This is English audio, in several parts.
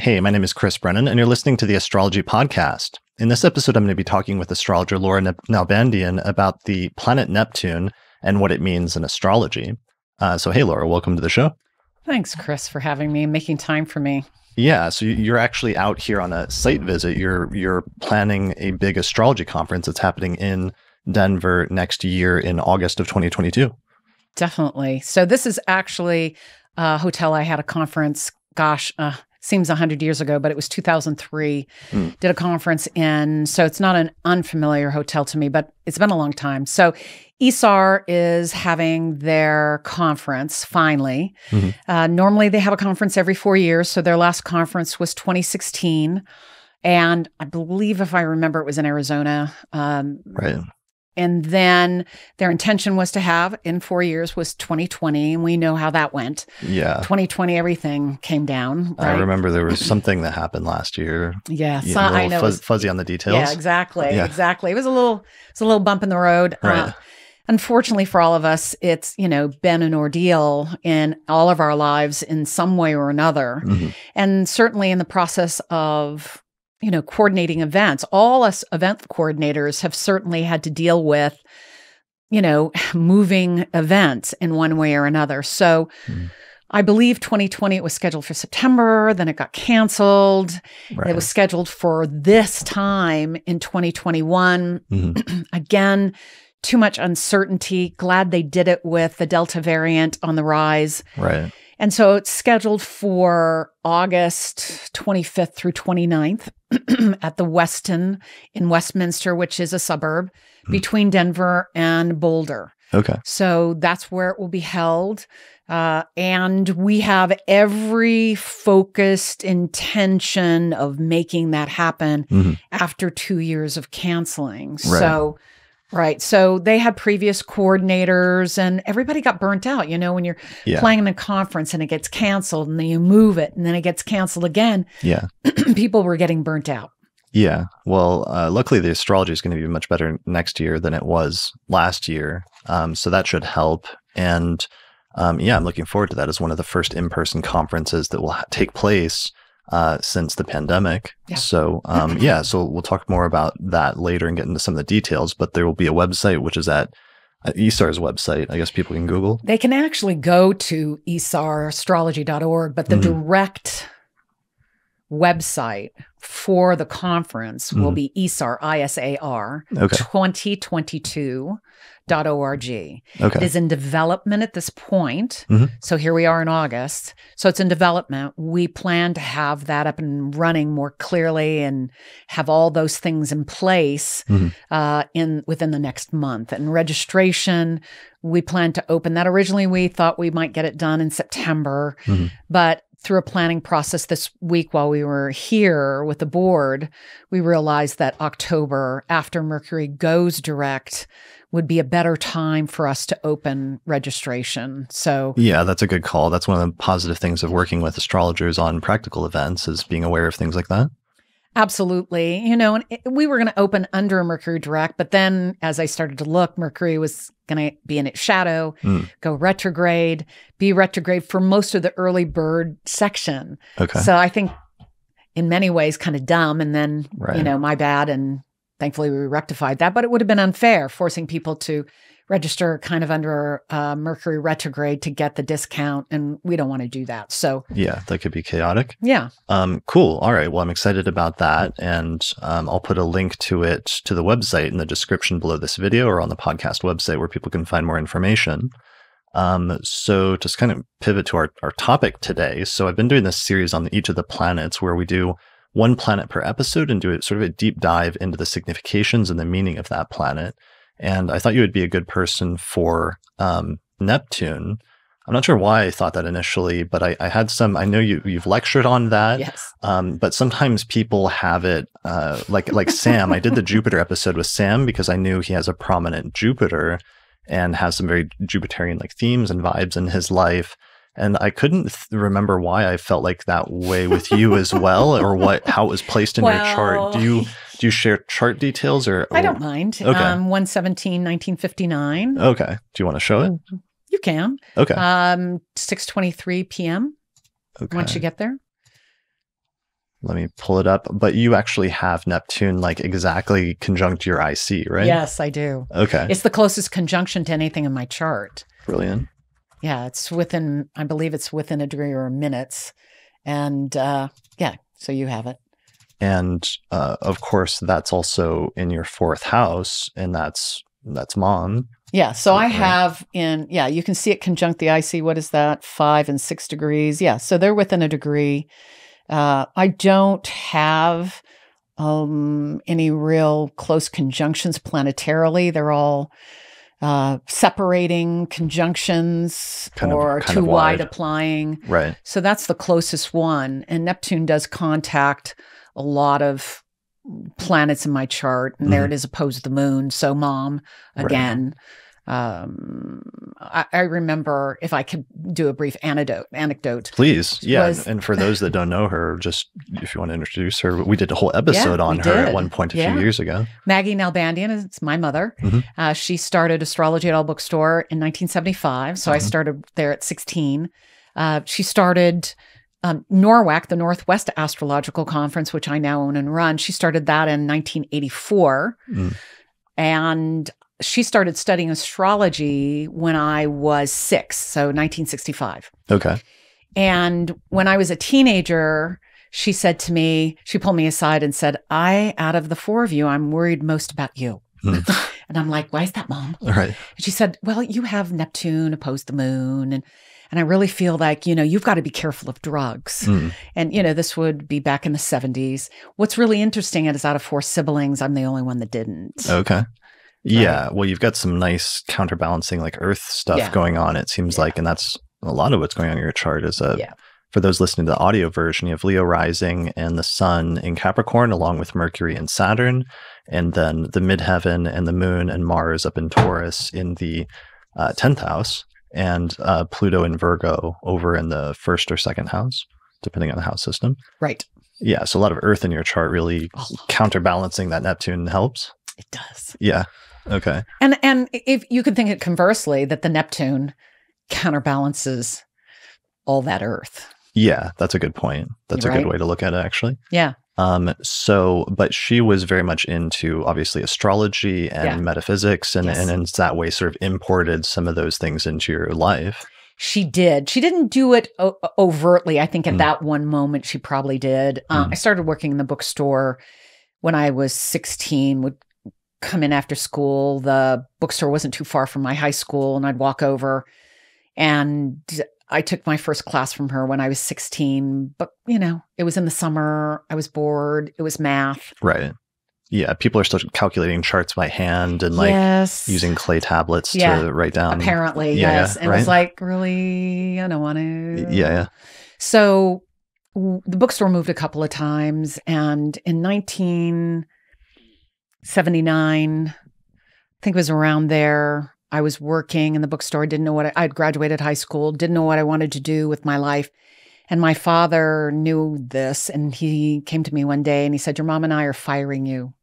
Hey, my name is Chris Brennan, and you're listening to the Astrology Podcast. In this episode, I'm going to be talking with astrologer Laura Nalbandian about the planet Neptune and what it means in astrology. So hey, Laura, welcome to the show. Thanks, Chris, for having me and making time for me. Yeah, so you're actually out here on a site visit. You're planning a big astrology conference that's happening in Denver next year in August of 2022. Definitely. So this is actually a hotel. I had a conference, gosh, seems 100 years ago, but it was 2003, did a conference in, so it's not an unfamiliar hotel to me, but it's been a long time. So ISAR is having their conference, finally. Normally, they have a conference every 4 years, so their last conference was 2016, and I believe, if I remember, it was in Arizona. Right. And then their intention was to have, in 4 years, was 2020, and we know how that went. Yeah. 2020, everything came down. Right? I remember there was something that happened last year. Yeah. So, I know. Fuzzy on the details. Yeah, exactly. Yeah. Exactly. It was a little bump in the road. Right. Unfortunately for all of us, it's, you know, been an ordeal in all of our lives in some way or another. And certainly in the process of, you know, coordinating events. All us event coordinators have certainly had to deal with, you know, moving events in one way or another. So I believe 2020, it was scheduled for September, then it got canceled. Right. It was scheduled for this time in 2021. Again, too much uncertainty. Glad they did it with the Delta variant on the rise. Right. And so it's scheduled for August 25th through 29th at the Westin in Westminster, which is a suburb between Denver and Boulder. Okay. So that's where it will be held. And we have every focused intention of making that happen after 2 years of canceling. Right. So... Right. So they had previous coordinators and everybody got burnt out. You know, when you're playing in a conference and it gets canceled and then you move it and then it gets canceled again. Yeah. People were getting burnt out. Yeah. Well, luckily the astrology is going to be much better next year than it was last year. So that should help. And yeah, I'm looking forward to that as one of the first in-person conferences that will take place since the pandemic. Yeah. So yeah, so we'll talk more about that later and get into some of the details, but there will be a website, which is at ISAR's website. I guess people can Google. They can actually go to isarastrology.org, but the direct website for the conference will be ISAR, I-S-A-R, 2022.org. Okay. It is in development at this point. So here we are in August. So it's in development. We plan to have that up and running more clearly and have all those things in place within the next month. And registration, we plan to open that. Originally, we thought we might get it done in September, but through a planning process this week while we were here with the board, we realized that October, after Mercury goes direct, would be a better time for us to open registration. So yeah, that's a good call. That's one of the positive things of working with astrologers on practical events is being aware of things like that. Absolutely. You know, and we were going to open under Mercury direct, but then as I started to look, Mercury was going to be in its shadow, go retrograde, be retrograde for most of the early bird section. Okay. So I think in many ways kind of dumb and then, you know, my bad. And thankfully we rectified that, but it would have been unfair forcing people to register kind of under Mercury retrograde to get the discount, and we don't want to do that. So yeah, that could be chaotic. Yeah. Cool. All right. Well, I'm excited about that, and I'll put a link to it, to the website, in the description below this video or on the podcast website where people can find more information. So just kind of pivot to our topic today. So I've been doing this series on each of the planets where we do one planet per episode and do a, sort of a deep dive into the significations and the meaning of that planet. And I thought you would be a good person for Neptune. I'm not sure why I thought that initially, but I had some, I know you've lectured on that, yes. But sometimes people have it, like Sam, I did the Jupiter episode with Sam because I knew he has a prominent Jupiter and has some very Jupiterian like themes and vibes in his life. And I couldn't remember why I felt like that way with you as well, or how it was placed in your chart. Do you share chart details, or I don't mind. Okay. 117, 1959. Okay. Do you want to show it? You can. Okay. 6:23 p.m. Okay. Once you get there. Let me pull it up. But you actually have Neptune like exactly conjunct your IC, right? Yes, I do. Okay. It's the closest conjunction to anything in my chart. Brilliant. Yeah, it's within, I believe it's within a degree or minutes. And yeah, so you have it. And of course, that's also in your fourth house, and that's mom. Yeah, so I have in, yeah, you can see it conjunct the IC. What is that? 5 and 6 degrees. Yeah, so they're within a degree. I don't have any real close conjunctions planetarily. They're all separating conjunctions or too wide applying. Right. So that's the closest one. And Neptune does contact a lot of planets in my chart, and there it is opposed to the moon. So mom, again, I remember, if I could do a brief anecdote. Please. Yeah. And for those that don't know her, just if you want to introduce her, we did a whole episode on her at one point a few years ago. Maggie Nalbandian is my mother. She started Astrology at All Bookstore in 1975. So I started there at 16. She started Norwac, the Northwest Astrological Conference, which I now own and run. She started that in 1984. And she started studying astrology when I was 6, so 1965. Okay. And when I was a teenager, she said to me, she pulled me aside and said, out of the 4 of you, I'm worried most about you. And I'm like, why is that, Mom? Right. And she said, well, you have Neptune opposed the moon, and I really feel like, you know, you've got to be careful of drugs. And, you know, this would be back in the 70s. What's really interesting is out of 4 siblings, I'm the only one that didn't. Okay. Yeah. Well, you've got some nice counterbalancing like earth stuff going on, it seems like. And that's a lot of what's going on in your chart is for those listening to the audio version, you have Leo rising and the sun in Capricorn along with Mercury and Saturn. And then the midheaven and the moon and Mars up in Taurus in the 10th house, and Pluto and Virgo over in the 1st or 2nd house, depending on the house system. Right. Yeah. So a lot of earth in your chart really counterbalancing that Neptune helps. It does. Yeah. Okay. And if you could think it conversely, that the Neptune counterbalances all that earth. Yeah, that's a good point. That's a good way to look at it, actually. Yeah. So, but she was very much into obviously astrology and metaphysics, and in that way sort of imported some of those things into your life. She did. She didn't do it overtly. I think at that one moment she probably did. I started working in the bookstore when I was 16, would come in after school. The bookstore wasn't too far from my high school, and I'd walk over. And I took my first class from her when I was 16, but, you know, it was in the summer. I was bored. It was math. Right. Yeah. People are still calculating charts by hand and like using clay tablets to write down. Apparently, Yeah, and it was like, really? I don't want to. Yeah. So the bookstore moved a couple of times, and in 1979, I think it was around there, I was working in the bookstore. Didn't know what I had graduated high school, didn't know what I wanted to do with my life. And my father knew this, and he came to me one day and he said, your mom and I are firing you.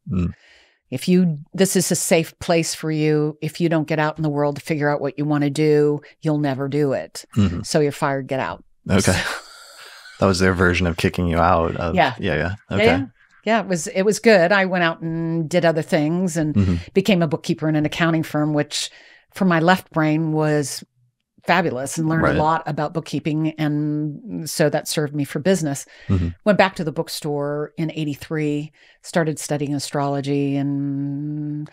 If you, this is a safe place for you. If you don't get out in the world to figure out what you want to do, you'll never do it. So you're fired, get out. Okay. So, that was their version of kicking you out. Okay. Yeah, it was good. I went out and did other things and became a bookkeeper in an accounting firm, which for my left brain was fabulous, and learned a lot about bookkeeping. And so that served me for business. Went back to the bookstore in 83, started studying astrology and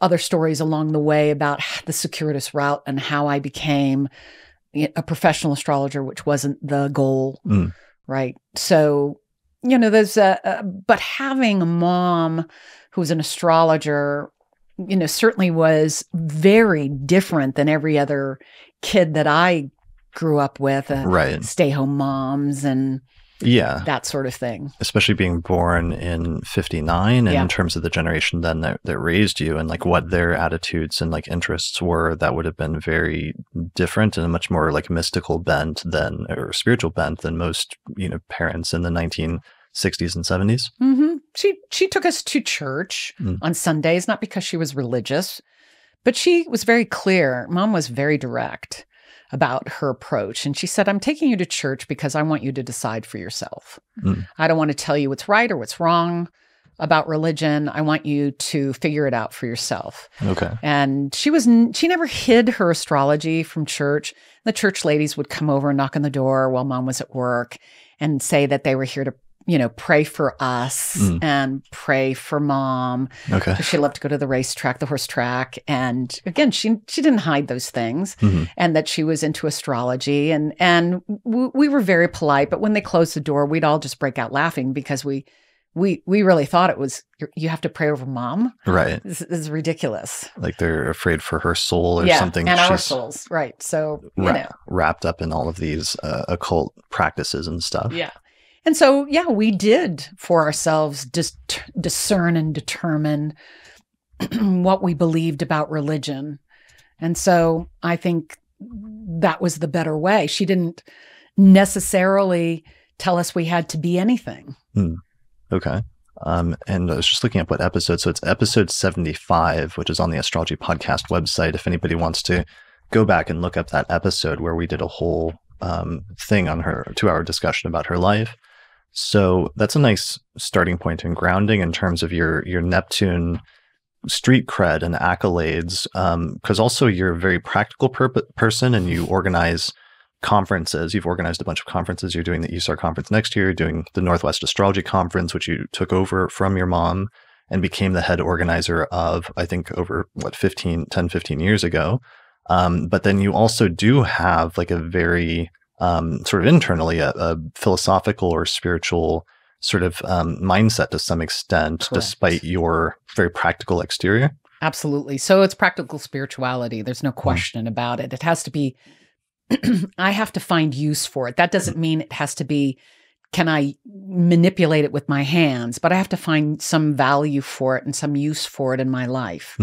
other stories along the way about the circuitous route and how I became a professional astrologer, which wasn't the goal. Right. So, you know, there's but having a mom who's an astrologer, you know, certainly was very different than every other kid that I grew up with. Stay-home moms and that sort of thing. Especially being born in 59, and in terms of the generation then that raised you, and like what their attitudes and like interests were, that would have been very different, and a much more like mystical bent than, or spiritual bent than most, you know, parents in the 1960s and 70s. She took us to church on Sundays, not because she was religious, but she was very clear. Mom was very direct about her approach. And she said, I'm taking you to church because I want you to decide for yourself. Mm. I don't want to tell you what's right or what's wrong about religion. I want you to figure it out for yourself. Okay. And she never hid her astrology from church. The church ladies would come over and knock on the door while Mom was at work and say that they were here to, you know, pray for us and pray for Mom. Okay. She loved to go to the racetrack, the horse track. And again, she didn't hide those things and that she was into astrology. And we were very polite, but when they closed the door, we'd all just break out laughing because we really thought it was, you have to pray over Mom? Right. This is ridiculous. Like they're afraid for her soul or something. And our souls, right. So, you know. Wrapped up in all of these occult practices and stuff. Yeah. And so, yeah, we did for ourselves just discern and determine what we believed about religion. And so I think that was the better way. She didn't necessarily tell us we had to be anything. Mm. Okay. And I was just looking up what episode. So it's episode 75, which is on the Astrology Podcast website. If anybody wants to go back and look up that episode where we did a whole thing on her, two-hour discussion about her life. So that's a nice starting point and grounding in terms of your Neptune street cred and accolades, because also you're a very practical person and you organize conferences. You've organized a bunch of conferences. You're doing the ISAR conference next year. You're doing the Northwest Astrology Conference, which you took over from your mom and became the head organizer of, I think, over what, 10, 15 years ago. But then you also do have like a very sort of internally a philosophical or spiritual sort of mindset to some extent, Correct. Despite your very practical exterior. Absolutely. So it's practical spirituality. There's no question about it. It has to be I have to find use for it. That doesn't mean it has to be, can I manipulate it with my hands? But I have to find some value for it and some use for it in my life,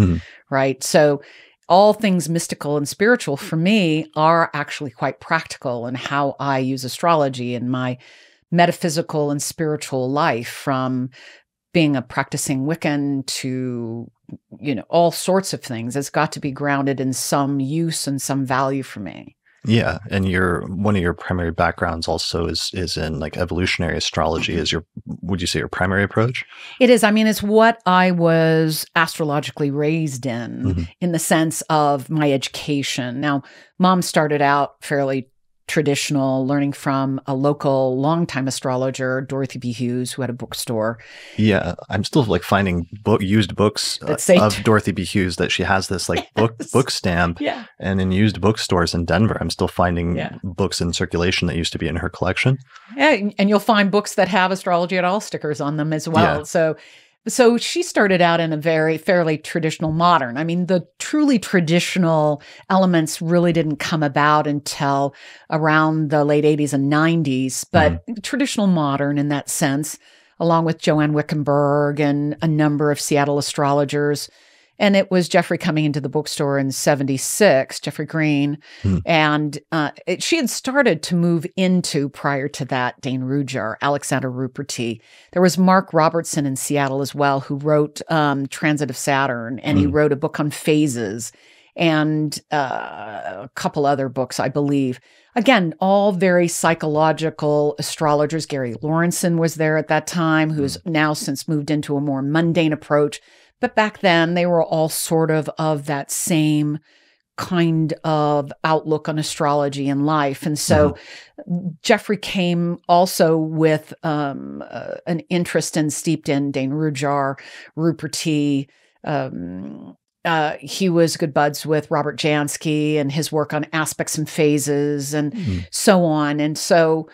right? So all things mystical and spiritual for me are actually quite practical in how I use astrology in my metaphysical and spiritual life, from being a practicing Wiccan to, you know, all sorts of things. It's got to be grounded in some use and some value for me. Yeah, and one of your primary backgrounds also is in like evolutionary astrology. Would you say your primary approach? It is. I mean, it's what I was astrologically raised in the sense of my education. Now, Mom started out fairly traditional, learning from a local longtime astrologer, Dorothy B. Hughes, who had a bookstore. Yeah, I'm still like finding used books of Dorothy B. Hughes that she has this like book stamp. Yeah. And in used bookstores in Denver, I'm still finding books in circulation that used to be in her collection. Yeah, and you'll find books that have Astrology at All stickers on them as well. Yeah. So she started out in a fairly traditional modern. I mean, the truly traditional elements really didn't come about until around the late 80s and 90s, but traditional modern in that sense, along with Joanne Wickenberg and a number of Seattle astrologers. And it was Jeffrey coming into the bookstore in 76, Jeffrey Green. And she had started to move into, prior to that, Dane Rudhyar, Alexander Ruperti. There was Mark Robertson in Seattle as well, who wrote Transit of Saturn, and he wrote a book on phases and a couple other books, I believe. Again, all very psychological astrologers. Gary Lawrenson was there at that time, who's now since moved into a more mundane approach. But back then, they were all sort of that same kind of outlook on astrology and life. And so Jeffrey came also with an interest and steeped in Dane Rudhyar, Ruperti. He was good buds with Robert Jansky and his work on aspects and phases and so on. And so,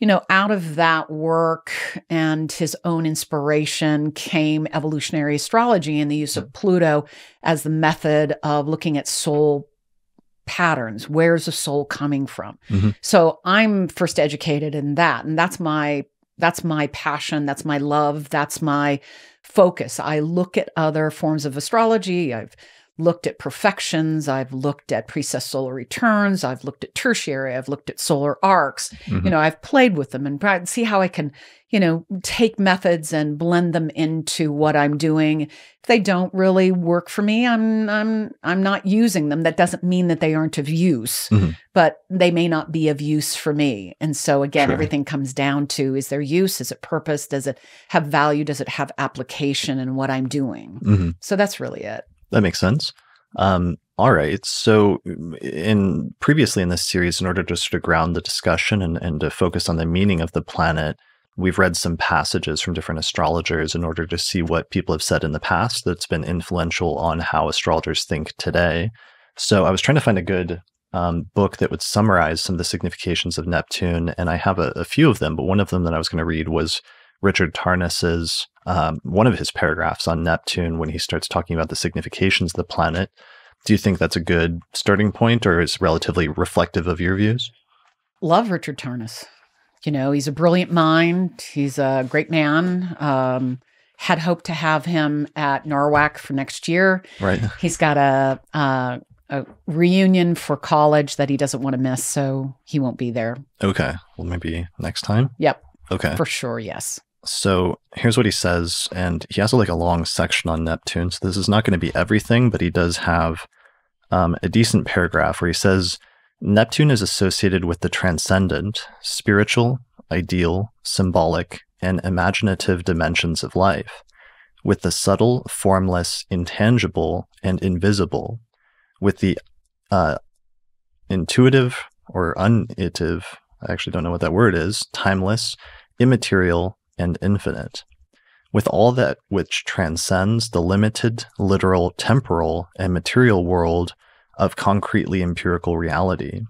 you know, out of that work and his own inspiration came evolutionary astrology and the use of Pluto as the method of looking at soul patterns. Where's the soul coming from? So I'm first educated in that, and that's my passion, that's my love, that's my focus. I look at other forms of astrology. I've looked at perfections, I've looked at precessolar returns, I've looked at tertiary, I've looked at solar arcs. Mm-hmm. You know, I've played with them and tried to see how I can, you know, take methods and blend them into what I'm doing. If they don't really work for me, I'm not using them. That doesn't mean that they aren't of use, mm-hmm. but they may not be of use for me. And so again, sure. everything comes down to, is there use? Is it purpose? Does it have value? Does it have application in what I'm doing? Mm-hmm. So that's really it. That makes sense. All right. So previously in this series, in order to sort of ground the discussion and to focus on the meaning of the planet, we've read some passages from different astrologers in order to see what people have said in the past that's been influential on how astrologers think today. So I was trying to find a good book that would summarize some of the significations of Neptune, and I have a few of them, but one of them that I was going to read was Richard Tarnas's, one of his paragraphs on Neptune when he starts talking about the significations of the planet. Do you think that's a good starting point, or is relatively reflective of your views? Love Richard Tarnas. You know, he's a brilliant mind. He's a great man. Had hoped to have him at Norwac for next year. Right. He's got a reunion for college that he doesn't want to miss, so he won't be there. Okay. Well, maybe next time? Yep. Okay. For sure, yes. So here's what he says, and he has like a long section on Neptune, so this is not going to be everything, but he does have a decent paragraph where he says, Neptune is associated with the transcendent, spiritual, ideal, symbolic, and imaginative dimensions of life, with the subtle, formless, intangible, and invisible, with the intuitive or unitive, I actually don't know what that word is, timeless, immaterial, and infinite, with all that which transcends the limited, literal, temporal, and material world of concretely empirical reality,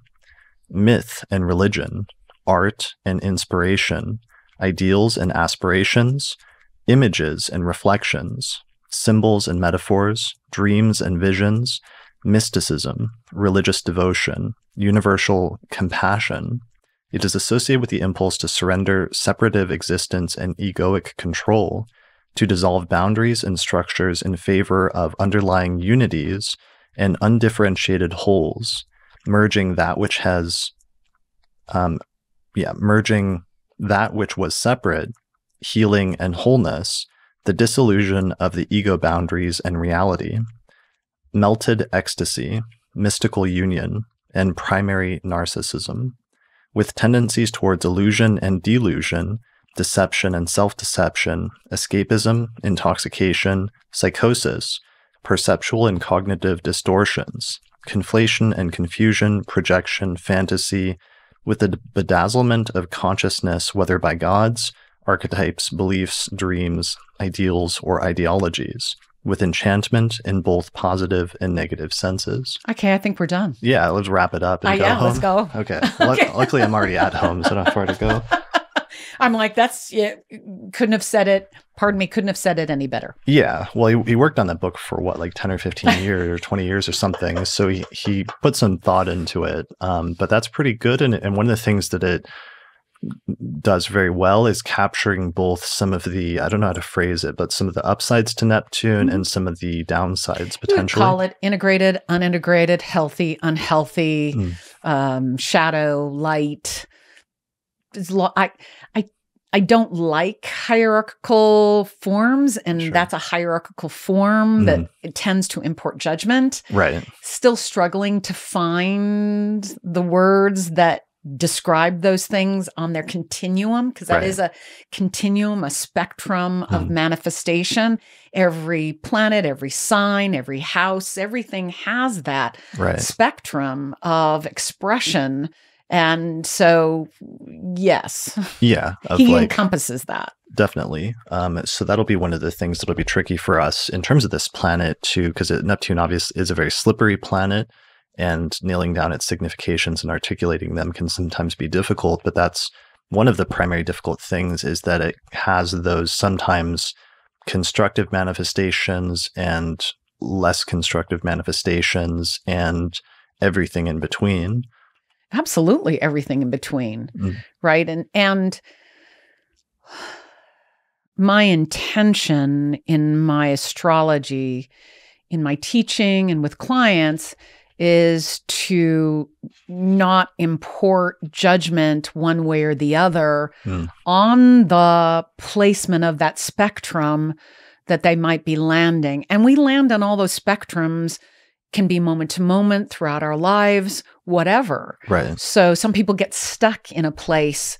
myth and religion, art and inspiration, ideals and aspirations, images and reflections, symbols and metaphors, dreams and visions, mysticism, religious devotion, universal compassion. It is associated with the impulse to surrender separative existence and egoic control, to dissolve boundaries and structures in favor of underlying unities and undifferentiated wholes, merging that which has, merging that which was separate, healing and wholeness, the dissolution of the ego boundaries and reality, melted ecstasy, mystical union, and primary narcissism, with tendencies towards illusion and delusion, deception and self-deception, escapism, intoxication, psychosis, perceptual and cognitive distortions, conflation and confusion, projection, fantasy, with the bedazzlement of consciousness, whether by gods, archetypes, beliefs, dreams, ideals, or ideologies, with enchantment in both positive and negative senses. Okay, I think we're done. Yeah, let's wrap it up and go home. Let's go. Okay. Okay. Luckily, I'm already at home, so I don't have far to go. I'm like, that's, yeah, couldn't have said it. Pardon me, couldn't have said it any better. Yeah. Well, he worked on that book for what, like 10 or 15 years or 20 years or something. So he put some thought into it. But that's pretty good. And one of the things that it does very well is capturing both some of the, I don't know how to phrase it, but some of the upsides to Neptune and some of the downsides potentially. You would call it integrated, unintegrated, healthy, unhealthy, shadow, light. I don't like hierarchical forms, and sure. that's a hierarchical form that it tends to import judgment. Right. Still struggling to find the words that describe those things on their continuum, because that is a continuum, a spectrum of manifestation. Every planet, every sign, every house, everything has that spectrum of expression. And so, yes, he encompasses that. Definitely. So that'll be one of the things that'll be tricky for us in terms of this planet too, because Neptune obviously is a very slippery planet, and nailing down its significations and articulating them can sometimes be difficult. But that's one of the primary difficult things, is that it has those sometimes constructive manifestations and less constructive manifestations and everything in between. Absolutely everything in between, right? And my intention in my astrology in my teaching and with clients is to not import judgment one way or the other on the placement of that spectrum that they might be landing. And we land on all those spectrums, can be moment to moment throughout our lives, whatever. Right. So some people get stuck in a place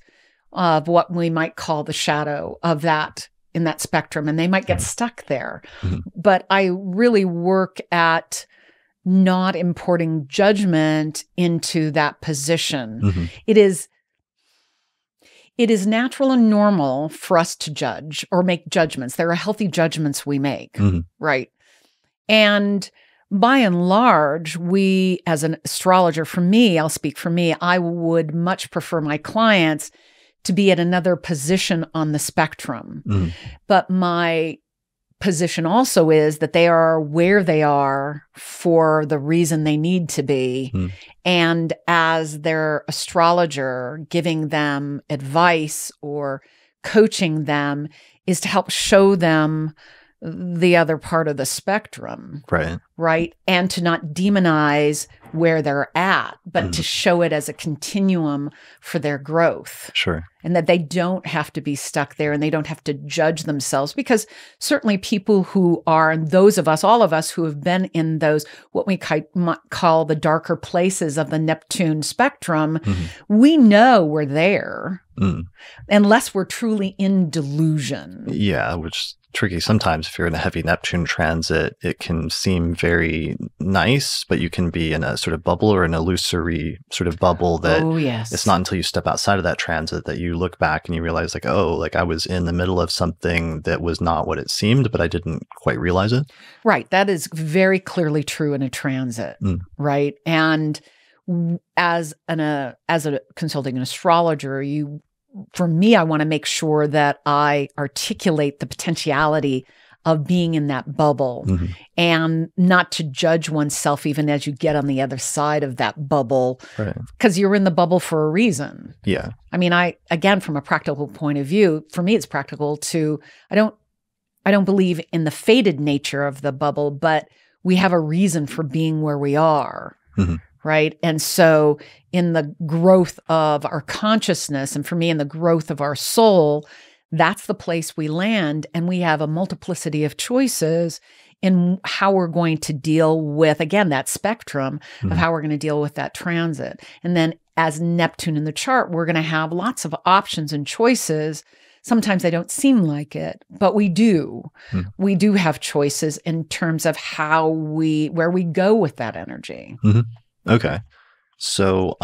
of what we might call the shadow of that in that spectrum, and they might get stuck there. But I really work at not importing judgment into that position. It is natural and normal for us to judge or make judgments. There are healthy judgments we make, right? And by and large, we, as an astrologer, for me, I'll speak for me, I would much prefer my clients to be at another position on the spectrum. But my position also is that they are where they are for the reason they need to be. And as their astrologer, giving them advice or coaching them is to help show them the other part of the spectrum. Right. Right. And to not demonize where they're at, but to show it as a continuum for their growth. Sure. And that they don't have to be stuck there and they don't have to judge themselves, because certainly people who are, and those of us, all of us who have been in those, what we call the darker places of the Neptune spectrum, we know we're there unless we're truly in delusion. Yeah, which is tricky. Sometimes if you're in a heavy Neptune transit, it can seem very nice, but you can be in a sort of bubble or an illusory sort of bubble that it's not until you step outside of that transit that you look back and you realize, like, oh, like I was in the middle of something that was not what it seemed, but I didn't quite realize it. Right. That is very clearly true in a transit, right? And as a consulting astrologer, you, for me, I want to make sure that I articulate the potentiality of being in that bubble and not to judge oneself even as you get on the other side of that bubble, because you're in the bubble for a reason. Yeah. I mean, again, from a practical point of view, for me, it's practical to, I don't believe in the fated nature of the bubble, but we have a reason for being where we are. Right. And so in the growth of our consciousness, and for me, in the growth of our soul, that's the place we land. And we have a multiplicity of choices in how we're going to deal with, again, that spectrum of how we're going to deal with that transit. And then as Neptune in the chart, we're going to have lots of options and choices. Sometimes they don't seem like it, but we do. We do have choices in terms of how where we go with that energy. Okay. So,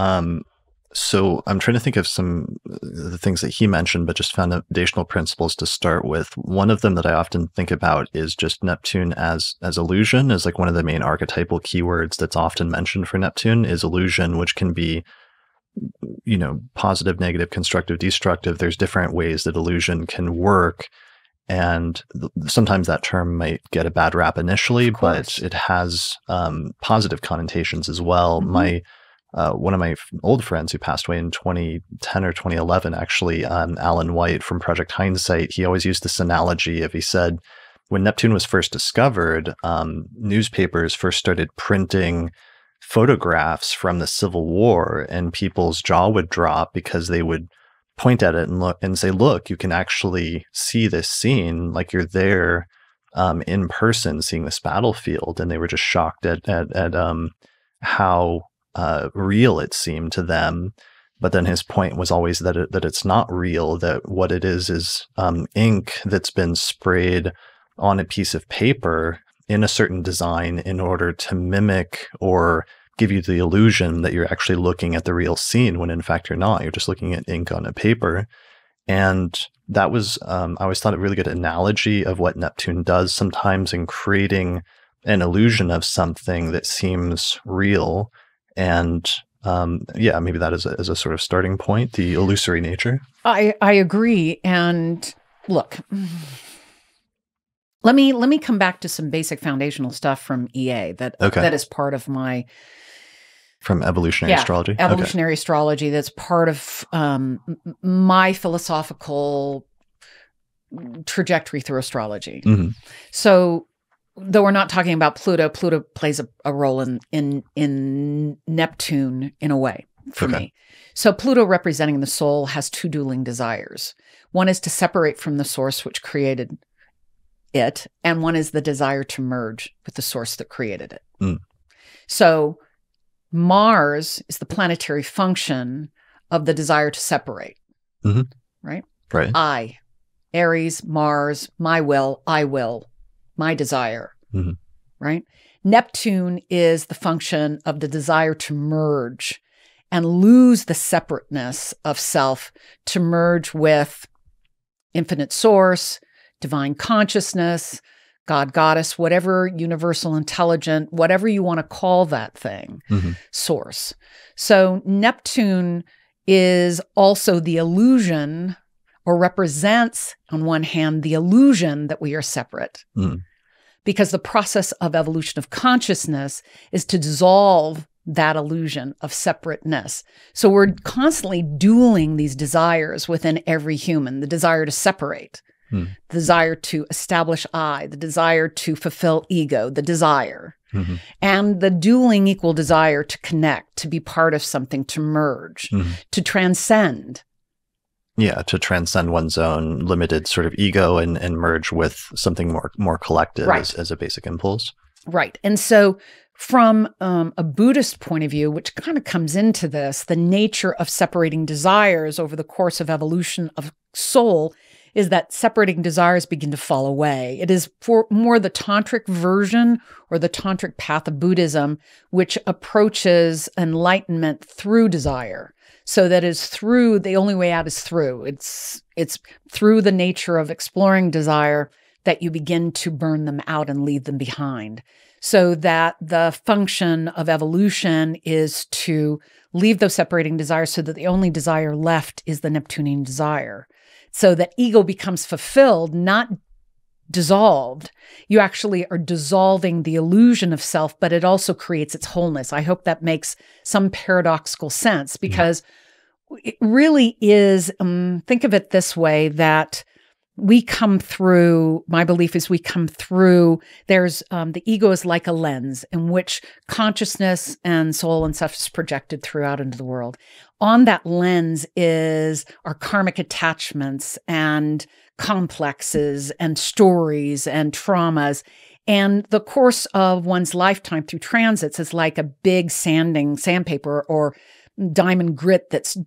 so I'm trying to think of some of the things that he mentioned, but just foundational principles to start with. One of them that I often think about is just Neptune as illusion, is like one of the main archetypal keywords that's often mentioned for Neptune is illusion, which can be, you know, positive, negative, constructive, destructive. There's different ways that illusion can work. And sometimes that term might get a bad rap initially, but it has positive connotations as well. My one of my old friends who passed away in 2010 or 2011, actually, Alan White from Project Hindsight, he always used this analogy of, he said, when Neptune was first discovered, newspapers first started printing photographs from the Civil War, and people's jaw would drop because they would point at it and look and say, look, you can actually see this scene, like you're there in person seeing this battlefield. And they were just shocked at how real it seemed to them. But then his point was always that it's not real, that what it is ink that's been sprayed on a piece of paper in a certain design in order to mimic or give you the illusion that you're actually looking at the real scene, when in fact you're not. You're just looking at ink on a paper. And that was, I always thought, a really good analogy of what Neptune does sometimes in creating an illusion of something that seems real. And yeah, maybe that is a sort of starting point, the illusory nature. I agree. And look, let me come back to some basic foundational stuff from EA that is part of my... From evolutionary astrology? Evolutionary astrology. That's part of my philosophical trajectory through astrology. So though we're not talking about Pluto, Pluto plays a role in Neptune in a way for me. So Pluto representing the soul has two dueling desires. One is to separate from the source which created it, and one is the desire to merge with the source that created it. Mm. So Mars is the planetary function of the desire to separate, right? Right. I, Aries, Mars, my will, I will, my desire, right? Neptune is the function of the desire to merge and lose the separateness of self to merge with infinite source, divine consciousness, God, goddess, whatever universal intelligent, whatever you want to call that thing, source. So Neptune is also the illusion, or represents on one hand the illusion that we are separate, because the process of evolution of consciousness is to dissolve that illusion of separateness. So we're constantly dueling these desires within every human, the desire to separate, the desire to establish I, the desire to fulfill ego, the desire, and the dueling equal desire to connect, to be part of something, to merge, to transcend. Yeah, to transcend one's own limited sort of ego and merge with something more collective as a basic impulse. Right. And so from a Buddhist point of view, which kind of comes into this, the nature of separating desires over the course of evolution of soul is that separating desires begin to fall away. It is for more the tantric version or the tantric path of Buddhism, which approaches enlightenment through desire. So that is through, the only way out is through. It's through the nature of exploring desire that you begin to burn them out and leave them behind. So that the function of evolution is to leave those separating desires so that the only desire left is the Neptunian desire. So that ego becomes fulfilled, not dissolved. You actually are dissolving the illusion of self, but it also creates its wholeness. I hope that makes some paradoxical sense, because it really is, think of it this way, that we come through, my belief is we come through, there's the ego is like a lens in which consciousness and soul and stuff is projected throughout into the world. On that lens is our karmic attachments and complexes and stories and traumas. And the course of one's lifetime through transits is like a big sandpaper or diamond grit that's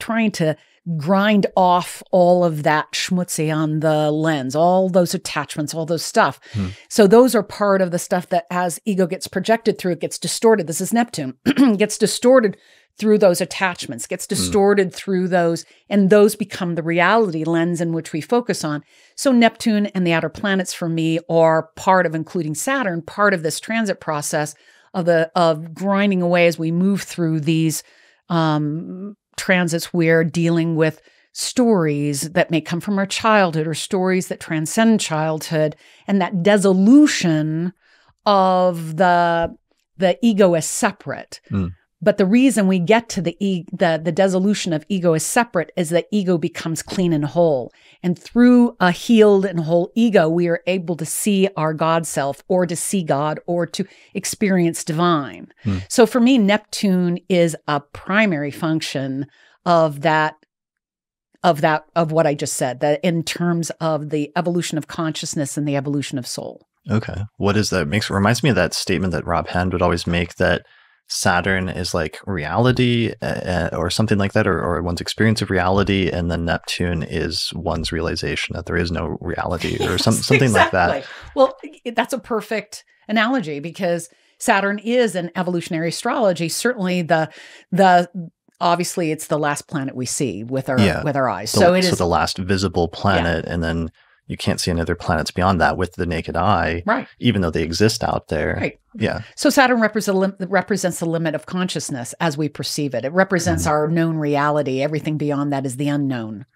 trying to grind off all of that schmutzy on the lens, all those attachments, all those stuff. So those are part of the stuff that as ego gets projected through, it gets distorted. This is Neptune. Gets distorted through those attachments, gets distorted through those, and those become the reality lens in which we focus on. So Neptune and the outer planets for me are part of, including Saturn, part of this transit process of grinding away as we move through these transits. We're dealing with stories that may come from our childhood or stories that transcend childhood, and that dissolution of the ego as separate. But the reason we get to the dissolution of ego as separate is that ego becomes clean and whole. And through a healed and whole ego, we are able to see our God self, or to see God, or to experience divine. So for me, Neptune is a primary function of what I just said, that in terms of the evolution of consciousness and the evolution of soul. Okay. What is that? Reminds me of that statement that Rob Hand would always make, that Saturn is like reality or something like that, or one's experience of reality, and then Neptune is one's realization that there is no reality, or something exactly like that. Well, that's a perfect analogy, because Saturn is in evolutionary astrology. Certainly obviously it's the last planet we see with our eyes. So it is the last visible planet, and then you can't see any other planets beyond that with the naked eye, right? Even though they exist out there. Right. Yeah. So Saturn represents the limit of consciousness as we perceive it. It represents our known reality. Everything beyond that is the unknown,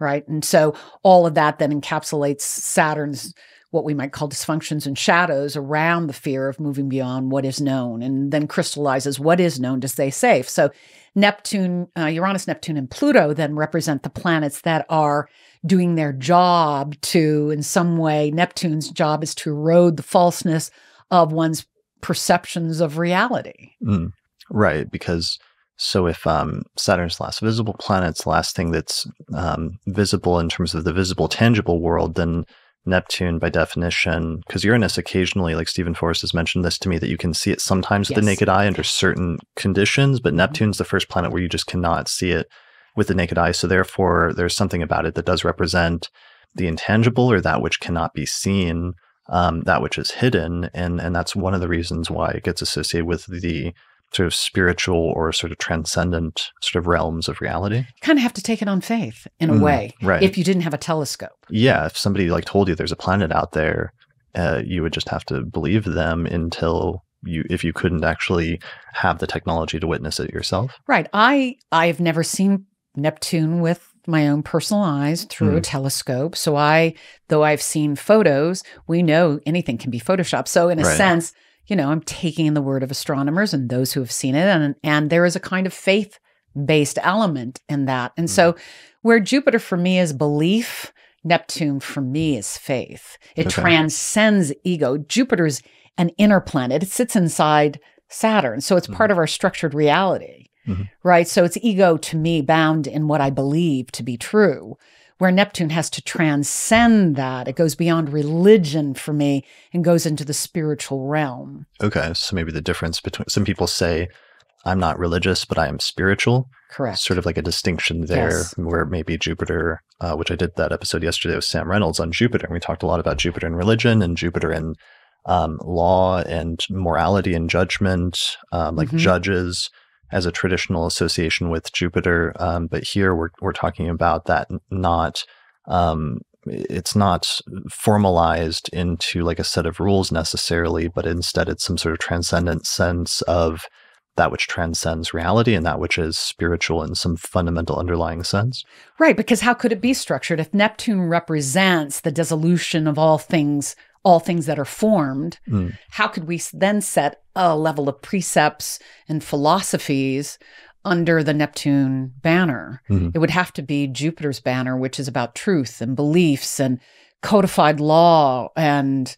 right? And so all of that then encapsulates Saturn's, what we might call dysfunctions and shadows around the fear of moving beyond what is known, and then crystallizes what is known to stay safe. So Neptune, Uranus, Neptune, and Pluto then represent the planets that are doing their job to, in some way, Neptune's job is to erode the falseness of one's perceptions of reality. Mm, right, because so if Saturn's last visible planet, it's the last thing that's visible in terms of the visible, tangible world, then Neptune, by definition, because Uranus occasionally, like Stephen Forrest has mentioned this to me, that you can see it sometimes with the naked eye under certain conditions, but Neptune's the first planet where you just cannot see it with the naked eye. So therefore, there's something about it that does represent the intangible, or that which cannot be seen, that which is hidden. And that's one of the reasons why it gets associated with the sort of spiritual or sort of transcendent sort of realms of reality. You kind of have to take it on faith in a way, right? If you didn't have a telescope. Yeah, if somebody like told you there's a planet out there, you would just have to believe them until you, if you couldn't actually have the technology to witness it yourself. Right. I've never seen Neptune with my own personal eyes through a telescope. So though I've seen photos, we know anything can be photoshopped. So in a sense, you know, I'm taking in the word of astronomers and those who have seen it, and there is a kind of faith-based element in that. And so where Jupiter for me is belief, Neptune for me is faith. It transcends ego. Jupiter's an inner planet. It sits inside Saturn. So it's part of our structured reality, right? So it's ego to me bound in what I believe to be true, where Neptune has to transcend that. It goes beyond religion for me and goes into the spiritual realm. Okay, so maybe the difference between, some people say, I'm not religious, but I am spiritual. Correct. Sort of like a distinction there, where maybe Jupiter, which I did that episode yesterday with Sam Reynolds on Jupiter, and we talked a lot about Jupiter and religion and Jupiter and law and morality and judgment, like judges, as a traditional association with Jupiter. But here we're talking about that not, it's not formalized into like a set of rules necessarily, but instead it's some sort of transcendent sense of that which transcends reality and that which is spiritual in some fundamental underlying sense. Right, because how could it be structured if Neptune represents the dissolution of all things that are formed? How could we then set a level of precepts and philosophies under the Neptune banner? It would have to be Jupiter's banner, which is about truth and beliefs and codified law and,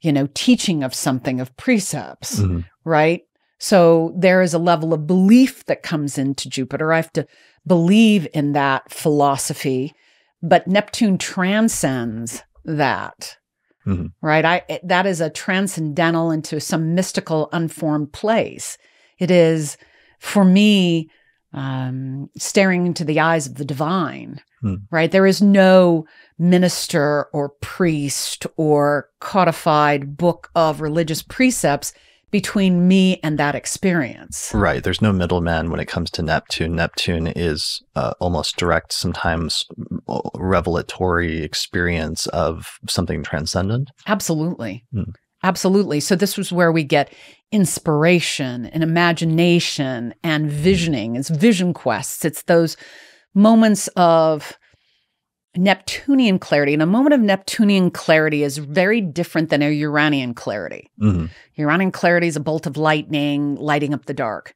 you know, teaching of something, of precepts, right? So there is a level of belief that comes into Jupiter. I have to believe in that philosophy, but Neptune transcends that. Right? That is a transcendental into some mystical, unformed place. It is, for me, staring into the eyes of the divine, right? There is no minister or priest or codified book of religious precepts between me and that experience. Right. There's no middleman when it comes to Neptune. Neptune is almost direct, sometimes revelatory experience of something transcendent. Absolutely. Absolutely. So this was where we get inspiration and imagination and visioning. It's vision quests. It's those moments of Neptunian clarity. And a moment of Neptunian clarity is very different than a Uranian clarity. Uranian clarity is a bolt of lightning lighting up the dark.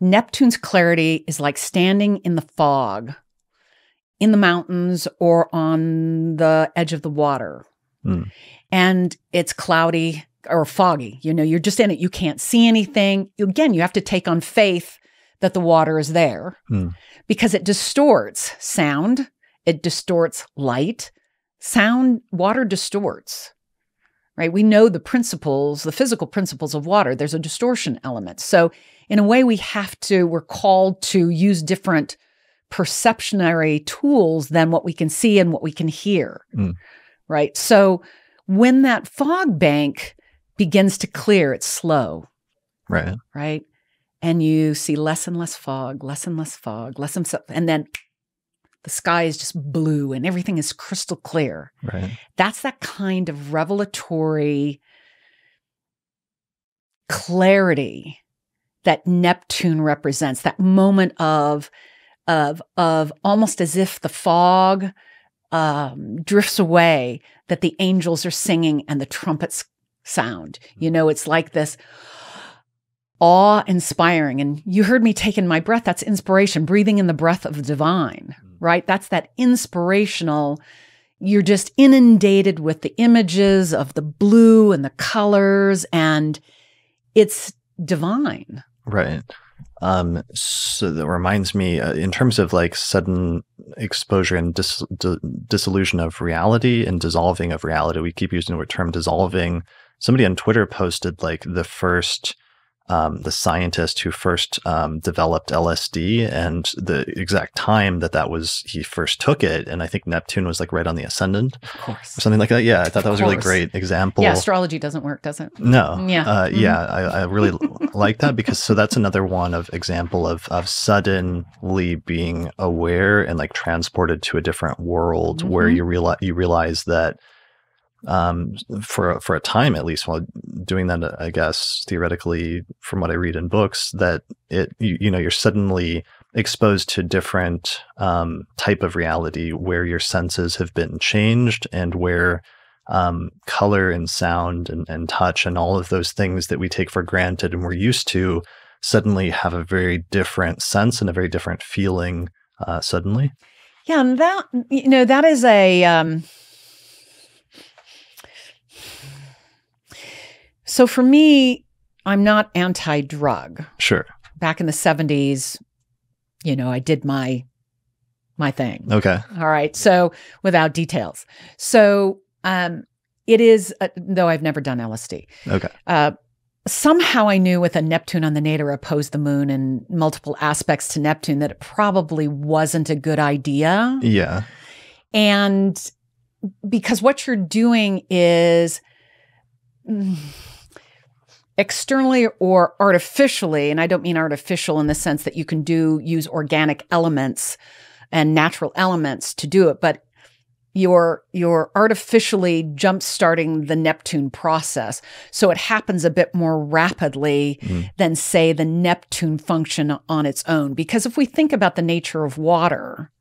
Neptune's clarity is like standing in the fog, in the mountains or on the edge of the water. And it's cloudy or foggy. You know, you're just in it. You can't see anything. Again, you have to take on faith that the water is there because it distorts sound. It distorts light. Sound, water distorts, right? We know the principles, the physical principles of water. There's a distortion element. So in a way, we're called to use different perceptionary tools than what we can see and what we can hear, right? So when that fog bank begins to clear, it's slow, right? And you see less and less fog, less and less fog, less and less, and then the sky is just blue and everything is crystal clear. Right. That's that kind of revelatory clarity that Neptune represents, that moment of almost as if the fog drifts away, that the angels are singing and the trumpets sound. You know, it's like this awe-inspiring. And you heard me take in my breath. That's inspiration, breathing in the breath of the divine. right? That's that inspirational. You're just inundated with the images of the blue and the colors, and it's divine. Right. So that reminds me, in terms of like sudden exposure and dissolution of reality and dissolving of reality, we keep using the term dissolving. Somebody on Twitter posted like the first, the scientist who first developed LSD and the exact time that he first took it. And I think Neptune was like right on the ascendant or something like that. Yeah, I thought that was a really great example. Yeah, astrology doesn't work, does it? No. Yeah. Yeah, I really like that because so that's another one of example of suddenly being aware and like transported to a different world where you realize that for a time at least, while doing that, I guess theoretically, from what I read in books, that you're suddenly exposed to different type of reality where your senses have been changed and where color and sound and touch and all of those things that we take for granted and we're used to suddenly have a very different sense and a very different feeling suddenly. Yeah, and that that is a. So for me, I'm not anti-drug. Sure. Back in the 70s, I did my thing. Okay. All right. So without details. So it is, though I've never done LSD. Okay. Somehow I knew with a Neptune on the nadir opposed the moon and multiple aspects to Neptune that it probably wasn't a good idea. Yeah. And because what you're doing is externally or artificially, and I don't mean artificial in the sense that you can use organic elements and natural elements to do it, but you're artificially jump-starting the Neptune process. So it happens a bit more rapidly than, say, the Neptune function on its own. Because if we think about the nature of water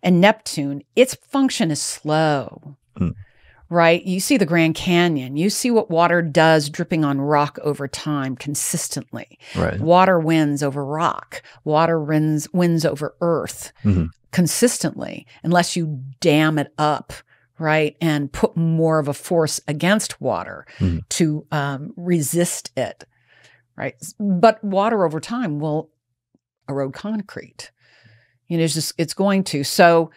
and Neptune, its function is slow. Right? You see the Grand Canyon. You see what water does dripping on rock over time consistently. Right. Water wins over rock. Water wins over earth consistently, unless you dam it up, right, and put more of a force against water to resist it, right? But water over time will erode concrete. It's going to. So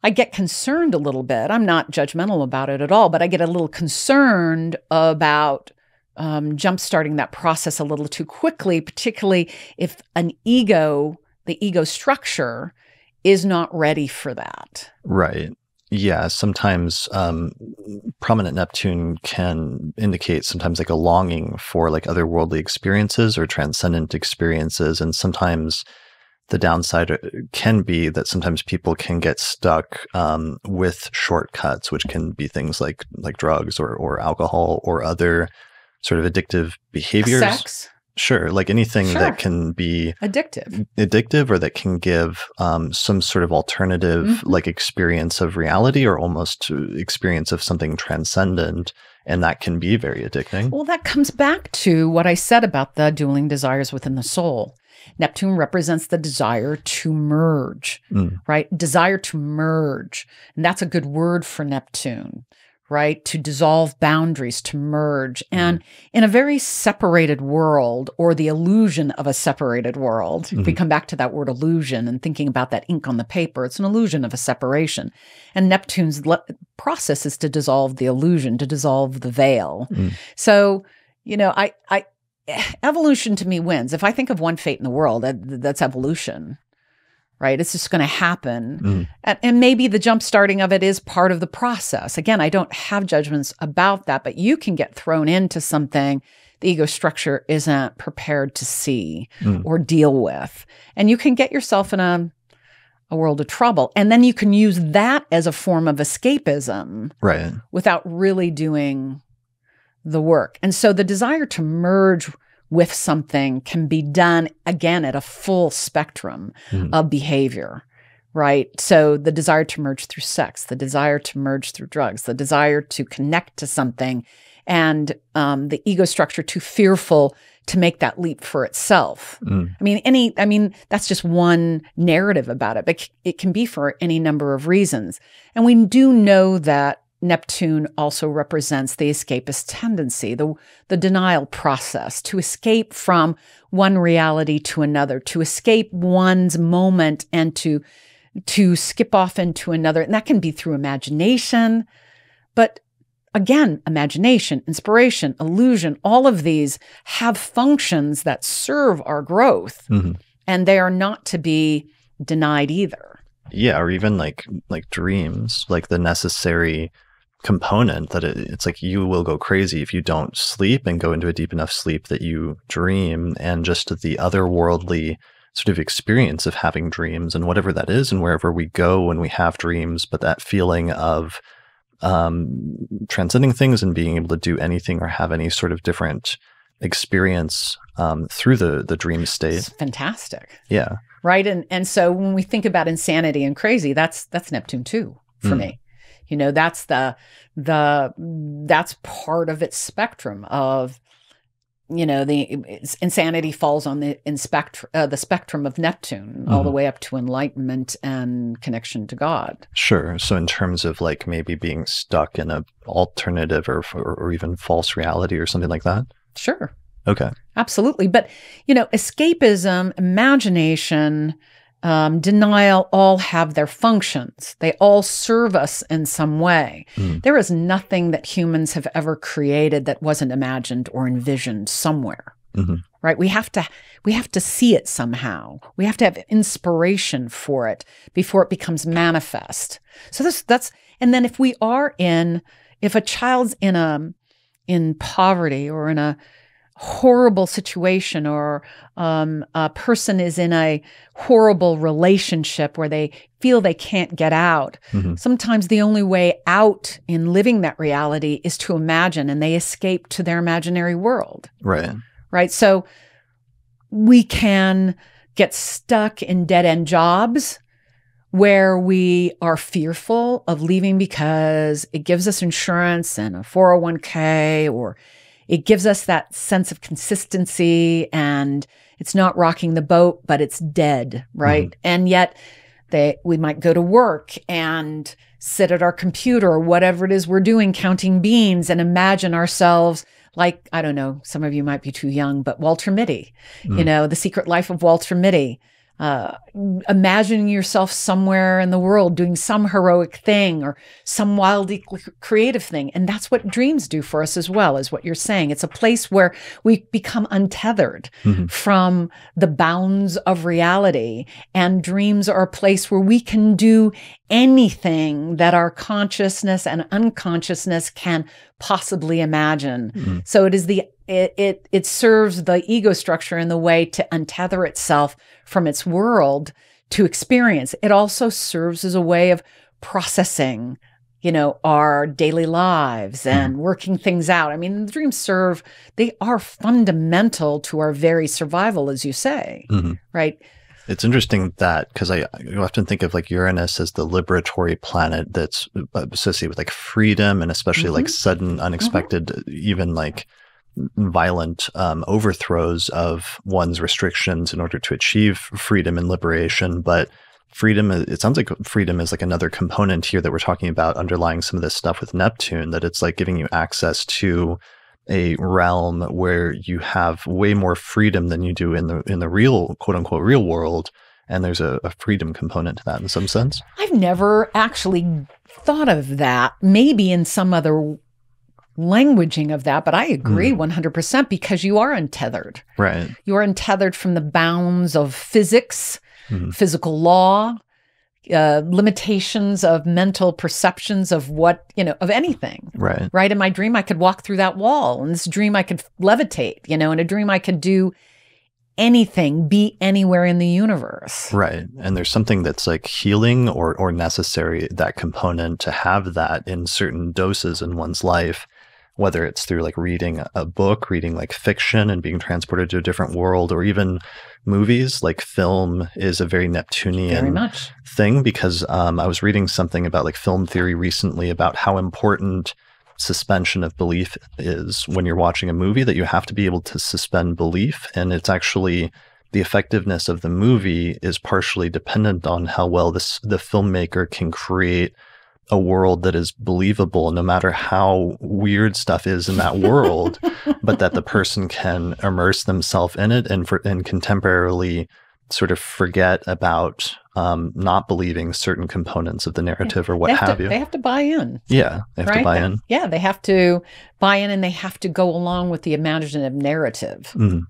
I get concerned a little bit. I'm not judgmental about it at all, but I get a little concerned about jump-starting that process a little too quickly, particularly if the ego structure is not ready for that. Right. Yeah. Sometimes prominent Neptune can indicate sometimes like a longing for like otherworldly experiences or transcendent experiences. And sometimes the downside can be that sometimes people can get stuck with shortcuts, which can be things like drugs or alcohol or other sort of addictive behaviors. Sex? Sure, like anything that can be addictive or that can give some sort of alternative like experience of reality or almost experience of something transcendent. And that can be very addicting. Well, that comes back to what I said about the dueling desires within the soul. Neptune represents the desire to merge, right? Desire to merge. And that's a good word for Neptune, right? To dissolve boundaries, to merge. And in a very separated world, or the illusion of a separated world, if we come back to that word illusion and thinking about that ink on the paper, it's an illusion of a separation. And Neptune's process is to dissolve the illusion, to dissolve the veil. So, evolution to me wins. If I think of one fate in the world, that's evolution, right? It's just going to happen. And maybe the jump starting of it is part of the process. Again, I don't have judgments about that, but you can get thrown into something the ego structure isn't prepared to see or deal with. And you can get yourself in a world of trouble. And then you can use that as a form of escapism, right, without really doing the work. And so the desire to merge with something can be done, again, at a full spectrum of behavior, right? So the desire to merge through sex, the desire to merge through drugs, the desire to connect to something and the ego structure too fearful to make that leap for itself. Mm. I mean, that's just one narrative about it, but it can be for any number of reasons. And we do know that Neptune also represents the escapist tendency, the denial process, to escape from one reality to another, to escape one's moment and to skip off into another. And that can be through imagination. But again, imagination, inspiration, illusion, all of these have functions that serve our growth. Mm-hmm. And they are not to be denied either. Yeah, or even like dreams, like the necessary component that it's like you will go crazy if you don't sleep and go into a deep enough sleep that you dream, and just the otherworldly sort of experience of having dreams and whatever that is, and wherever we go when we have dreams, but that feeling of transcending things and being able to do anything or have any sort of different experience through the dream state. It's fantastic. Yeah. Right. And so when we think about insanity and crazy, that's Neptune too for me. You know, that's that's part of its spectrum of, you know, insanity falls on the spectrum of Neptune, all the way up to enlightenment and connection to God. Sure. So in terms of like maybe being stuck in an alternative or even false reality or something like that? Sure. Okay. Absolutely. But, you know, escapism, imagination, denial all have their functions. They all serve us in some way. Mm. There is nothing that humans have ever created that wasn't imagined or envisioned somewhere. Mm-hmm. Right? We have to see it somehow. We have to have inspiration for it before it becomes manifest. So that's and then if a child's in poverty or in a horrible situation, or a person is in a horrible relationship where they feel they can't get out. Mm-hmm. Sometimes the only way out in living that reality is to imagine, and they escape to their imaginary world. Right. Right. So we can get stuck in dead-end jobs where we are fearful of leaving because it gives us insurance and a 401k, or it gives us that sense of consistency, and it's not rocking the boat, but it's dead, right? Mm-hmm. And yet we might go to work and sit at our computer or whatever it is we're doing, counting beans, and imagine ourselves like, I don't know, some of you might be too young, but Walter Mitty, you know, The Secret Life of Walter Mitty. Imagining yourself somewhere in the world doing some heroic thing or some wildly creative thing. And that's what dreams do for us as well, is what you're saying. It's a place where we become untethered from the bounds of reality. And dreams are a place where we can do anything that our consciousness and unconsciousness can possibly imagine. Mm-hmm. So it is it serves the ego structure in the way to untether itself from its world to experience. It also serves as a way of processing, you know, our daily lives and working things out. I mean, the dreams they are fundamental to our very survival, as you say, right? It's interesting that, because I often think of like Uranus as the liberatory planet that's associated with like freedom, and especially like sudden, unexpected, even like violent overthrows of one's restrictions in order to achieve freedom and liberation. But freedom, it sounds like freedom is like another component here that we're talking about underlying some of this stuff with Neptune, that it's like giving you access to a realm where you have way more freedom than you do in the real, quote unquote, real world. And there's a freedom component to that in some sense. I've never actually thought of that, maybe in some other languaging of that, but I agree 100%, because you are untethered. Right. You are untethered from the bounds of physics, physical law, limitations of mental perceptions of what, you know, of anything. Right. Right. In my dream, I could walk through that wall. In this dream, I could levitate, you know, in a dream, I could do anything, be anywhere in the universe. Right. And there's something that's like healing or necessary, that component, to have that in certain doses in one's life, whether it's through like reading a book, reading like fiction and being transported to a different world, or even movies. Like film is a very Neptunian thing, because I was reading something about like film theory recently about how important suspension of belief is when you're watching a movie, that you have to be able to suspend belief. And it's actually the effectiveness of the movie is partially dependent on how well the filmmaker can create a world that is believable, no matter how weird stuff is in that world, but that the person can immerse themselves in it and contemporarily sort of forget about not believing certain components of the narrative or what have you. They have to buy in. Yeah, they have to buy in. Yeah, they have to buy in, and they have to go along with the imaginative narrative. Mm.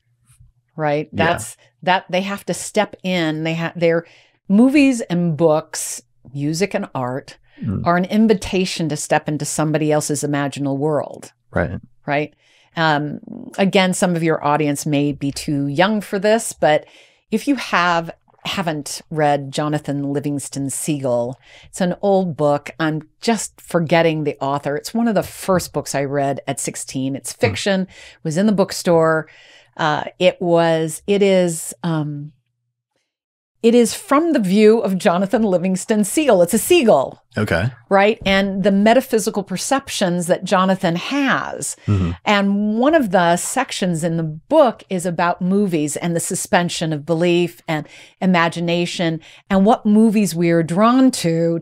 Right? That's that they have to step in. They have their movies and books, music and art are an invitation to step into somebody else's imaginal world. Right. Right. Again, some of your audience may be too young for this, but if you haven't read Jonathan Livingston Seagull, it's an old book. I'm just forgetting the author. It's one of the first books I read at 16. It's fiction. It was in the bookstore. It is from the view of Jonathan Livingston Seagull. It's a seagull. Okay. Right? And the metaphysical perceptions that Jonathan has. Mm-hmm. And one of the sections in the book is about movies and the suspension of belief and imagination and what movies we are drawn to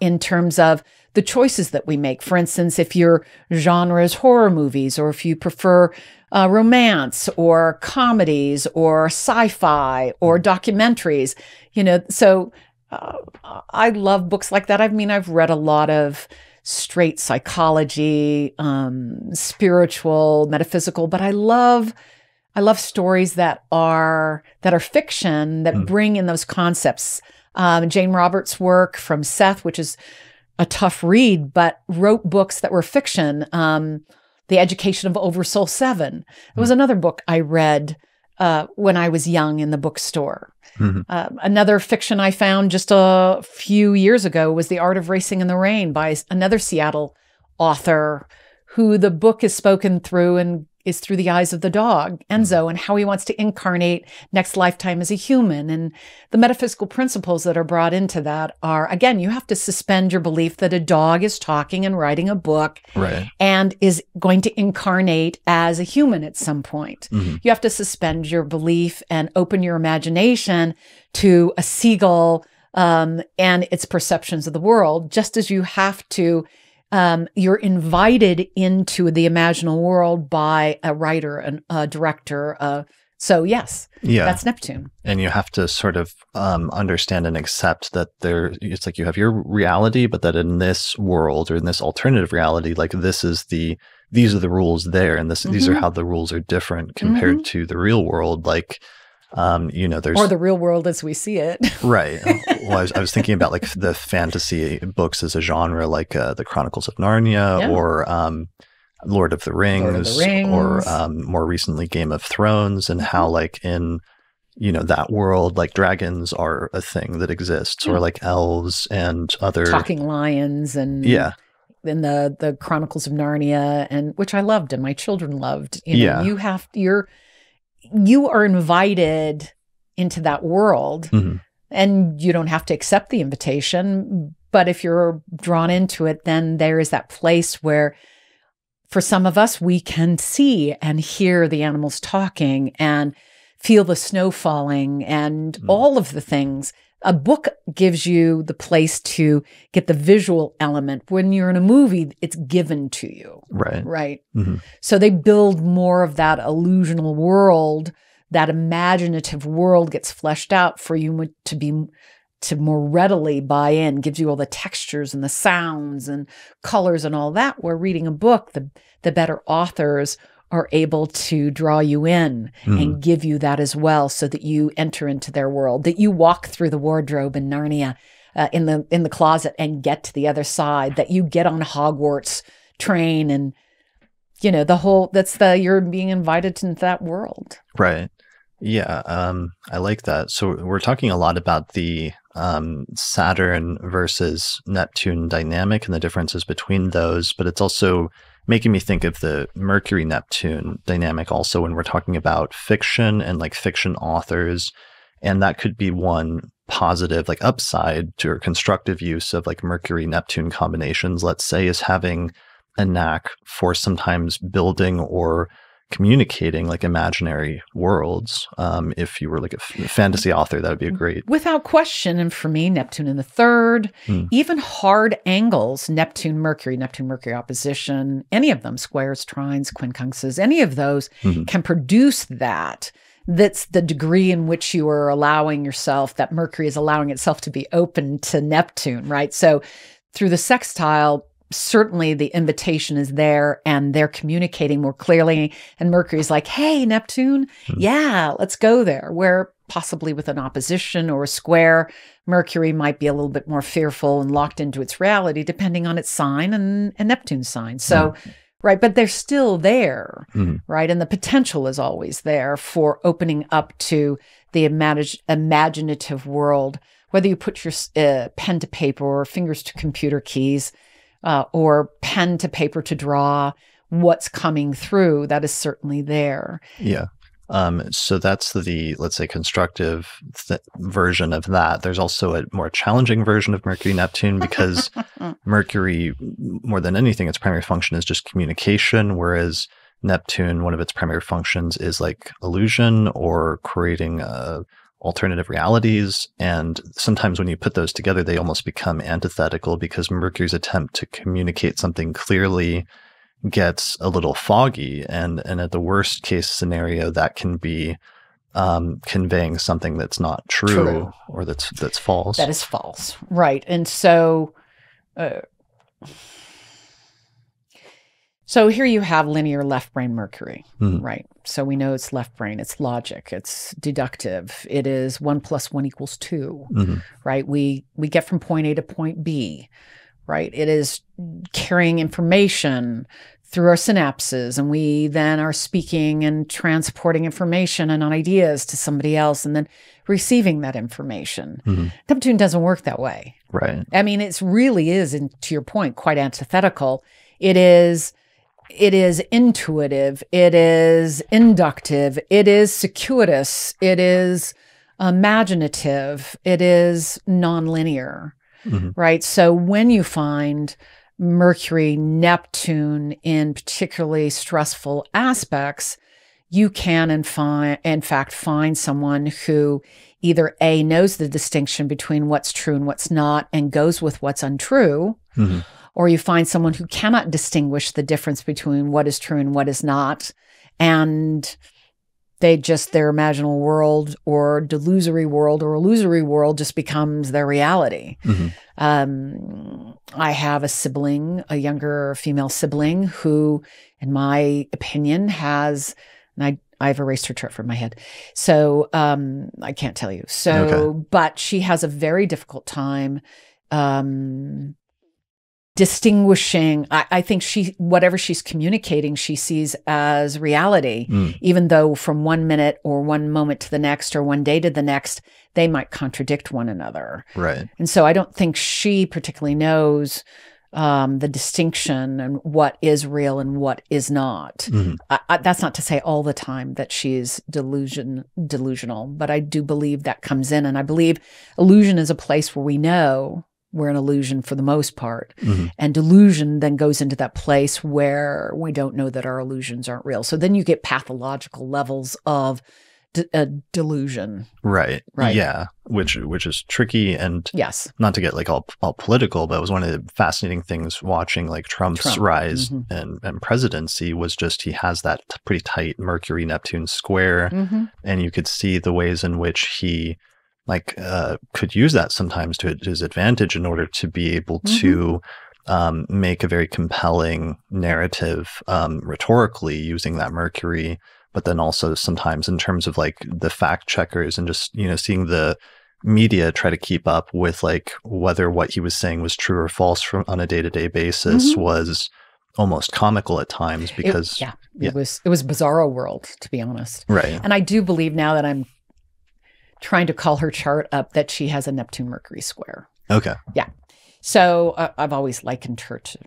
in terms of the choices that we make. For instance, if your genre is horror movies, or if you prefer romance or comedies or sci-fi or documentaries, you know. So I love books like that. I mean, I've read a lot of straight psychology, spiritual, metaphysical, but I love stories that are fiction, that bring in those concepts. Jane Roberts' work, From Seth, which is a tough read, but wrote books that were fiction. The Education of Oversoul 7. It was another book I read when I was young in the bookstore. Mm-hmm. Another fiction I found just a few years ago was The Art of Racing in the Rain by another Seattle author, who the book is spoken through and is through the eyes of the dog, Enzo, and how he wants to incarnate next lifetime as a human. And the metaphysical principles that are brought into that are, again, you have to suspend your belief that a dog is talking and writing a book and is going to incarnate as a human at some point. Mm-hmm. You have to suspend your belief and open your imagination to a seagull and its perceptions of the world, just as you have to you're invited into the imaginal world by a writer, a director. So yes, that's Neptune. And you have to sort of understand and accept that it's like you have your reality, but that in this world, or in this alternative reality, like these are the rules there, and these are how the rules are different compared to the real world. Like, or the real world as we see it. Right. Well, I was thinking about like the fantasy books as a genre, like the Chronicles of Narnia or Lord of the Rings. Or more recently Game of Thrones, and how like in, that world, like dragons are a thing that exists, or like elves and other talking lions, and in the Chronicles of Narnia, and which I loved and my children loved. You are invited into that world, and you don't have to accept the invitation. But if you're drawn into it, then there is that place where, for some of us, we can see and hear the animals talking and feel the snow falling and all of the things. A book gives you the place to get the visual element. When you're in a movie, it's given to you. Right. Right. Mm-hmm. So they build more of that illusional world. That imaginative world gets fleshed out for you to more readily buy in, gives you all the textures and the sounds and colors and all that. Where reading a book, the better authors are able to draw you in and give you that as well, so that you enter into their world, that you walk through the wardrobe in Narnia, in the closet, and get to the other side, that you get on Hogwarts train, and you're being invited into that world. Right. Yeah. I like that. So we're talking a lot about the Saturn versus Neptune dynamic and the differences between those, but it's also making me think of the Mercury-Neptune dynamic also when we're talking about fiction and like fiction authors. And that could be one positive, like upside to or constructive use of like Mercury-Neptune combinations, let's say, is having a knack for sometimes building or communicating like imaginary worlds. If you were like a fantasy author, that would be great. Without question. And for me, Neptune in the third, even hard angles, Neptune, Mercury opposition, any of them, squares, trines, quincunxes, any of those can produce that. That's the degree in which you are allowing yourself, that Mercury is allowing itself to be open to Neptune, right? So through the sextile, certainly the invitation is there and they're communicating more clearly. And Mercury's like, hey, Neptune, yeah, let's go there. Where possibly with an opposition or a square, Mercury might be a little bit more fearful and locked into its reality, depending on its sign and Neptune's sign. So, right, but they're still there, right? And the potential is always there for opening up to the imaginative world, whether you put your pen to paper or fingers to computer keys, or pen to paper to draw what's coming through, that is certainly there. Yeah. So that's the, let's say, constructive version of that. There's also a more challenging version of Mercury-Neptune because Mercury, more than anything, its primary function is just communication, whereas Neptune, one of its primary functions is like illusion or creating alternative realities. And sometimes when you put those together, they almost become antithetical because Mercury's attempt to communicate something clearly gets a little foggy, and at the worst case scenario, that can be conveying something that's not true. Or that's false. That is false, right? And so, so here you have linear left brain Mercury, right? So we know it's left brain, it's logic, it's deductive, it is 1 + 1 = 2, right? We get from point A to point B. Right? It is carrying information through our synapses, and we then are speaking and transporting information and ideas to somebody else and then receiving that information. Neptune doesn't work that way. Right. I mean, it really is, and to your point, quite antithetical. It is intuitive. It is inductive. It is circuitous. It is imaginative. It is nonlinear. Right? So when you find Mercury, Neptune in particularly stressful aspects, you can in fact find someone who either A, knows the distinction between what's true and what's not and goes with what's untrue, or you find someone who cannot distinguish the difference between what is true and what is not, and they just, their imaginal world or delusory world or illusory world just becomes their reality. I have a sibling, a younger female sibling who, in my opinion, has, and I've erased her chart from my head, so I can't tell you. So, okay. But she has a very difficult time distinguishing, I think whatever she's communicating, she sees as reality, even though from one minute or one moment to the next or one day to the next, they might contradict one another. Right. And so I don't think she particularly knows the distinction and what is real and what is not. That's not to say all the time that she's delusional, but I do believe that comes in. And I believe illusion is a place where we know we're an illusion for the most part. And delusion then goes into that place where we don't know that our illusions aren't real. So then you get pathological levels of delusion. Right. Right. Yeah. Which is tricky. And yes, not to get like all political, but it was one of the fascinating things watching like Trump's rise and presidency was just, he has that pretty tight Mercury Neptune square. And you could see the ways in which he could use that sometimes to his advantage in order to be able to make a very compelling narrative rhetorically using that Mercury, but then also sometimes in terms of like the fact checkers and just, you know, seeing the media try to keep up with like whether what he was saying was true or false on a day-to-day basis was almost comical at times because— It was bizarro world, to be honest. Right. And I do believe now that I'm trying to call her chart up that she has a Neptune-Mercury square. Okay. Yeah. So I've always likened her to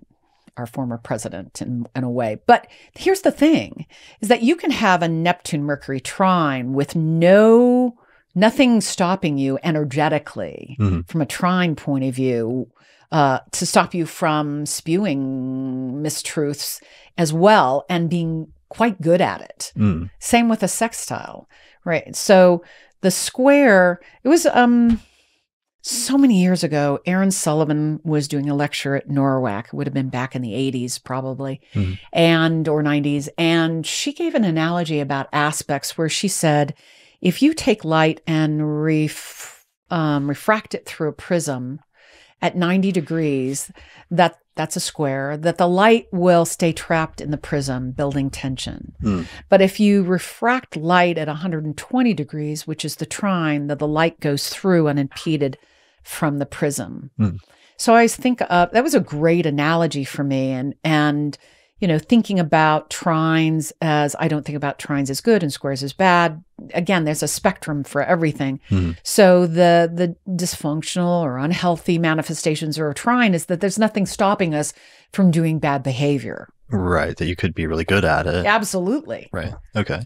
our former president in a way. But here's the thing, is that you can have a Neptune-Mercury trine with nothing stopping you energetically from a trine point of view to stop you from spewing mistruths as well and being quite good at it. Mm. Same with a sextile, right? So the square, it was so many years ago, Aaron Sullivan was doing a lecture at Norwac. It would have been back in the 80s probably, mm-hmm. and or 90s. And she gave an analogy about aspects where she said, if you take light and refract it through a prism at 90 degrees, that's a square, that the light will stay trapped in the prism, building tension. Mm. But if you refract light at 120 degrees, which is the trine, that the light goes through unimpeded from the prism. Mm. So I think that was a great analogy for me. And you know, thinking about trines as, I don't think about trines as good and squares as bad. Again, there's a spectrum for everything. Mm-hmm. So the dysfunctional or unhealthy manifestations of a trine is that there's nothing stopping us from doing bad behavior. Right, that you could be really good at it. Absolutely. Right, okay.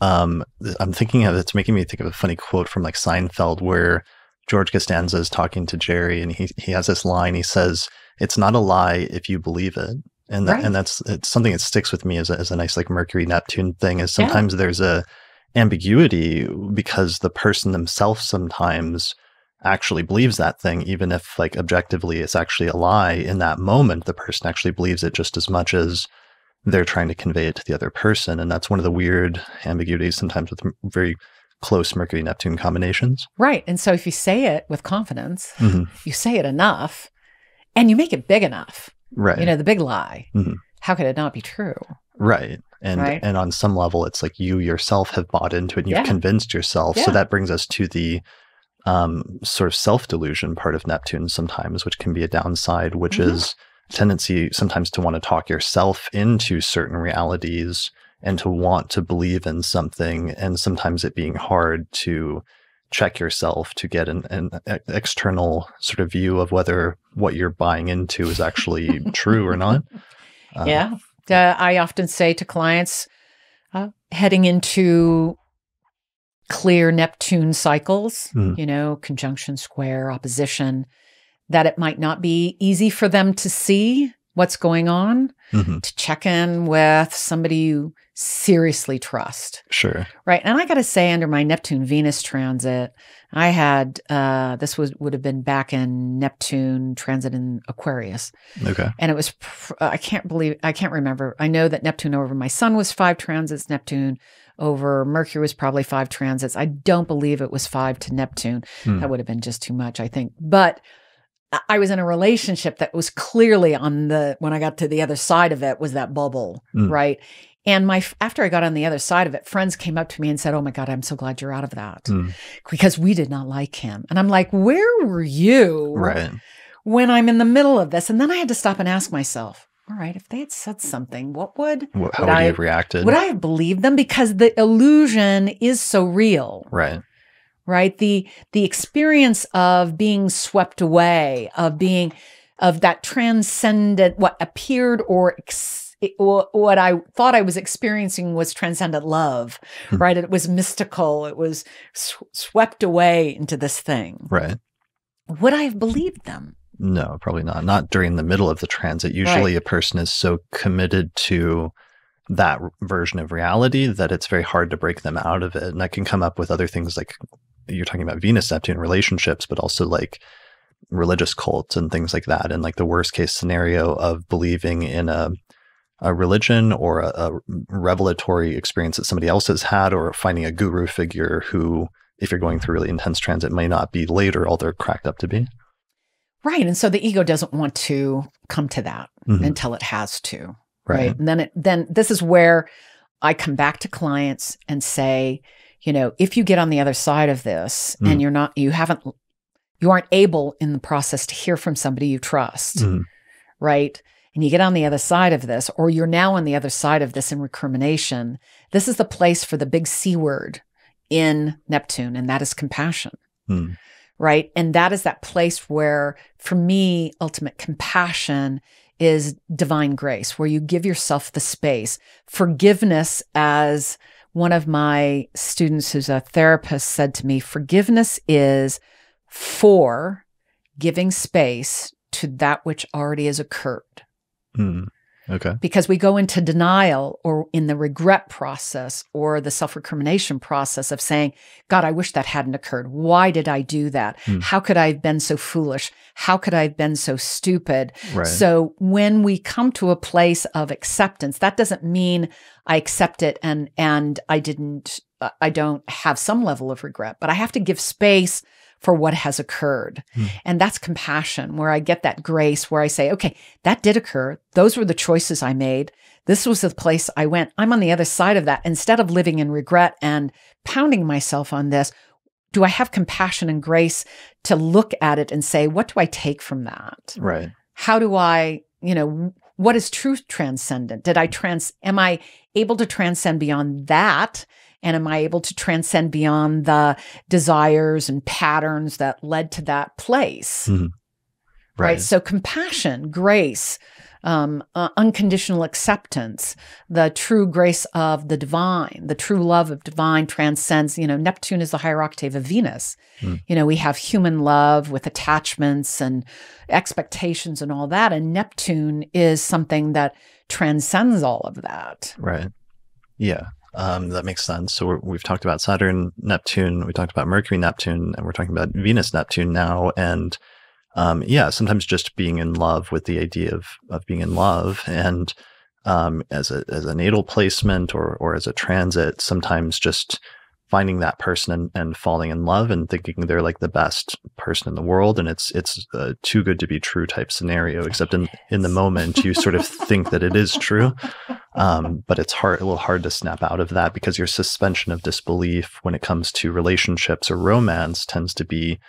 I'm thinking of, it's making me think of a funny quote from like Seinfeld where George Costanza is talking to Jerry and he has this line, he says, "It's not a lie if you believe it." And, right. and that's it's something that sticks with me as a nice like Mercury Neptune thing is sometimes yeah. there's a ambiguity because the person themselves sometimes actually believes that thing, even if like objectively it's actually a lie. In that moment, the person actually believes it just as much as they're trying to convey it to the other person. And that's one of the weird ambiguities sometimes with very close Mercury Neptune combinations. Right. And so if you say it with confidence, mm-hmm. you say it enough and you make it big enough. Right. You know, the big lie. Mm-hmm. How could it not be true? Right. And on some level, it's like you yourself have bought into it and you've yeah. convinced yourself. Yeah. So that brings us to the sort of self-delusion part of Neptune sometimes, which can be a downside, which mm-hmm. is a tendency sometimes to want to talk yourself into certain realities and to want to believe in something. And sometimes it being hard to check yourself to get an external sort of view of whether what you're buying into is actually true or not. Yeah. I often say to clients, heading into clear Neptune cycles, mm. you know, conjunction, square, opposition, that it might not be easy for them to see what's going on, mm-hmm. to check in with somebody you seriously trust. Sure. Right. And I got to say, under my Neptune-Venus transit, I had, this would have been back in Neptune transit in Aquarius. Okay. And it was, I can't remember. I know that Neptune over my sun was 5 transits, Neptune over Mercury was probably 5 transits. I don't believe it was 5 to Neptune. Hmm. That would have been just too much, I think. But I was in a relationship that was clearly on the, when I got to the other side of it, was that bubble, mm. right? And after I got on the other side of it, friends came up to me and said, "Oh my God, I'm so glad you're out of that." Mm. Because we did not like him. And I'm like, where were you right. when I'm in the middle of this? And then I had to stop and ask myself, all right, if they had said something, how would you have reacted? Would I have believed them? Because the illusion is so real. Right. Right. The experience of being swept away, of that transcendent, what appeared or what I thought I was experiencing was transcendent love, mm. right? It was mystical. It was swept away into this thing. Right. Would I have believed them? No, probably not. Not during the middle of the transit. Usually right. a person is so committed to that version of reality that it's very hard to break them out of it. And that can come up with other things like, you're talking about Venus, Neptune relationships, but also like religious cults and things like that. And like the worst case scenario of believing in a religion or a revelatory experience that somebody else has had, or finding a guru figure who, if you're going through really intense transit, may not be later all they're cracked up to be. Right. And so the ego doesn't want to come to that mm-hmm. until it has to. Right. Right. And then this is where I come back to clients and say, you know, if you get on the other side of this mm. and you aren't able in the process to hear from somebody you trust, mm. right? And you get on the other side of this, or you're now on the other side of this in recrimination, this is the place for the big C word in Neptune, and that is compassion, mm. right? And that is that place where, for me, ultimate compassion is divine grace, where you give yourself the space. Forgiveness, as one of my students who's a therapist said to me, forgiveness is for giving space to that which already has occurred. Mm. Okay. Because we go into denial or in the regret process or the self-recrimination process of saying, God, I wish that hadn't occurred. Why did I do that? Hmm. How could I have been so foolish? How could I have been so stupid? Right. So when we come to a place of acceptance, that doesn't mean I accept it and I don't have some level of regret, but I have to give space for what has occurred. Mm. And that's compassion, where I get that grace, where I say, okay, that did occur. Those were the choices I made. This was the place I went. I'm on the other side of that. Instead of living in regret and pounding myself on this, do I have compassion and grace to look at it and say, what do I take from that? Right. How do I, you know, what is true transcendent? Am I able to transcend beyond that? And am I able to transcend beyond the desires and patterns that led to that place? Mm-hmm. Right. So compassion, grace, unconditional acceptance, the true grace of the divine, the true love of divine transcends, you know, Neptune is the higher octave of Venus. Mm. You know, we have human love with attachments and expectations and all that. And Neptune is something that transcends all of that. Right. Yeah. That makes sense. So we've talked about Saturn, Neptune, we talked about Mercury, Neptune, and we're talking about Venus, Neptune now. And yeah, sometimes just being in love with the idea of being in love. And as a natal placement or as a transit, sometimes just finding that person and falling in love and thinking they're like the best person in the world. And it's too good to be true type scenario, except in the moment you sort of think that it is true. But it's a little hard to snap out of that, because your suspension of disbelief when it comes to relationships or romance tends to be,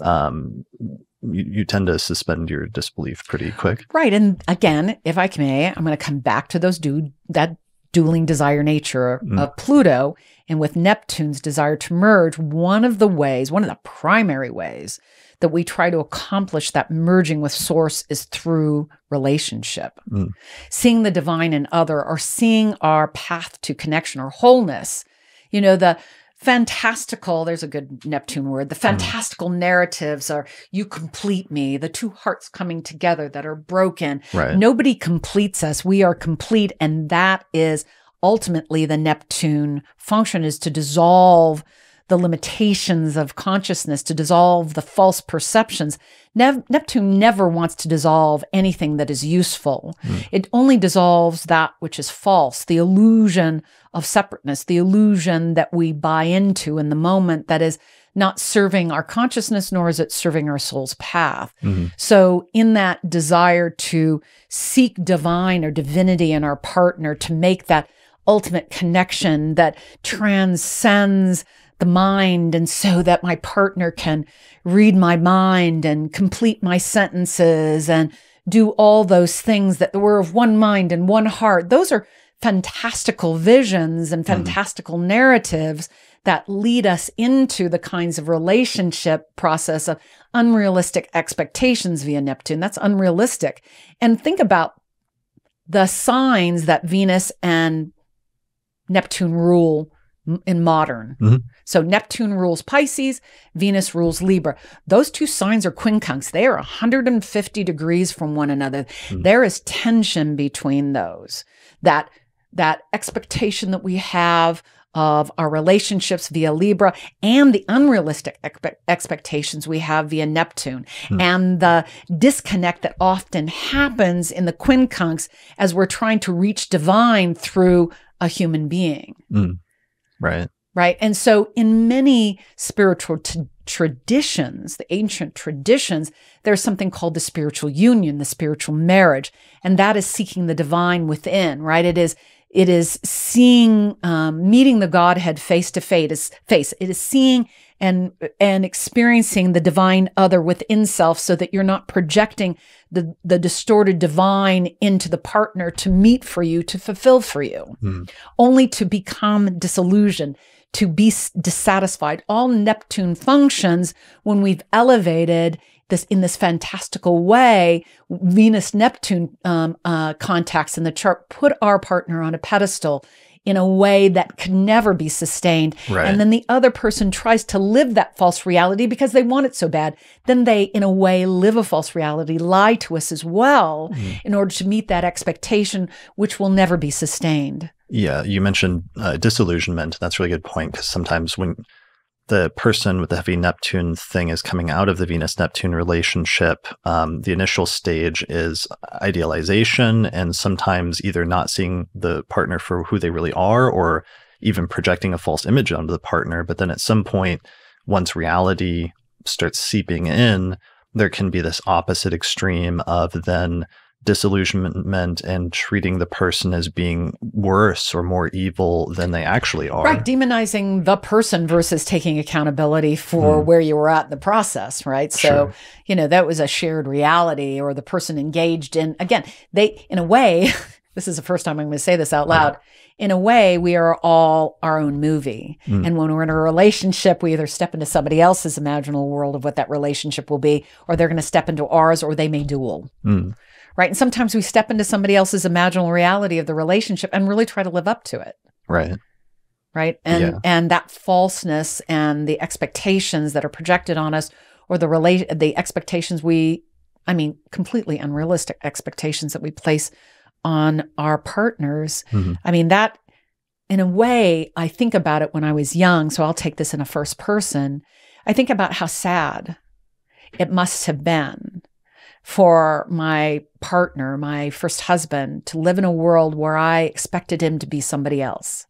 you tend to suspend your disbelief pretty quick. Right. And again, if I may, I'm going to come back to that dueling desire nature of Pluto, and with Neptune's desire to merge, one of the primary ways that we try to accomplish that merging with source is through relationship. Mm. Seeing the divine in other, or seeing our path to connection or wholeness, you know, the fantastical, there's a good Neptune word, the fantastical narratives are, you complete me, the two hearts coming together that are broken. Right. Nobody completes us. We are complete. And that is ultimately the Neptune function, is to dissolve the limitations of consciousness, to dissolve the false perceptions. Neptune never wants to dissolve anything that is useful. Mm. It only dissolves that which is false, the illusion of separateness, the illusion that we buy into in the moment that is not serving our consciousness, nor is it serving our soul's path. Mm-hmm. So in that desire to seek divine or divinity in our partner, to make that ultimate connection that transcends the mind, and so that my partner can read my mind and complete my sentences and do all those things, that we're of one mind and one heart. Those are fantastical visions and fantastical narratives that lead us into the kinds of relationship process of unrealistic expectations via Neptune. That's unrealistic. And think about the signs that Venus and Neptune rule in modern. Mm-hmm. So Neptune rules Pisces, Venus rules Libra. Those two signs are quincunx. They are 150 degrees from one another. Mm-hmm. There is tension between those. That expectation that we have of our relationships via Libra, and the unrealistic expectations we have via Neptune, and the disconnect that often happens in the quincunx as we're trying to reach divine through a human being. Mm. Right. Right. And so in many spiritual traditions, the ancient traditions, there's something called the spiritual union, the spiritual marriage. And that is seeking the divine within, right? It is seeing, meeting the Godhead face to face. It is seeing and experiencing the divine other within self, so that you're not projecting the distorted divine into the partner to meet for you, to fulfill for you, only to become disillusioned, to be dissatisfied. All Neptune functions, when we've elevated this in this fantastical way, Venus-Neptune contacts in the chart, put our partner on a pedestal, in a way that could never be sustained. Right. And then the other person tries to live that false reality because they want it so bad. Then they, in a way, live a false reality, lie to us as well in order to meet that expectation, which will never be sustained. Yeah, you mentioned disillusionment. That's a really good point, because sometimes when the person with the heavy Neptune thing is coming out of the Venus-Neptune relationship, the initial stage is idealization, and sometimes either not seeing the partner for who they really are or even projecting a false image onto the partner. But then at some point, once reality starts seeping in, there can be this opposite extreme of then disillusionment and treating the person as being worse or more evil than they actually are. Right, demonizing the person versus taking accountability for where you were at in the process, right? So, sure. You know, that was a shared reality, or the person engaged in, again, they, in a way, this is the first time I'm going to say this out loud, in a way, we are all our own movie. And when we're in a relationship, we either step into somebody else's imaginal world of what that relationship will be, or they're going to step into ours, or they may duel. Right. And sometimes we step into somebody else's imaginal reality of the relationship and really try to live up to it. Right. Right. And and that falseness and the expectations that are projected on us, or the expectations we, I mean, completely unrealistic expectations that we place on our partners. I mean, that in a way, I think about it when I was young, so I'll take this in a first person. I think about how sad it must have been for my partner, my first husband, to live in a world where I expected him to be somebody else.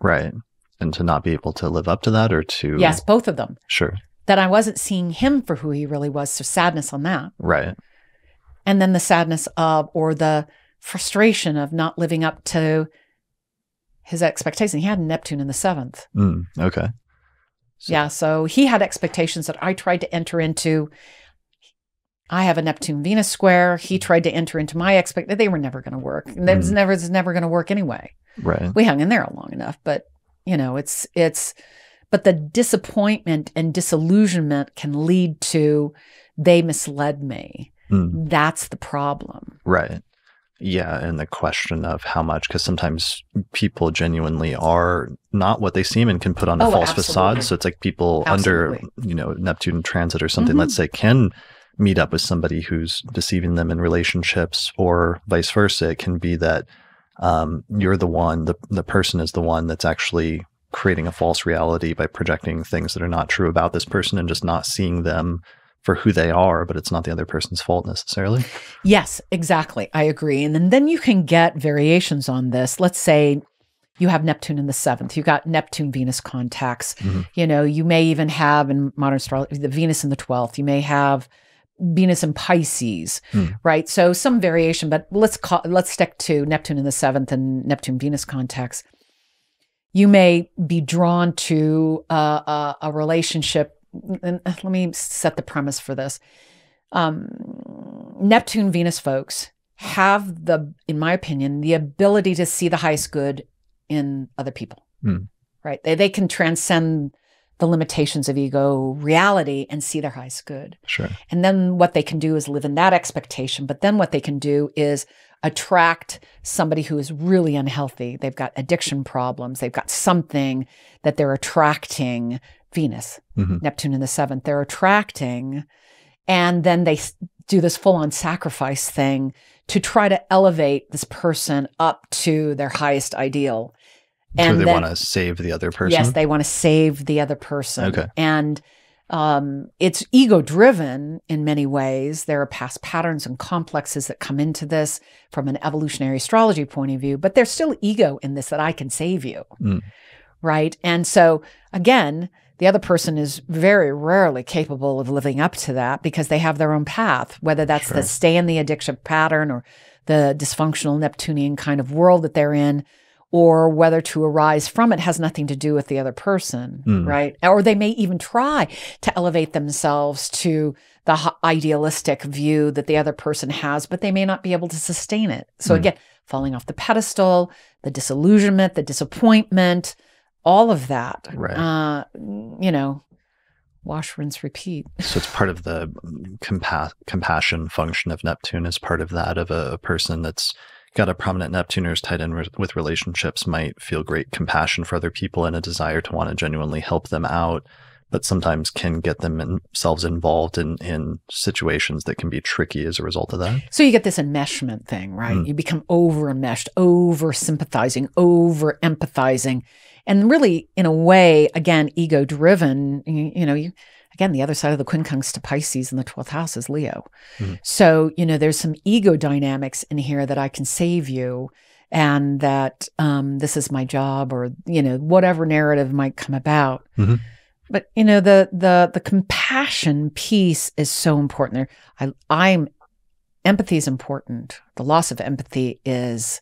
Right. And to not be able to live up to that, or to... Yes, both of them. Sure. That I wasn't seeing him for who he really was, so sadness on that. Right. And then the sadness of, or the frustration of, not living up to his expectation. He had Neptune in the 7th. Okay. So. Yeah, so he had expectations that I tried to enter into. I have a Neptune-Venus square. He tried to enter into my expectation. They were never going to work. And that was never going to work anyway. Right. We hung in there long enough, but you know, but the disappointment and disillusionment can lead to, they misled me. That's the problem. Right. Yeah. And the question of how much, because sometimes people genuinely are not what they seem and can put on a false facade. So it's like people under, you know, Neptune transit or something, let's say, can meet up with somebody who's deceiving them in relationships, or vice versa. It can be that you're the one, the person is the one that's actually creating a false reality by projecting things that are not true about this person and just not seeing them for who they are, but it's not the other person's fault necessarily. Yes, exactly. I agree. And then you can get variations on this. Let's say you have Neptune in the 7th. You got Neptune-Venus contacts. You know, you may even have, in modern astrology, the Venus in the 12th. You may have Venus in Pisces, right? So some variation, but let's stick to Neptune in the 7th and Neptune-Venus contacts. You may be drawn to a relationship, and let me set the premise for this. Neptune-Venus folks have the, in my opinion, the ability to see the highest good in other people, right? They can transcend the limitations of ego reality and see their highest good. Sure. And then what they can do is live in that expectation, but then what they can do is attract somebody who is really unhealthy. They've got addiction problems. They've got something that they're attracting. Venus, Neptune in the 7th, they're attracting, and then they do this full-on sacrifice thing to try to elevate this person up to their highest ideal. And so they want to save the other person? Yes, they want to save the other person. Okay. And it's ego-driven in many ways. There are past patterns and complexes that come into this from an evolutionary astrology point of view, but there's still ego in this, that I can save you, right? And so, again, the other person is very rarely capable of living up to that because they have their own path, whether that's the stay in the addiction pattern or the dysfunctional Neptunian kind of world that they're in, or whether to arise from it has nothing to do with the other person, right? Or they may even try to elevate themselves to the idealistic view that the other person has, but they may not be able to sustain it. So again, falling off the pedestal, the disillusionment, the disappointment, all of that, you know, wash, rinse, repeat. So it's part of the compassion function of Neptune, is part of that of a person that's Got a prominent Neptuners tied in with relationships might feel great compassion for other people and a desire to want to genuinely help them out, but sometimes can get themselves involved in situations that can be tricky as a result of that. So you get this enmeshment thing, right? Mm. You become over-enmeshed, over-sympathizing, over-empathizing, and really, in a way, again, ego-driven. Again, the other side of the quincunx to Pisces in the 12th house is Leo. Mm. So, there's some ego dynamics in here that I can save you and that this is my job or, whatever narrative might come about. Mm-hmm. But, the compassion piece is so important there. Empathy is important. The loss of empathy is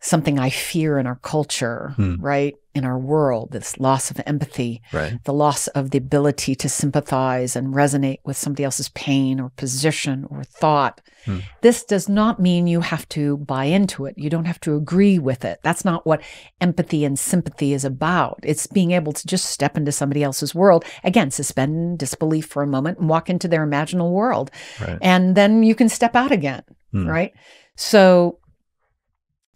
something I fear in our culture, right? In our world, this loss of empathy, right. The loss of the ability to sympathize and resonate with somebody else's pain or position or thought. Hmm. This does not mean you have to buy into it. You don't have to agree with it. That's not what empathy and sympathy is about. It's being able to just step into somebody else's world. Again, suspend disbelief for a moment and walk into their imaginal world. Right. And then you can step out again, right? So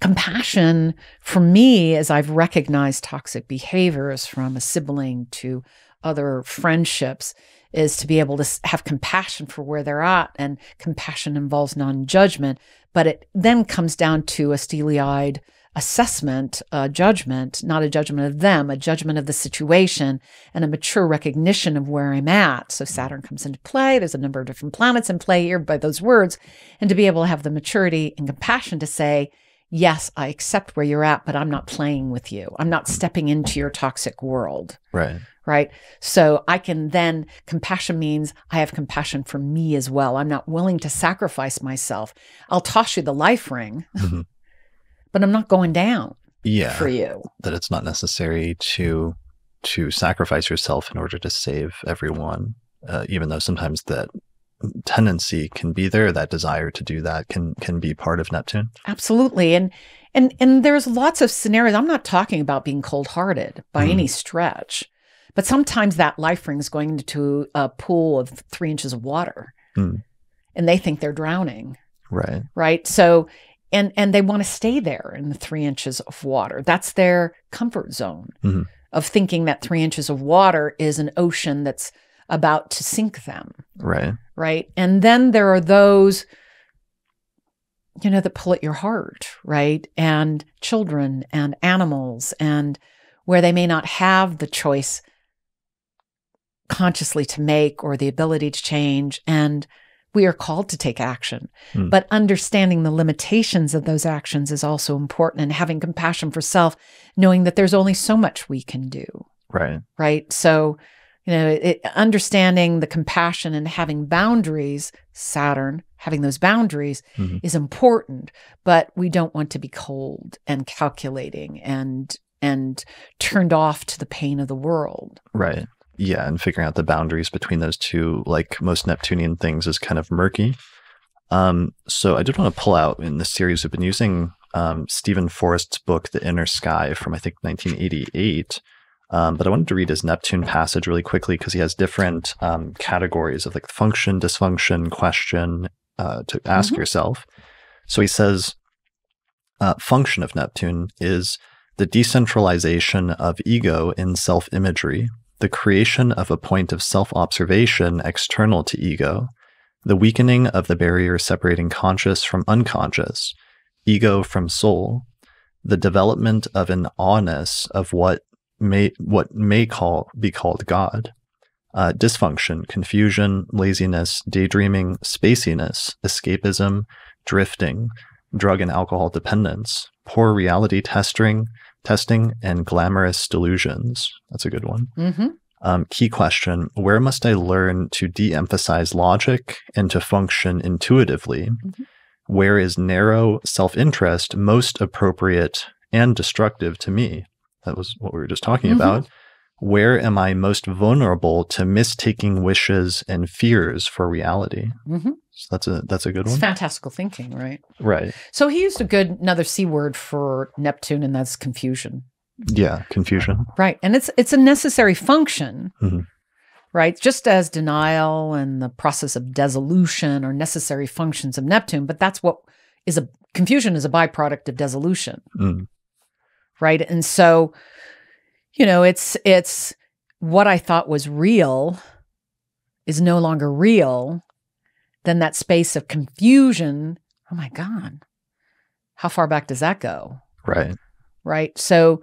compassion, for me, as I've recognized toxic behaviors from a sibling to other friendships, is to be able to have compassion for where they're at. And compassion involves non-judgment, but it then comes down to a steely-eyed assessment, a judgment, not a judgment of them, a judgment of the situation, and a mature recognition of where I'm at. So Saturn comes into play. There's a number of different planets in play here by those words. And to be able to have the maturity and compassion to say, yes, I accept where you're at, but I'm not playing with you. I'm not stepping into your toxic world. Right. Right. So I can then, compassion means I have compassion for me as well. I'm not willing to sacrifice myself. I'll toss you the life ring, but I'm not going down for you. That it's not necessary to sacrifice yourself in order to save everyone, even though sometimes that tendency can be there, that desire to do that can be part of Neptune. Absolutely. And there's lots of scenarios. I'm not talking about being cold-hearted by any stretch, but sometimes that life ring is going into a pool of 3 inches of water and they think they're drowning. Right. Right. So, and they want to stay there in the 3 inches of water. That's their comfort zone of thinking that 3 inches of water is an ocean that's about to sink them. Right. Right. And then there are those, that pull at your heart, right? And children and animals, and where they may not have the choice consciously to make or the ability to change. And we are called to take action. But understanding the limitations of those actions is also important, and having compassion for self, knowing that there's only so much we can do. Right. Right. So, understanding the compassion and having boundaries, Saturn, having those boundaries is important, but we don't want to be cold and calculating and turned off to the pain of the world. Right. Yeah. And figuring out the boundaries between those two, like most Neptunian things, is kind of murky. So I did want to pull out in this series, we've been using Stephen Forrest's book, The Inner Sky, from I think 1988. But I wanted to read his Neptune passage really quickly because he has different categories of like function, dysfunction, question to ask yourself. So he says, function of Neptune is the decentralization of ego in self-imagery, the creation of a point of self-observation external to ego, the weakening of the barrier separating conscious from unconscious, ego from soul, the development of an awness of what may be called God, dysfunction, confusion, laziness, daydreaming, spaciness, escapism, drifting, drug and alcohol dependence, poor reality testing, and glamorous delusions. That's a good one. Key question, where must I learn to de-emphasize logic and to function intuitively? Where is narrow self-interest most appropriate and destructive to me? That was what we were just talking about. Where am I most vulnerable to mistaking wishes and fears for reality? So that's a good one. It's fantastical thinking, right? Right. So he used another C word for Neptune, and that's confusion. Yeah, confusion. Right. And it's a necessary function, right? Just as denial and the process of dissolution are necessary functions of Neptune, but that's what is confusion is a byproduct of dissolution. Mm. Right. And so, you know, it's what I thought was real is no longer real. Then that space of confusion, oh my God, how far back does that go? Right. Right. So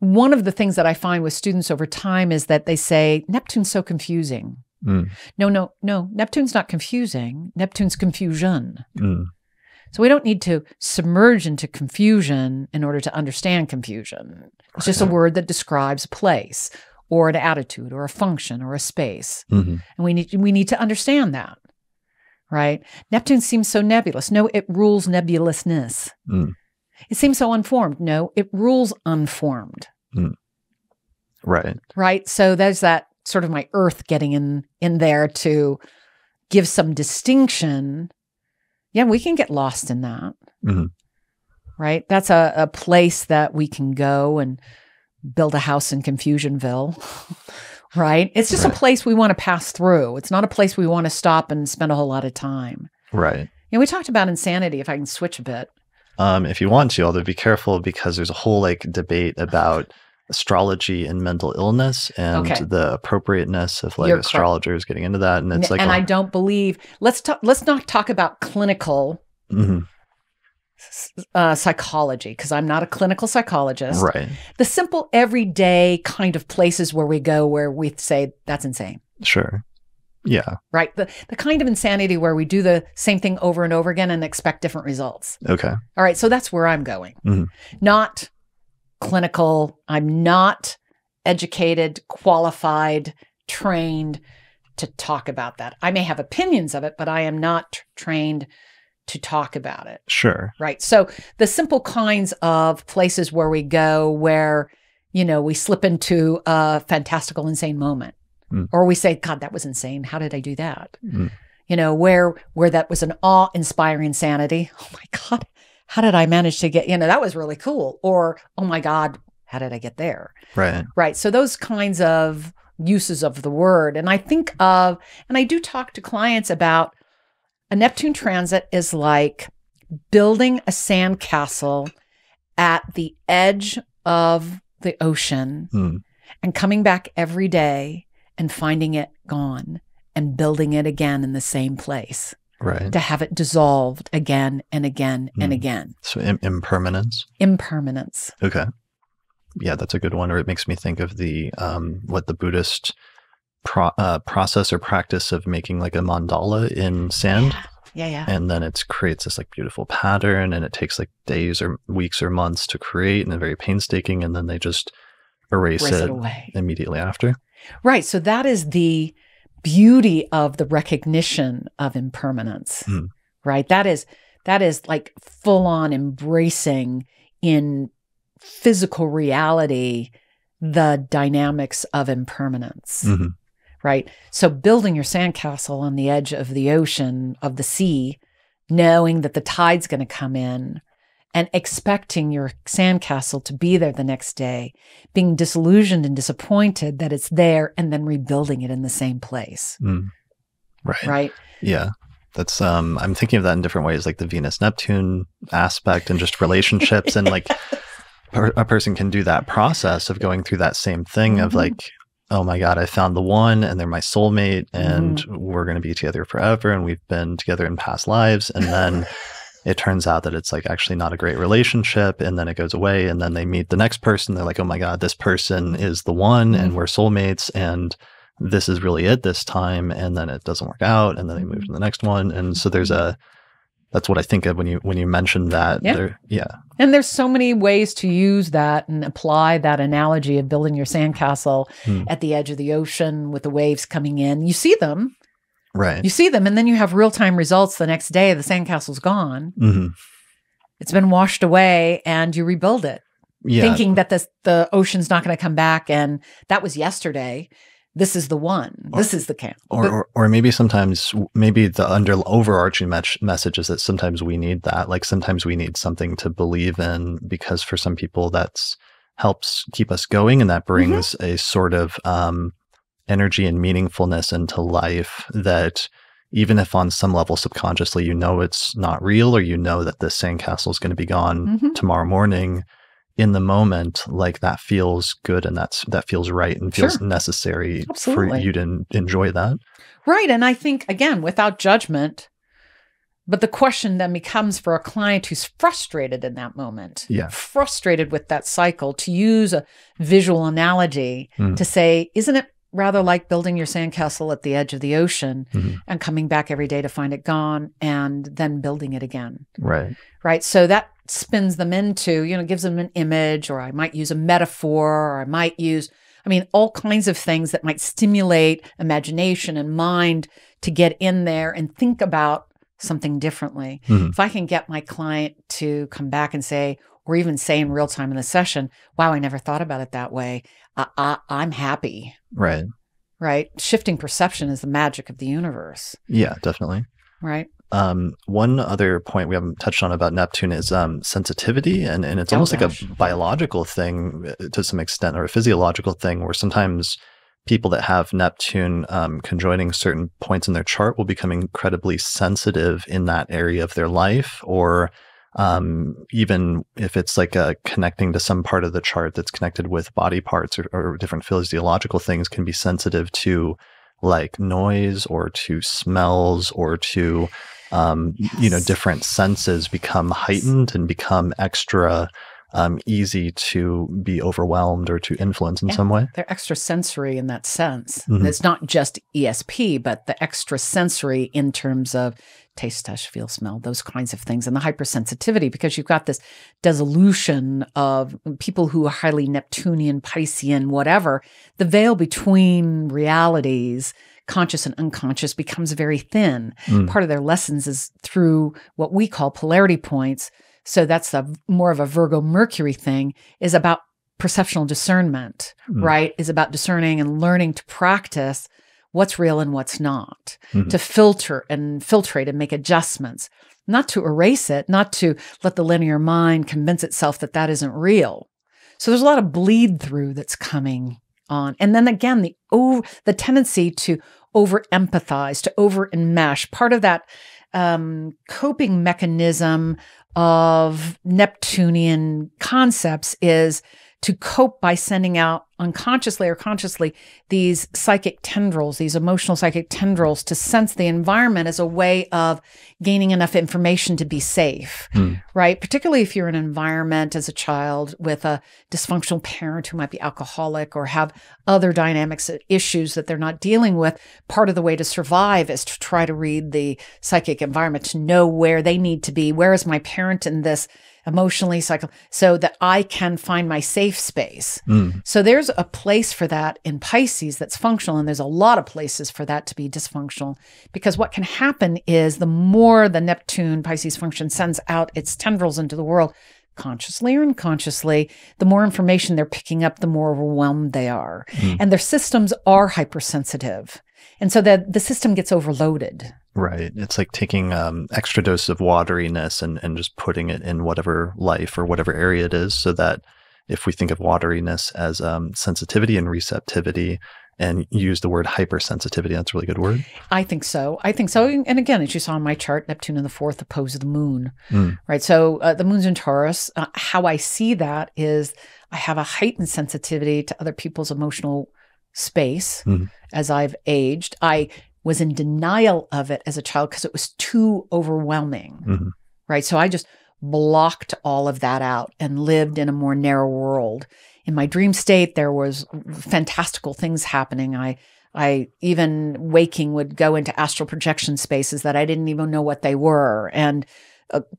one of the things that I find with students over time is that they say, Neptune's so confusing. Mm. No, Neptune's not confusing. Neptune's confusion. Mm. So we don't need to submerge into confusion in order to understand confusion. It's just a word that describes a place or an attitude or a function or a space. Mm-hmm. And we need to understand that, right? Neptune seems so nebulous. No, it rules nebulousness. Mm. It seems so unformed. No, it rules unformed. Mm. Right. Right? So there's that sort of my earth getting in there to give some distinction. Yeah, we can get lost in that, mm-hmm. right? That's a place that we can go and build a house in Confusionville, right? It's just a place we want to pass through. It's not a place we want to stop and spend a whole lot of time. Right. And we talked about insanity, if I can switch a bit. If you want to, although be careful because there's a whole debate about astrology and mental illness and the appropriateness of astrologers getting into that. And it's I don't believe, let's not talk about clinical mm-hmm. Psychology because I'm not a clinical psychologist. Right. The simple everyday kind of places where we go where we say that's insane. Sure. Yeah. Right. The kind of insanity where we do the same thing over and over again and expect different results. Okay. All right. So that's where I'm going. Mm-hmm. Not clinical. I'm not educated, qualified, trained to talk about that. I may have opinions of it, but I am not trained to talk about it. Sure. Right. So the simple kinds of places where we go where, you know, we slip into a fantastical, insane moment, mm. or we say, God, that was insane. How did I do that? Mm. You know, where that was an awe-inspiring insanity. Oh my God. How did I manage to get, you know, that was really cool. Or, oh my God, how did I get there? Right. Right. So those kinds of uses of the word. And I think of, and I do talk to clients about a Neptune transit is like building a sandcastle at the edge of the ocean mm. and coming back every day and finding it gone and building it again in the same place. Right. To have it dissolved again and again and again. So impermanence? Impermanence. Okay. Yeah, that's a good one. Or it makes me think of the, what the Buddhist process or practice of making a mandala in sand. Yeah, yeah. And then it creates this beautiful pattern and it takes days or weeks or months to create and they're very painstaking and then they just erase it away immediately after. Right. So that is the beauty of the recognition of impermanence, mm. right? That is like full-on embracing in physical reality the dynamics of impermanence, mm-hmm. right? So building your sandcastle on the edge of the ocean, of the sea, knowing that the tide's going to come in and expecting your sandcastle to be there the next day, being disillusioned and disappointed that it's there, and then rebuilding it in the same place. Mm. Right. Right. Yeah. That's, I'm thinking of that in different ways, like the Venus-Neptune aspect and just relationships. And a person can do that process of going through that same thing mm-hmm. of oh my God, I found the one and they're my soulmate and mm-hmm. we're going to be together forever. And we've been together in past lives. And then it turns out that it's actually not a great relationship and then it goes away and then they meet the next person. They're oh my God, this person is the one mm-hmm. and we're soulmates and this is really it this time. And then it doesn't work out and then they move to the next one. And so there's that's what I think of when you mentioned that. Yeah. Yeah. And there's so many ways to use that and apply that analogy of building your sandcastle mm. at the edge of the ocean with the waves coming in. You see them. Right. You see them and then you have real-time results the next day. The sandcastle's gone. Mm-hmm. It's been washed away and you rebuild it. Yeah. Thinking that the ocean's not going to come back and that was yesterday. This is the one. Or, this is the camp. Or maybe sometimes, maybe the overarching message is that sometimes we need that. Sometimes we need something to believe in because for some people that's helps keep us going and that brings mm-hmm. a sort of energy and meaningfulness into life that even if on some level subconsciously you know it's not real, or you know that this sandcastle is going to be gone tomorrow morning, in the moment, like, that feels good, and that feels right and feels necessary for you to enjoy that. Right. And I think, again, without judgment, but the question then becomes for a client who's frustrated in that moment, frustrated with that cycle, to use a visual analogy to say, isn't it rather like building your sandcastle at the edge of the ocean and coming back every day to find it gone and then building it again? Right. Right. So that spins them into, you know, gives them an image, or I might use a metaphor, or I might use, I mean, all kinds of things that might stimulate imagination and mind to get in there and think about something differently. If I can get my client to come back and say, or even say in real time in the session, wow, I never thought about it that way. I'm happy. Right. Right. Shifting perception is the magic of the universe. Yeah, definitely. Right. One other point we haven't touched on about Neptune is sensitivity. And it's almost like a biological thing to some extent, or a physiological thing, where sometimes people that have Neptune conjoining certain points in their chart will become incredibly sensitive in that area of their life, or even if it's like connecting to some part of the chart that's connected with body parts, or different physiological things, can be sensitive to like noise, or to smells, or to, you know, different senses become heightened and become extra easy to be overwhelmed or to influence in some way. They're extrasensory in that sense. It's not just ESP, but the extrasensory in terms of taste, touch, feel, smell, those kinds of things, and the hypersensitivity, because you've got this dissolution of people who are highly Neptunian, Piscean, whatever. The veil between realities, conscious and unconscious, becomes very thin. Part of their lessons is through what we call polarity points. So that's a more of a Virgo Mercury thing, is about perceptual discernment, right? Is about discerning and learning to practice what's real and what's not, to filter and filtrate and make adjustments, not to erase it, not to let the linear mind convince itself that that isn't real. So there's a lot of bleed through that's coming on. And then again, the tendency to over-empathize, to over-enmesh, part of that coping mechanism of Neptunian concepts is to cope by sending out unconsciously or consciously these psychic tendrils, these emotional psychic tendrils, to sense the environment as a way of gaining enough information to be safe, right? Particularly if you're in an environment as a child with a dysfunctional parent who might be alcoholic or have other dynamics, issues that they're not dealing with, part of the way to survive is to try to read the psychic environment, to know where they need to be. Where is my parent in this emotionally, so that I can find my safe space. So there's a place for that in Pisces that's functional, and there's a lot of places for that to be dysfunctional, because what can happen is the more the Neptune Pisces function sends out its tendrils into the world, consciously or unconsciously, the more information they're picking up, the more overwhelmed they are. And their systems are hypersensitive. And so the system gets overloaded. Right. It's like taking extra dose of wateriness and just putting it in whatever life or whatever area it is, so that if we think of wateriness as sensitivity and receptivity, and use the word hypersensitivity, that's a really good word. I think so. I think so. And again, as you saw in my chart, Neptune in the fourth, the pose of the moon, right? So the moon's in Taurus. How I see that is I have a heightened sensitivity to other people's emotional space as I've aged. I was in denial of it as a child because it was too overwhelming, right? So I just blocked all of that out and lived in a more narrow world. In my dream state, there was fantastical things happening. I even waking would go into astral projection spaces that I didn't even know what they were, and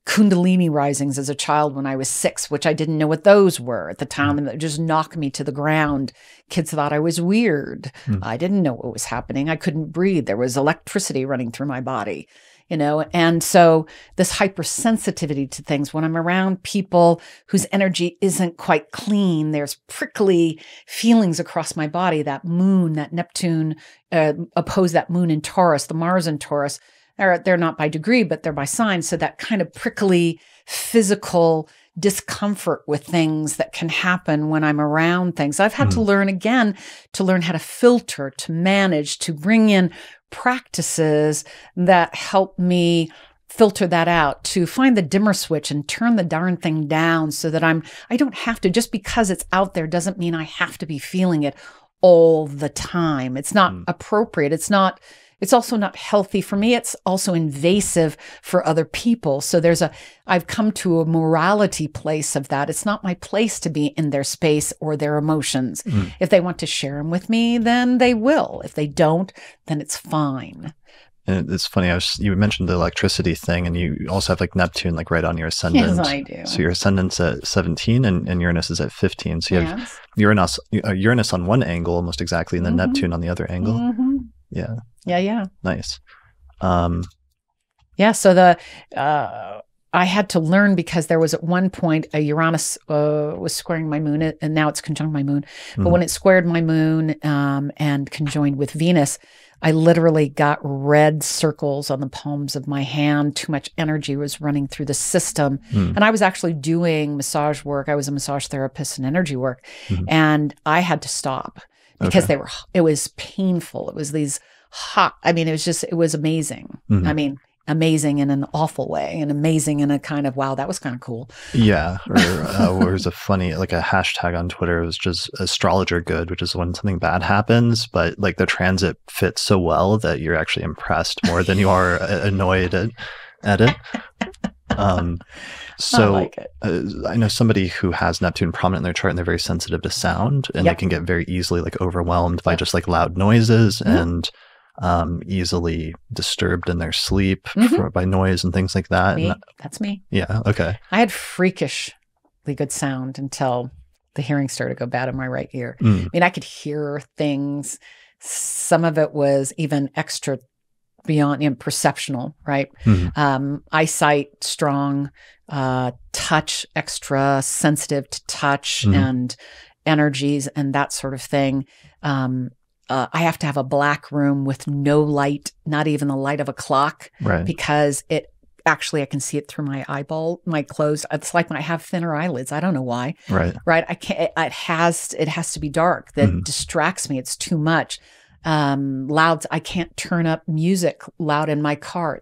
Kundalini risings as a child when I was 6, which I didn't know what those were at the time, and it just knocked me to the ground. Kids thought I was weird. I didn't know what was happening. I couldn't breathe. There was electricity running through my body, you know? And so this hypersensitivity to things, when I'm around people whose energy isn't quite clean, there's prickly feelings across my body, that moon, that Neptune, oppose that moon in Taurus, the Mars in Taurus. They're not by degree, but they're by sign. So that kind of prickly physical discomfort with things that can happen when I'm around things. I've had to learn again to learn how to filter, to manage, to bring in practices that help me filter that out, to find the dimmer switch and turn the darn thing down so that I don't have to. Just because it's out there doesn't mean I have to be feeling it all the time. It's not appropriate. It's also not healthy for me. It's also invasive for other people. So I've come to a morality place of that. It's not my place to be in their space or their emotions. If they want to share them with me, then they will. If they don't, then it's fine. And it's funny, you mentioned the electricity thing, and you also have like Neptune, like right on your ascendant. Yes, I do. So your ascendant's at 17 and Uranus is at 15. So you have Uranus on one angle almost exactly, and then Neptune on the other angle. Yeah. Yeah. Yeah. Nice. Yeah. So I had to learn, because there was at one point a Uranus was squaring my moon, and now it's conjunct my moon. But when it squared my moon and conjoined with Venus, I literally got red circles on the palms of my hand. Too much energy was running through the system. And I was actually doing massage work. I was a massage therapist and energy work. And I had to stop because it was painful. It was these hot, I mean, it was amazing. I mean, amazing in an awful way, and amazing in a kind of, wow, that was kind of cool. Yeah. Or there was a funny, like a hashtag on Twitter, it was just astrologer good, which is when something bad happens, but like the transit fits so well that you're actually impressed more than you are annoyed at it. So I like it. I know somebody who has Neptune prominent in their chart, and they're very sensitive to sound, and they can get very easily like overwhelmed by just like loud noises and easily disturbed in their sleep by noise and things like that. That's me. Yeah. Okay. I had freakishly good sound until the hearing started to go bad in my right ear. I mean, I could hear things. Some of it was even extra beyond perceptional, right? Eyesight strong, touch extra sensitive to touch and energies and that sort of thing. I have to have a black room with no light, not even the light of a clock, because I can see it through my eyeball, my closed. It's like when I have thinner eyelids. I don't know why. I can't. It has to be dark. That distracts me. It's too much. Loud. I can't turn up music loud in my car.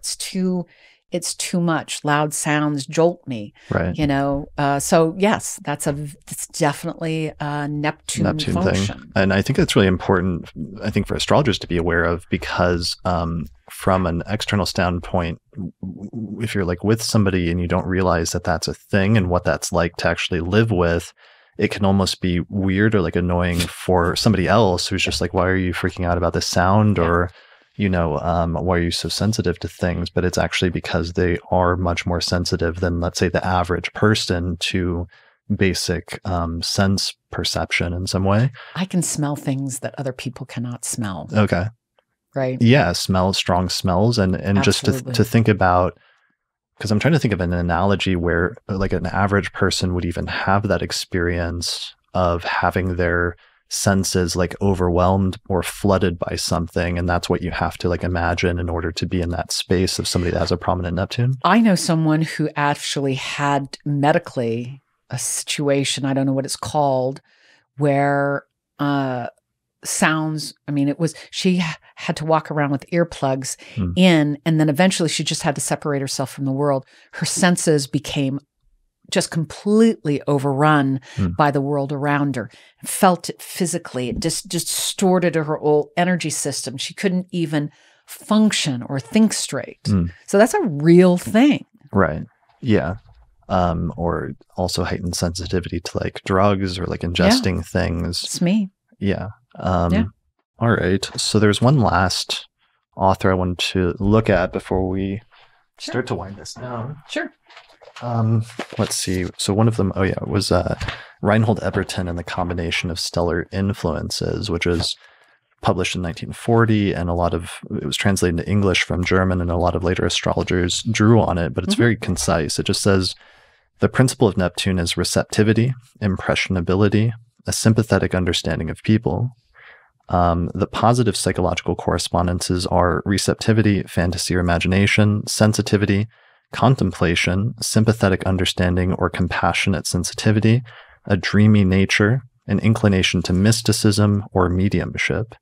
It's too much. Loud sounds jolt me. You know. So yes, it's definitely a Neptune function. Thing. And I think that's really important, I think, for astrologers to be aware of, because from an external standpoint, if you're like with somebody and you don't realize that that's a thing and what that's like to actually live with, it can almost be weird or like annoying for somebody else who's just like, why are you freaking out about this sound? Or, you know, why are you so sensitive to things? But it's actually because they are much more sensitive than, let's say, the average person to basic sense perception in some way. I can smell things that other people cannot smell. Okay. Right. Yeah. Smells, strong smells. And just to think about, because I'm trying to think of an analogy where like an average person would even have that experience of having their senses like overwhelmed or flooded by something. And that's what you have to like imagine in order to be in that space of somebody that has a prominent Neptune. I know someone who actually had medically a situation, I don't know what it's called, where sounds, I mean, it was, she had to walk around with earplugs in, and then eventually she just had to separate herself from the world. Her senses became just completely overrun by the world around her. Felt it physically. It just distorted her whole energy system. She couldn't even function or think straight. So that's a real thing. Right. Yeah. Or also heightened sensitivity to like drugs or like ingesting things. It's me. Yeah. All right. So there's one last author I wanted to look at before we start to wind this down. Let's see. So one of them, was Reinhold Eberton and the Combination of Stellar Influences, which is published in 1940, and it was translated into English from German, and a lot of later astrologers drew on it, but it's very concise. It just says, the principle of Neptune is receptivity, impressionability, a sympathetic understanding of people. The positive psychological correspondences are receptivity, fantasy or imagination, sensitivity, contemplation, sympathetic understanding or compassionate sensitivity, a dreamy nature, an inclination to mysticism or mediumship.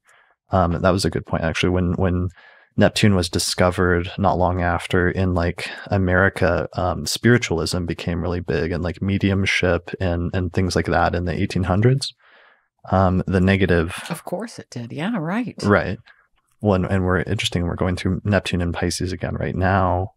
That was a good point, actually. When Neptune was discovered not long after in like America, spiritualism became really big, and like mediumship and things like that in the 1800s. The negative. Of course it did. Yeah, right. Right. Well, and we're interesting. We're going through Neptune and Pisces again right now.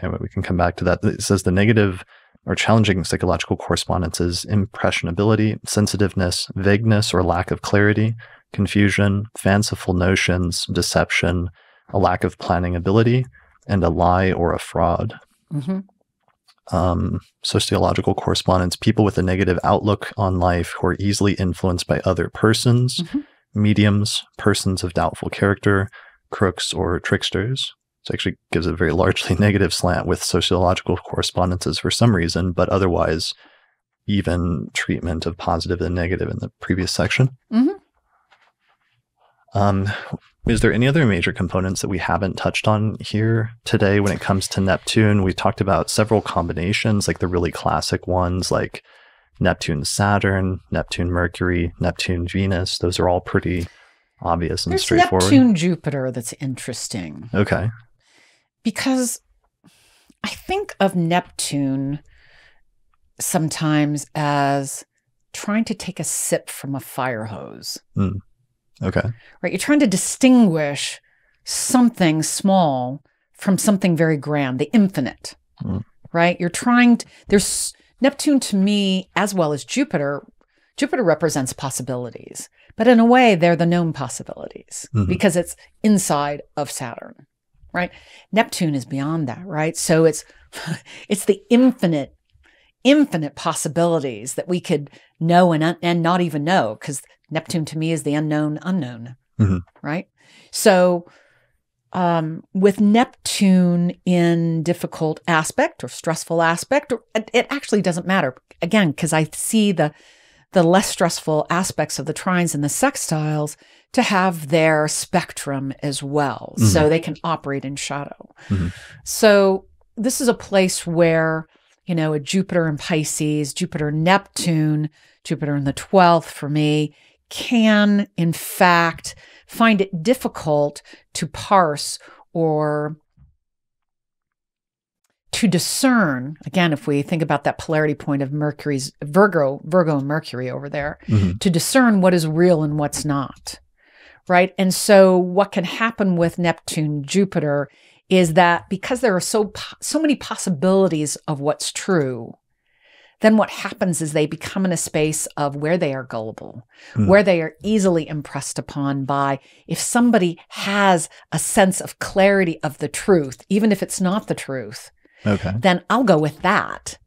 Anyway, we can come back to that. It says the negative or challenging psychological correspondences, impressionability, sensitiveness, vagueness or lack of clarity, confusion, fanciful notions, deception, a lack of planning ability, and a lie or a fraud. Mm-hmm. Sociological correspondence, people with a negative outlook on life who are easily influenced by other persons, mm-hmm. mediums, persons of doubtful character, crooks or tricksters. So actually gives a very largely negative slant with sociological correspondences for some reason, but otherwise even treatment of positive and negative in the previous section. Mm-hmm. Is there any other major components that we haven't touched on here today when it comes to Neptune? We talked about several combinations, like the really classic ones like Neptune-Saturn, Neptune-Mercury, Neptune-Venus. Those are all pretty obvious and straightforward. There's Neptune-Jupiter that's interesting. Okay. Because I think of Neptune sometimes as trying to take a sip from a fire hose. Mm. Okay. Right. You're trying to distinguish something small from something very grand, the infinite. Mm. Right. You're trying to, there's Neptune to me, as well as Jupiter. Jupiter represents possibilities, but in a way they're the known possibilities mm-hmm. because it's inside of Saturn. Right. Neptune is beyond that. Right. So it's, it's the infinite, infinite possibilities that we could know and not even know, because Neptune to me is the unknown unknown, mm-hmm. right? So with Neptune in difficult aspect or stressful aspect, or, it actually doesn't matter, again, because I see the less stressful aspects of the trines and the sextiles to have their spectrum as well. Mm-hmm. So they can operate in shadow. Mm-hmm. So this is a place where, you know, a Jupiter in Pisces, Jupiter, Neptune, Jupiter in the 12th for me, can in fact find it difficult to parse or to discern. Again, if we think about that polarity point of Mercury's Virgo and Mercury over there, mm-hmm. to discern what is real and what's not, right? And so what can happen with Neptune, Jupiter is that because there are so many possibilities of what's true, then what happens is they become in a space of where they are gullible, mm. where they are easily impressed upon by, if somebody has a sense of clarity of the truth, even if it's not the truth, okay. then I'll go with that.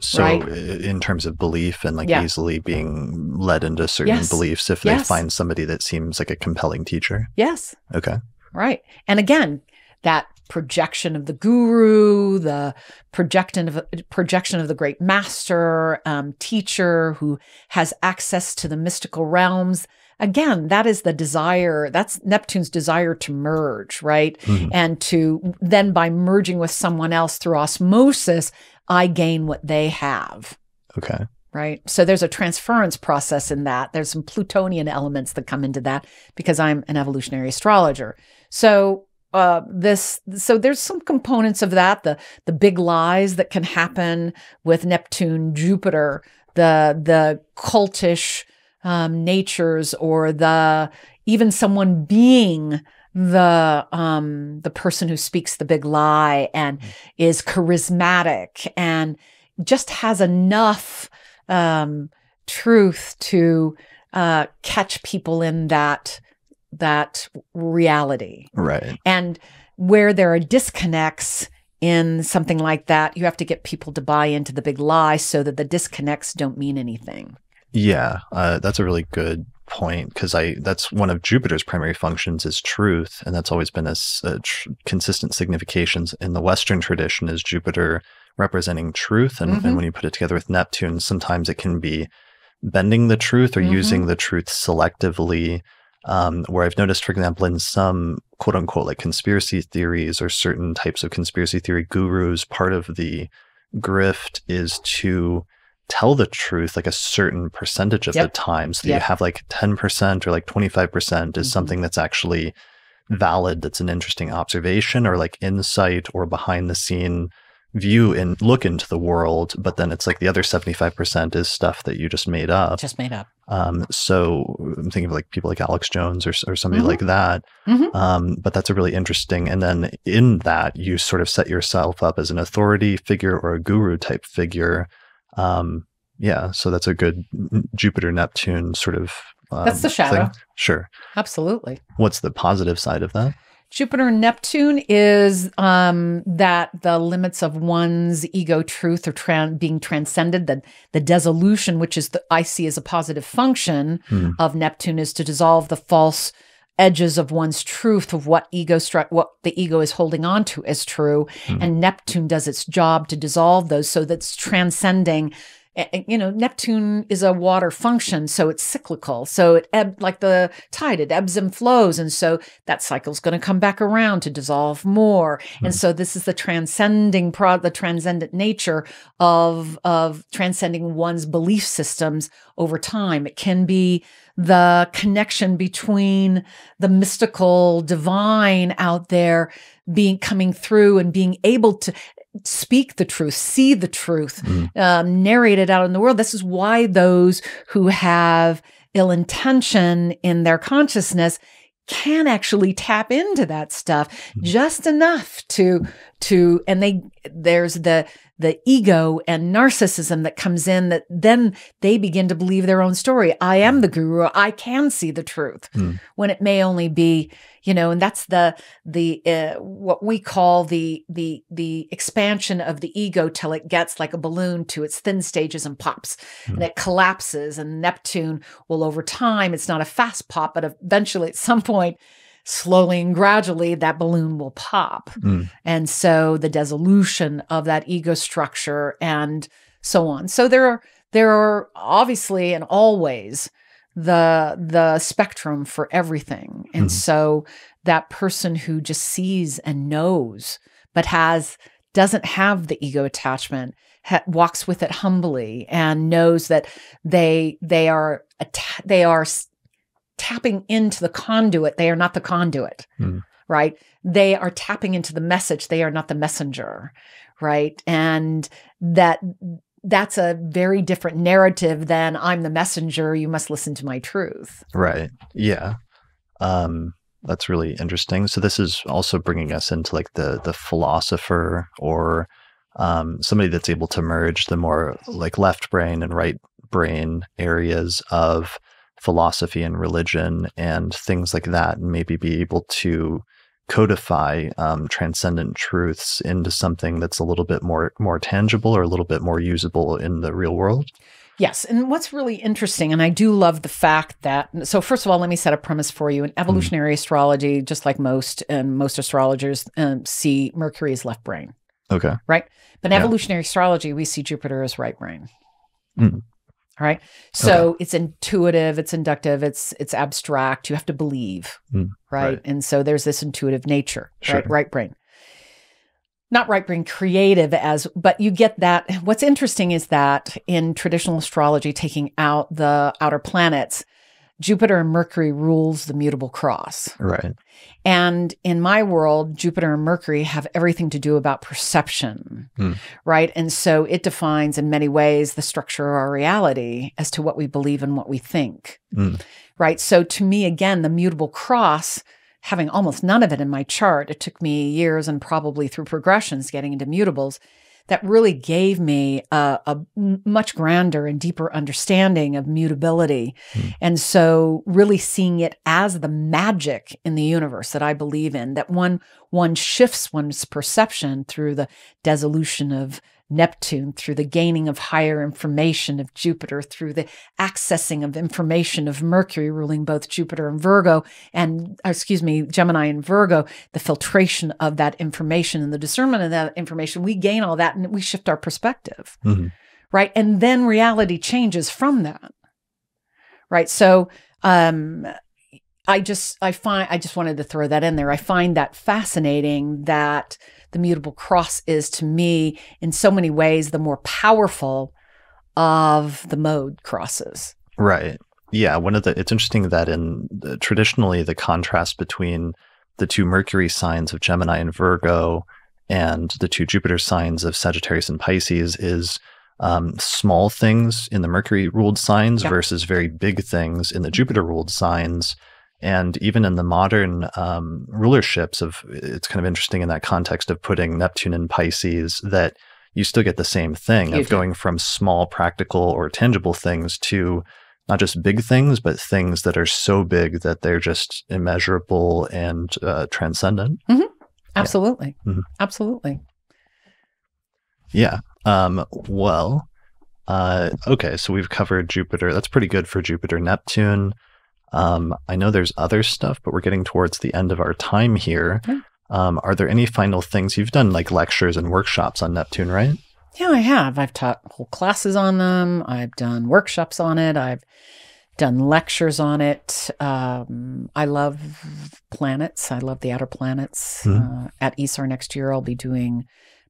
So right? in terms of belief and like yeah. easily being led into certain yes. beliefs, if yes. they find somebody that seems like a compelling teacher. Yes. Okay. Right. And again, that projection of the guru, the projection of the great master, teacher who has access to the mystical realms. Again, that is the desire, that's Neptune's desire to merge, right? Mm-hmm. And to then by merging with someone else through osmosis, I gain what they have. Okay. Right? So there's a transference process in that. There's some Plutonian elements that come into that because I'm an evolutionary astrologer. So so there's some components of that, the big lies that can happen with Neptune, Jupiter, the cultish natures, or the even someone being the person who speaks the big lie and is charismatic and just has enough truth to catch people in that reality. Right. And where there are disconnects in something like that, you have to get people to buy into the big lie so that the disconnects don't mean anything. Yeah, that's a really good point, because that's one of Jupiter's primary functions is truth, and that's always been a consistent significations in the Western tradition is Jupiter representing truth, and, mm-hmm. and when you put it together with Neptune, sometimes it can be bending the truth or mm-hmm. using the truth selectively where I've noticed, for example, in some quote unquote like conspiracy theories or certain types of conspiracy theory gurus, part of the grift is to tell the truth like a certain percentage of the time. So you have like 10% or like 25% is something that's actually valid, that's an interesting observation or like insight or behind the scene view and look into the world, but then it's like the other 75% is stuff that you just made up. So I'm thinking of like people like Alex Jones or somebody like that. But that's a really interesting. And then in that, you sort of set yourself up as an authority figure or a guru type figure. Yeah, so that's a good Jupiter Neptune sort of that's the shadow thing. Sure. Absolutely. What's the positive side of that? Jupiter Neptune is that the limits of one's ego truth are being transcended, that the dissolution, which is I see as a positive function of Neptune, is to dissolve the false edges of one's truth of what the ego is holding on to as true. And Neptune does its job to dissolve those, so that's transcending. You know, Neptune is a water function, so it's cyclical. So it ebbs like the tide, it ebbs and flows. And so that cycle's going to come back around to dissolve more. And so this is the transcending, the transcendent nature of transcending one's belief systems over time. It can be the connection between the mystical divine out there coming through and being able to speak the truth, see the truth, narrate it out in the world. This is why those who have ill intention in their consciousness can actually tap into that stuff just enough to and there's the ego and narcissism that comes in, that then they begin to believe their own story. I am the guru. I can see the truth when it may only be, you know, and that's the what we call the expansion of the ego till it gets like a balloon to its thin stages and pops and it collapses. And Neptune will, over time, it's not a fast pop, but eventually at some point, slowly and gradually, that balloon will pop. And so the dissolution of that ego structure and so on. So there are obviously and always the spectrum for everything. And so that person who just sees and knows, but doesn't have the ego attachment, walks with it humbly and knows that they are tapping into the conduit. They are not the conduit, right? They are tapping into the message. They are not the messenger, right? And that's a very different narrative than I'm the messenger, you must listen to my truth. Right, yeah. That's really interesting. So this is also bringing us into like the philosopher or somebody that's able to merge the more like left brain and right brain areas of philosophy and religion and things like that, and maybe be able to codify transcendent truths into something that's a little bit more tangible or a little bit more usable in the real world. Yes. And what's really interesting, and I do love the fact that, so first of all, let me set a premise for you. In evolutionary astrology, just like most astrologers see Mercury as left brain. Okay. Right? But in evolutionary astrology, we see Jupiter as right brain. All right. So it's intuitive, it's inductive, it's abstract. You have to believe, right? And so there's this intuitive nature, right? Right brain. Not right brain creative but you get that. What's interesting is that in traditional astrology, taking out the outer planets, Jupiter and Mercury rules the mutable cross. Right. And in my world, Jupiter and Mercury have everything to do about perception, right? And so it defines in many ways the structure of our reality as to what we believe and what we think, right? So to me, again, the mutable cross, having almost none of it in my chart, it took me years and probably through progressions getting into mutables, that really gave me a much grander and deeper understanding of mutability. And so really seeing it as the magic in the universe that I believe in, that one shifts one's perception through the dissolution of Neptune, through the gaining of higher information of Jupiter, through the accessing of information of Mercury ruling both Jupiter and Virgo, and excuse me, Gemini and Virgo, the filtration of that information and the discernment of that information, we gain all that and we shift our perspective, right? And then reality changes from that, right? So I just wanted to throw that in there. I find that fascinating that the mutable cross is, to me, in so many ways, the more powerful of the mode crosses. Right. Yeah. It's interesting that traditionally the contrast between the two Mercury signs of Gemini and Virgo and the two Jupiter signs of Sagittarius and Pisces is small things in the Mercury ruled signs versus very big things in the Jupiter ruled signs. And even in the modern rulerships it's kind of interesting in that context of putting Neptune in Pisces that you still get the same thing of going from small practical or tangible things to not just big things, but things that are so big that they're just immeasurable and transcendent. Mm-hmm. Absolutely. Yeah. Mm-hmm. Absolutely. Yeah. Okay. So we've covered Jupiter. That's pretty good for Jupiter, Neptune. I know there's other stuff, but we're getting towards the end of our time here. Okay. Are there any final things? You've done like lectures and workshops on Neptune, right? Yeah, I have. I've taught whole classes on them. I've done workshops on it. I've done lectures on it. I love planets. I love the outer planets. Mm-hmm. At ISAR next year, I'll be doing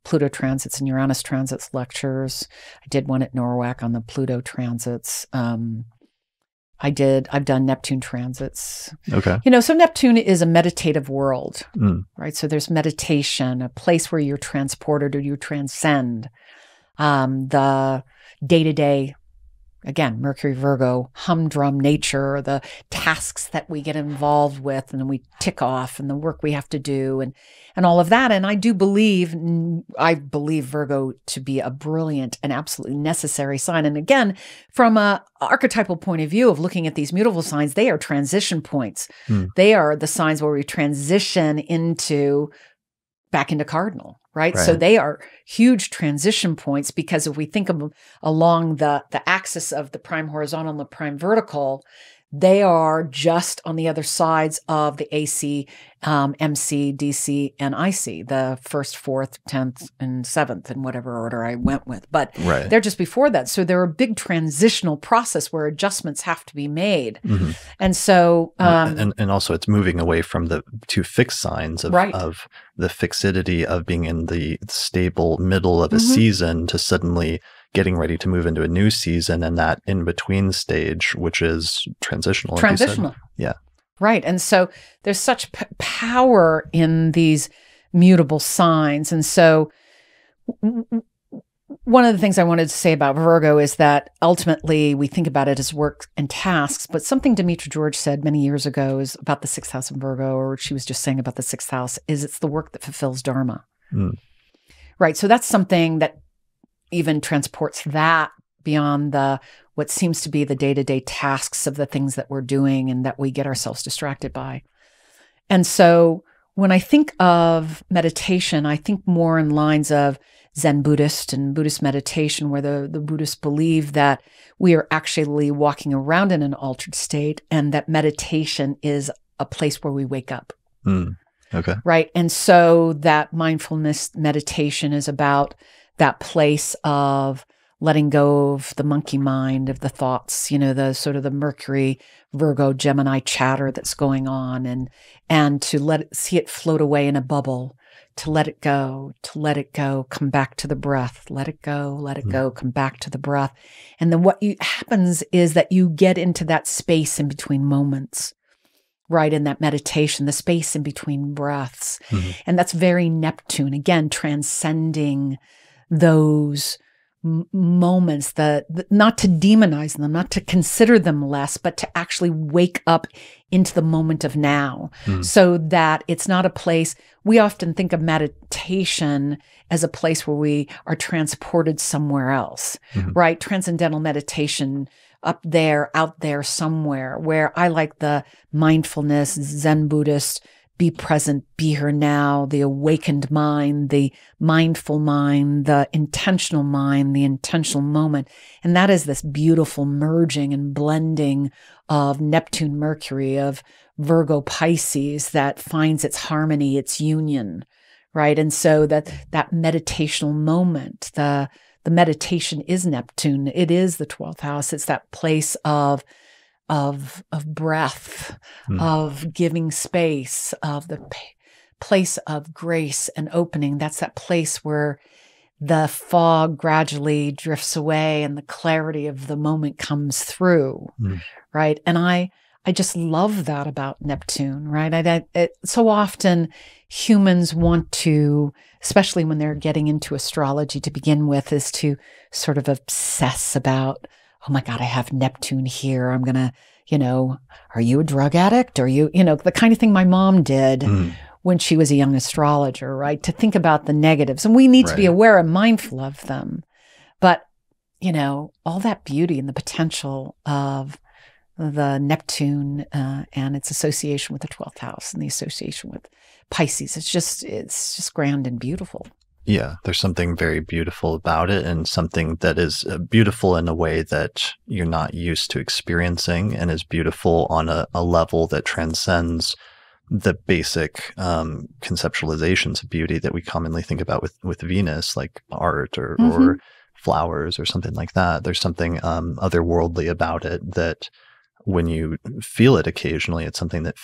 Pluto transits and Uranus transits lectures. I did one at Norwac on the Pluto transits. I've done Neptune transits. Okay. You know, so Neptune is a meditative world, right? So there's meditation, a place where you're transported or you transcend the day-to-day, again, Mercury, Virgo, humdrum nature, the tasks that we get involved with and we tick off and the work we have to do and all of that. And I believe Virgo to be a brilliant and absolutely necessary sign. And again, from an archetypal point of view of looking at these mutable signs, they are transition points. Mm. They are the signs where we transition back into cardinal, right? So they are huge transition points because if we think of them along the axis of the prime horizontal and the prime vertical, they are just on the other sides of the AC, MC, DC, and IC, the first, fourth, 10th, and 7th, in whatever order I went with. But they're just before that. So they're a big transitional process where adjustments have to be made. Mm-hmm. And so... and also it's moving away from the two fixed signs of the fixity of being in the stable middle of a season to suddenly... getting ready to move into a new season and that in-between stage, which is transitional. Transitional. Yeah. Right. And so there's such power in these mutable signs. And so one of the things I wanted to say about Virgo is that ultimately we think about it as work and tasks, but something Demetra George said many years ago is about the 6th house in Virgo, or she was just saying about the 6th house, is it's the work that fulfills Dharma. Mm. Right. So that's something that even transports that beyond what seems to be the day-to-day tasks of the things that we're doing and that we get ourselves distracted by. And so when I think of meditation, I think more in lines of Zen Buddhist and Buddhist meditation, where the Buddhists believe that we are actually walking around in an altered state and that meditation is a place where we wake up. Mm, okay. Right? And so that mindfulness meditation is about that place of letting go of the monkey mind, of the thoughts, you know, the sort of the Mercury, Virgo, Gemini chatter that's going on, and to see it float away in a bubble, to let it go, come back to the breath, let it go, come back to the breath. And then what happens is that you get into that space in between moments, right, in that meditation, the space in between breaths. Mm-hmm. And that's very Neptune, again, transcending those moments, not to demonize them, not to consider them less, but to actually wake up into the moment of now, so that it's not a place. We often think of meditation as a place where we are transported somewhere else, right? Transcendental meditation up there, out there somewhere, where I like the mindfulness, Zen Buddhist, be present, be here now, the awakened mind, the mindful mind, the intentional mind, the intentional moment. And that is this beautiful merging and blending of Neptune, Mercury, of Virgo, Pisces that finds its harmony, its union, right? And so that meditational moment, the meditation is Neptune. It is the 12th house. It's that place of of breath, of giving space, of the place of grace and opening. That's that place where the fog gradually drifts away and the clarity of the moment comes through, right? And I just love that about Neptune, right? So often humans want to, especially when they're getting into astrology to begin with, is to sort of obsess about, oh my God, I have Neptune here. I'm going to, you know, are you a drug addict? Are you, you know, the kind of thing my mom did when she was a young astrologer, right? To think about the negatives. And we need to be aware and mindful of them. But, you know, all that beauty and the potential of the Neptune and its association with the 12th house and the association with Pisces. It's just grand and beautiful. Yeah, there's something very beautiful about it, and something that is beautiful in a way that you're not used to experiencing, and is beautiful on a level that transcends the basic conceptualizations of beauty that we commonly think about with Venus, like art or flowers or something like that. There's something otherworldly about it that when you feel it occasionally, it's something that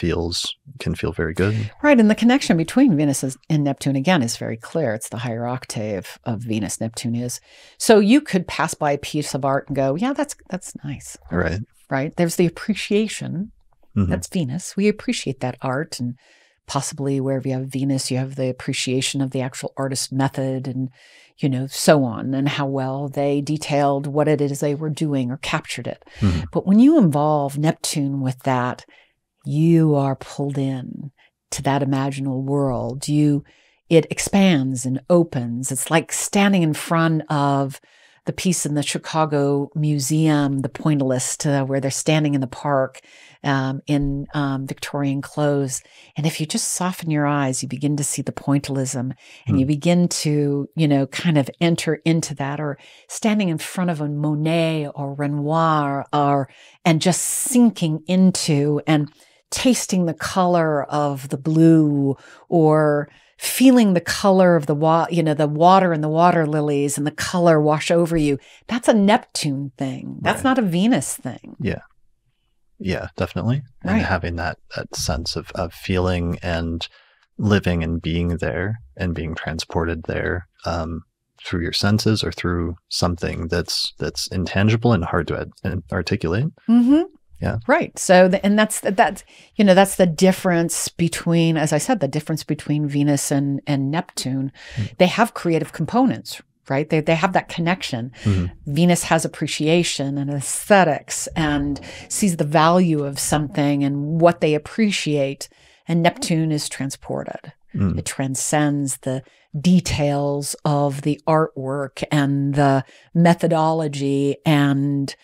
can feel very good. Right, and the connection between Venus and Neptune, again, is very clear. It's the higher octave of Venus, Neptune is. So you could pass by a piece of art and go, yeah, that's nice. Right. Right, there's the appreciation. That's Venus. We appreciate that art, and possibly wherever you have Venus, you have the appreciation of the actual artist method and, you know, so on, and how well they detailed what it is they were doing or captured it. But when you involve Neptune with that, you are pulled in to that imaginal world. It expands and opens. It's like standing in front of the piece in the Chicago Museum, The Pointillist, where they're standing in the park in Victorian clothes. And if you just soften your eyes, you begin to see the pointillism, and you begin to, you know, kind of enter into that, or standing in front of a Monet or Renoir, and just sinking into and tasting the color of the blue, or feeling the color of the water and the water lilies and the color wash over you. That's a Neptune thing. That's not a Venus thing. Yeah. Yeah, definitely. And having that sense of feeling and living and being there and being transported there through your senses, or through something that's intangible and hard to articulate. Yeah. Right. So, that's the difference between, as I said, the difference between Venus and Neptune. They have creative components, right? They have that connection. Venus has appreciation and aesthetics and sees the value of something and what they appreciate. And Neptune is transported. It transcends the details of the artwork and the methodology and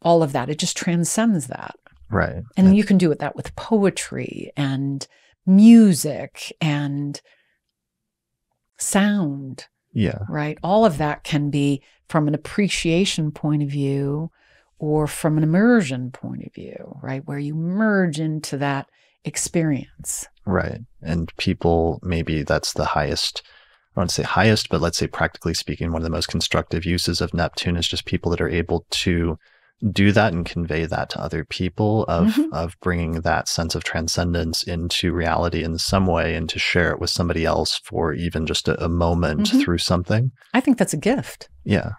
all of that. It just transcends that. Right. And you can do that with poetry and music and sound. Yeah. Right. All of that can be from an appreciation point of view, or from an immersion point of view, right? Where you merge into that experience. Right. And people, maybe that's the highest, I don't want to say highest, but let's say practically speaking, one of the most constructive uses of Neptune is just people that are able to do that and convey that to other people, of bringing that sense of transcendence into reality in some way, and to share it with somebody else for even just a moment through something. I think that's a gift. Yeah.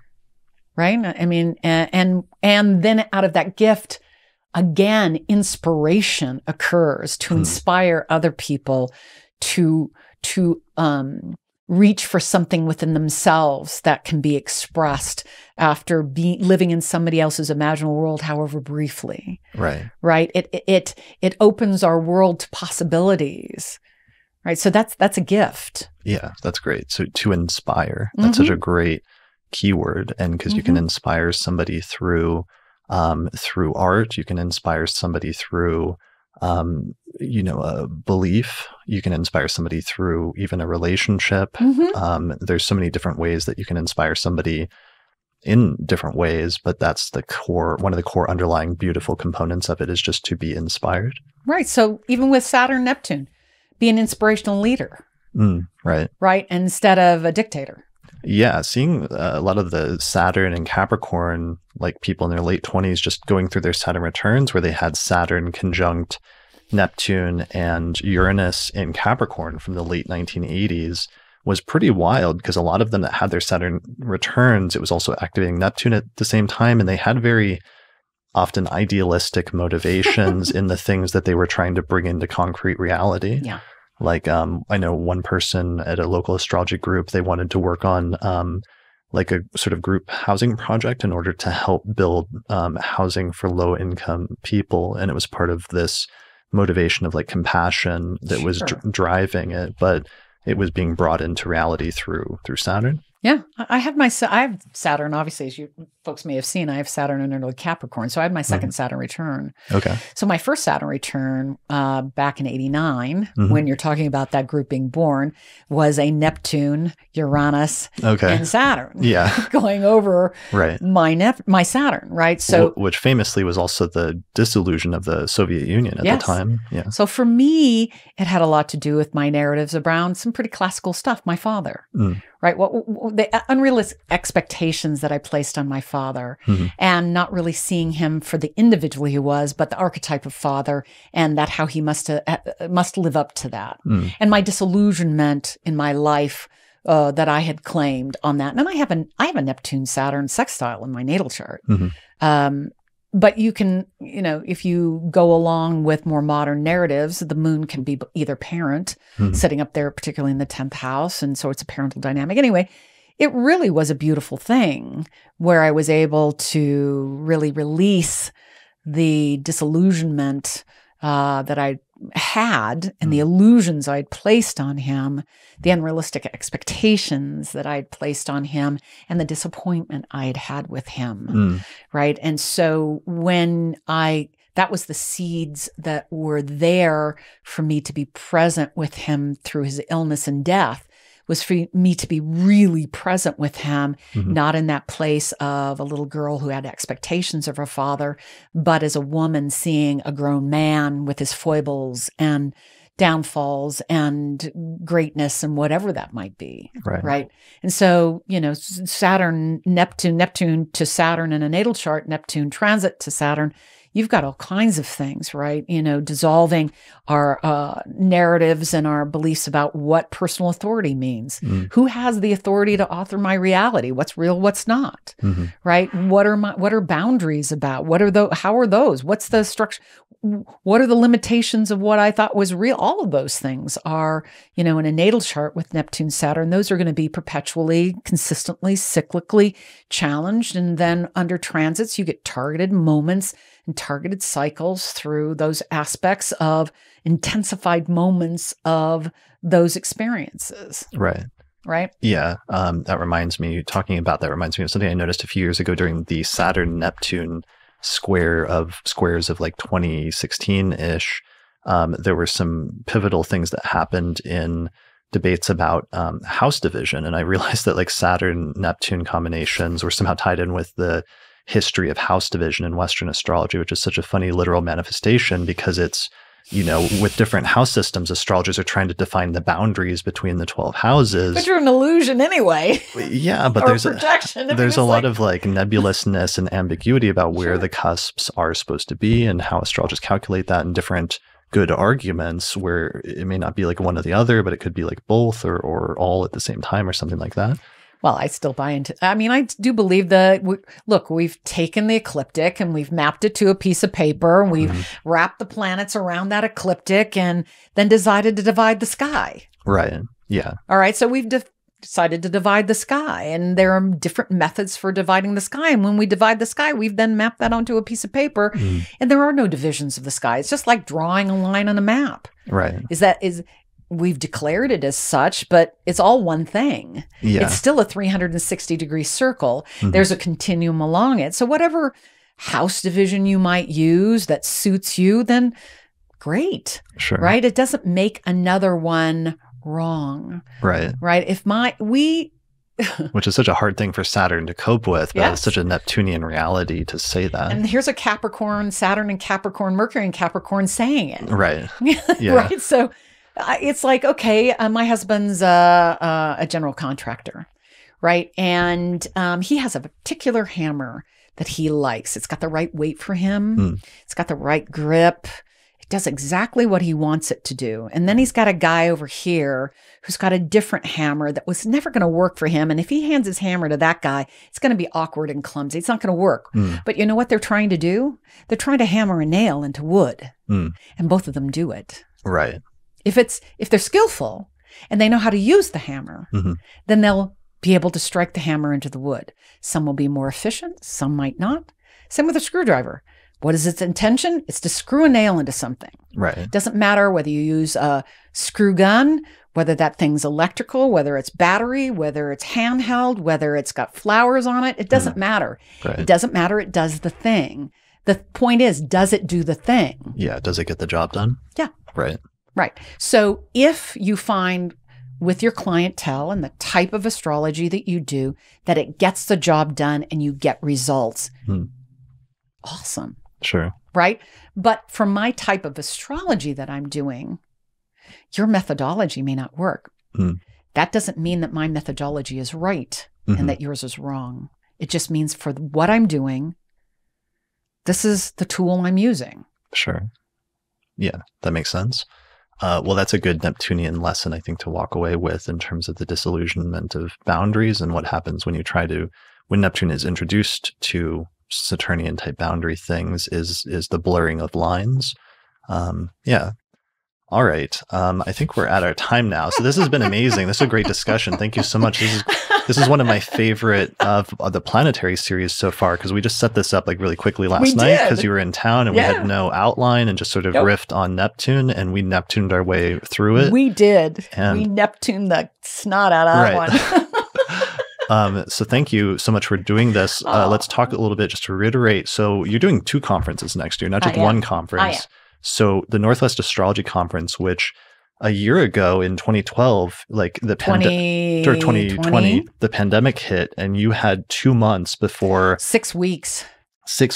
Right? I mean, and then out of that gift, again, inspiration occurs to inspire other people to reach for something within themselves that can be expressed after living in somebody else's imaginal world, however briefly. Right. Right. It opens our world to possibilities. Right. So that's a gift. Yeah, that's great. So to inspire, that's such a great keyword, and because you can inspire somebody through art, you can inspire somebody through a belief. You can inspire somebody through even a relationship. There's so many different ways that you can inspire somebody in different ways, but that's one of the core underlying beautiful components of it, is just to be inspired. Right. So even with Saturn, Neptune, be an inspirational leader. Right. Right. Instead of a dictator. Yeah. Seeing a lot of the Saturn and Capricorn like people in their late 20s just going through their Saturn returns, where they had Saturn conjunct Neptune and Uranus in Capricorn from the late 1980s, was pretty wild, because a lot of them that had their Saturn returns, it was also activating Neptune at the same time, and they had very often idealistic motivations in the things that they were trying to bring into concrete reality. Yeah. Like, I know one person at a local astrology group, they wanted to work on like a sort of group housing project in order to help build housing for low income people. And it was part of this motivation of like compassion that was driving it, but it was being brought into reality through Saturn. Yeah. I have Saturn, obviously, as you folks may have seen, I have Saturn in early Capricorn. So I had my second Saturn return. Okay. So my first Saturn return back in 89, when you're talking about that group being born, was a Neptune, Uranus, and Saturn. Yeah. Going over my Saturn, right? So which famously was also the dissolution of the Soviet Union at the time. Yeah. So for me, it had a lot to do with my narratives around some pretty classical stuff, my father. Right? What the unrealistic expectations that I placed on my father, and not really seeing him for the individual he was, but the archetype of father, and that how he must live up to that. And my disillusionment in my life that I had claimed on that. And then I have a Neptune Saturn sextile in my natal chart. But you can, you know, if you go along with more modern narratives, the moon can be either parent, sitting up there, particularly in the 10th house. And so it's a parental dynamic. Anyway, it really was a beautiful thing where I was able to really release the disillusionment that I had and the illusions I'd placed on him, the unrealistic expectations that I'd placed on him, and the disappointment I had had with him, right? And so when that was the seeds that were there for me to be present with him through his illness and death, was for me to be really present with him, not in that place of a little girl who had expectations of her father, but as a woman seeing a grown man with his foibles and downfalls and greatness and whatever that might be, right? And so, you know, Saturn, Neptune to Saturn in a natal chart, Neptune transit to Saturn, you've got all kinds of things, right? You know, dissolving our narratives and our beliefs about what personal authority means. Who has the authority to author my reality? What's real, what's not, right? What are boundaries about? How are those? What's the structure? What are the limitations of what I thought was real? All of those things are, you know, in a natal chart with Neptune, Saturn, those are going to be perpetually, consistently, cyclically challenged. And then under transits, you get targeted moments and targeted cycles through those aspects of intensified moments of those experiences. Right? Yeah. That reminds me of something I noticed a few years ago during the Saturn-Neptune squares of like 2016-ish. There were some pivotal things that happened in debates about house division. And I realized that like Saturn-Neptune combinations were somehow tied in with the history of house division in Western astrology, which is such a funny literal manifestation, because it's, you know, with different house systems, astrologers are trying to define the boundaries between the 12 houses. But you're an illusion anyway. Yeah, but there's a lot of like nebulousness and ambiguity about where the cusps are supposed to be and how astrologers calculate that, in different good arguments where it may not be like one or the other, but it could be like both or all at the same time or something like that. Well, I still buy into, I mean, I do believe that, look, we've taken the ecliptic and we've mapped it to a piece of paper and we've wrapped the planets around that ecliptic and then decided to divide the sky. Right. Yeah. All right. So we've decided to divide the sky, and there are different methods for dividing the sky. And when we divide the sky, we've then mapped that onto a piece of paper, and there are no divisions of the sky. It's just like drawing a line on a map. Right. We've declared it as such, but it's all one thing. Yeah. It's still a 360-degree circle. There's a continuum along it. So whatever house division you might use that suits you, then great, right? It doesn't make another one wrong, right? Which is such a hard thing for Saturn to cope with, but it's such a Neptunian reality to say that. And here's a Capricorn, Saturn and Capricorn, Mercury and Capricorn saying it. Right. Yeah. Right? So it's like, okay, my husband's a general contractor, right? And he has a particular hammer that he likes. It's got the right weight for him. It's got the right grip. It does exactly what he wants it to do. And then he's got a guy over here who's got a different hammer that was never going to work for him. And if he hands his hammer to that guy, it's going to be awkward and clumsy. It's not going to work. But you know what they're trying to do? They're trying to hammer a nail into wood. And both of them do it. Right. If they're skillful and they know how to use the hammer, then they'll be able to strike the hammer into the wood. Some will be more efficient. Some might not. Same with a screwdriver. What is its intention? It's to screw a nail into something. Right. It doesn't matter whether you use a screw gun, whether that thing's electrical, whether it's battery, whether it's handheld, whether it's got flowers on it. It doesn't matter. Right. It doesn't matter. It does the thing. The point is, does it do the thing? Yeah. Does it get the job done? Yeah. Right. Right. So if you find with your clientele and the type of astrology that you do, that it gets the job done and you get results, awesome. Sure. Right? But for my type of astrology that I'm doing, your methodology may not work. That doesn't mean that my methodology is right and that yours is wrong. It just means for what I'm doing, this is the tool I'm using. Sure. Yeah, that makes sense. Well, that's a good Neptunian lesson, I think, to walk away with in terms of the disillusionment of boundaries and what happens when you try to, when Neptune is introduced to Saturnian type boundary things, is the blurring of lines. Yeah. All right. I think we're at our time now. So this has been amazing. This is a great discussion. Thank you so much. This is one of my favorite of the planetary series so far, because we just set this up like really quickly last night because you were in town and we had no outline and just sort of riffed on Neptune, and we Neptuned our way through it. We did. And we Neptuned the snot out of that one. So thank you so much for doing this. Let's talk a little bit just to reiterate. So you're doing two conferences next year, not just one conference. So the Northwest Astrology Conference, which a year ago in 2012, like the pandemic, or 2020, the pandemic hit, and you had 2 months before 6 weeks to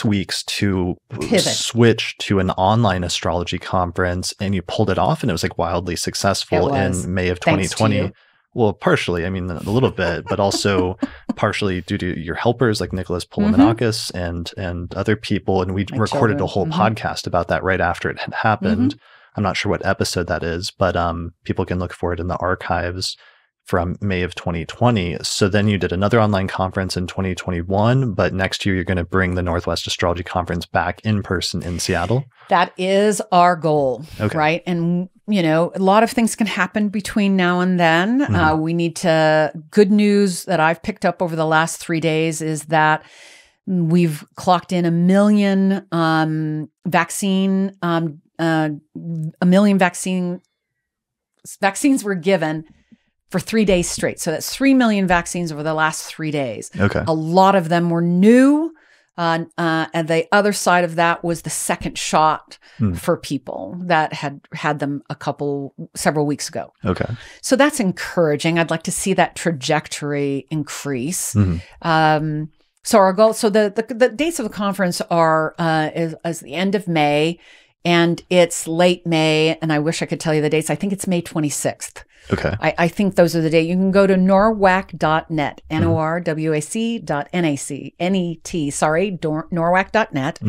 switch to an online astrology conference, and you pulled it off, and it was like wildly successful in May of 2020. Well, partially, I mean, a little bit, but also partially due to your helpers like Nicholas Polomanakis and other people. And we recorded a whole podcast about that right after it had happened. I'm not sure what episode that is, but people can look for it in the archives from May of 2020. So then you did another online conference in 2021, but next year you're going to bring the Northwest Astrology Conference back in person in Seattle. That is our goal, right? And you know, a lot of things can happen between now and then. We need to, good news that I've picked up over the last 3 days is that we've clocked in a million vaccines were given for 3 days straight. So that's 3 million vaccines over the last 3 days. Okay. A lot of them were new. And the other side of that was the second shot for people that had them several weeks ago. Okay. So that's encouraging. I'd like to see that trajectory increase. So our goal, so the dates of the conference are is the end of May, and it's late May. And I wish I could tell you the dates. I think it's May 26th. Okay. I think those are the days. You can go to norwac.net, norwac.net.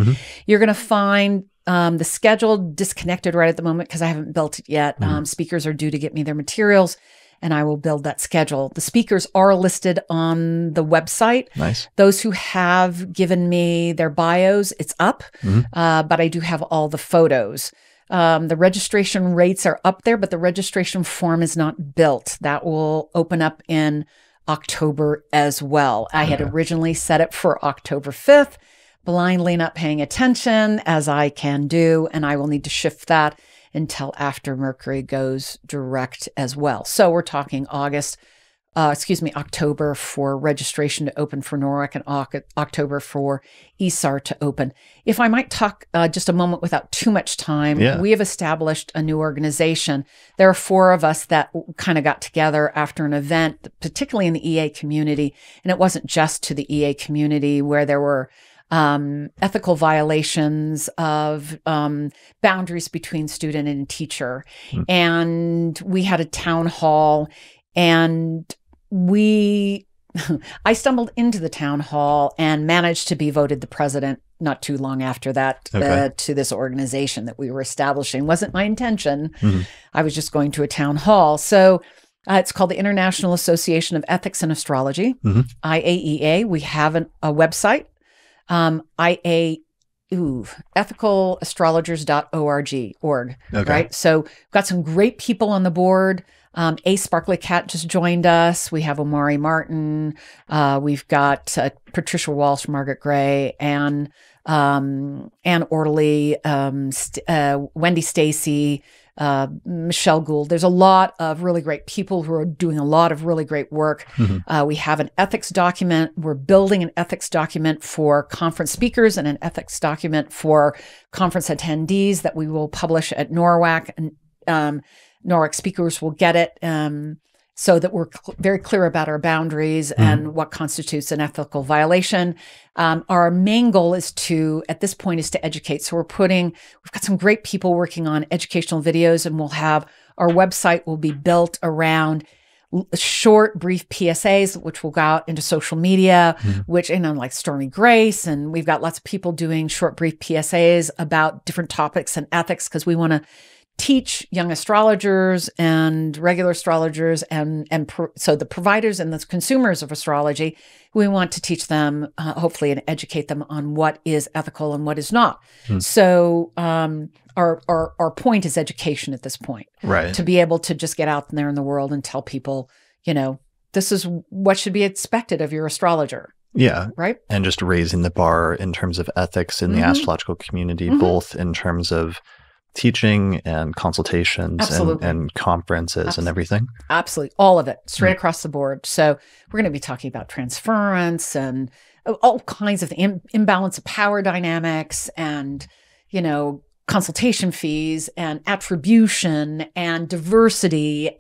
You're going to find the schedule disconnected right at the moment because I haven't built it yet. Speakers are due to get me their materials, and I will build that schedule. The speakers are listed on the website. Nice. Those who have given me their bios, it's up, but I do have all the photos. The registration rates are up there, but the registration form is not built. That will open up in October as well. I had originally set it for October 5th, blindly not paying attention as I can do, and I will need to shift that until after Mercury goes direct as well. So we're talking October for registration to open for Norwac, and October for ISAR to open. If I might talk just a moment without too much time, we have established a new organization. There are 4 of us that kind of got together after an event, particularly in the EA community. And it wasn't just to the EA community where there were ethical violations of boundaries between student and teacher. And we had a town hall, and we I stumbled into the town hall and managed to be voted the president not too long after that, to this organization that we were establishing. Wasn't my intention. Mm-hmm. I was just going to a town hall. So it's called the International Association of Ethics and Astrology, mm-hmm. IAEA. We have a website, ethicalastrologers.org, right? So we've got some great people on the board. A Sparkly Cat just joined us. We have Omari Martin. We've got Patricia Walsh, Margaret Gray, Ann Ortley, Wendy Stacy, Michelle Gould. There's a lot of really great people who are doing a lot of really great work. Mm-hmm. We have an ethics document. We're building an ethics document for conference speakers and an ethics document for conference attendees that we will publish at Norwac. And, Norwac speakers will get it, so that we're very clear about our boundaries and what constitutes an ethical violation. Our main goal is to, at this point, is to educate. So we've got some great people working on educational videos, and we'll have, our website will be built around short, brief PSAs, which will go out into social media, which, you know, like Stormy Grace, and we've got lots of people doing short, brief PSAs about different topics and ethics, because we want to teach young astrologers and regular astrologers and so the providers and the consumers of astrology. We want to teach them, hopefully, and educate them on what is ethical and what is not. So our point is education at this point, right? To be able to just get out there in the world and tell people, you know, this is what should be expected of your astrologer. Yeah. Right. And just raising the bar in terms of ethics in the astrological community, both in terms of teaching and consultations and conferences and everything. Absolutely. All of it, straight across the board. So we're going to be talking about transference and all kinds of imbalance of power dynamics and, you know, consultation fees and attribution and diversity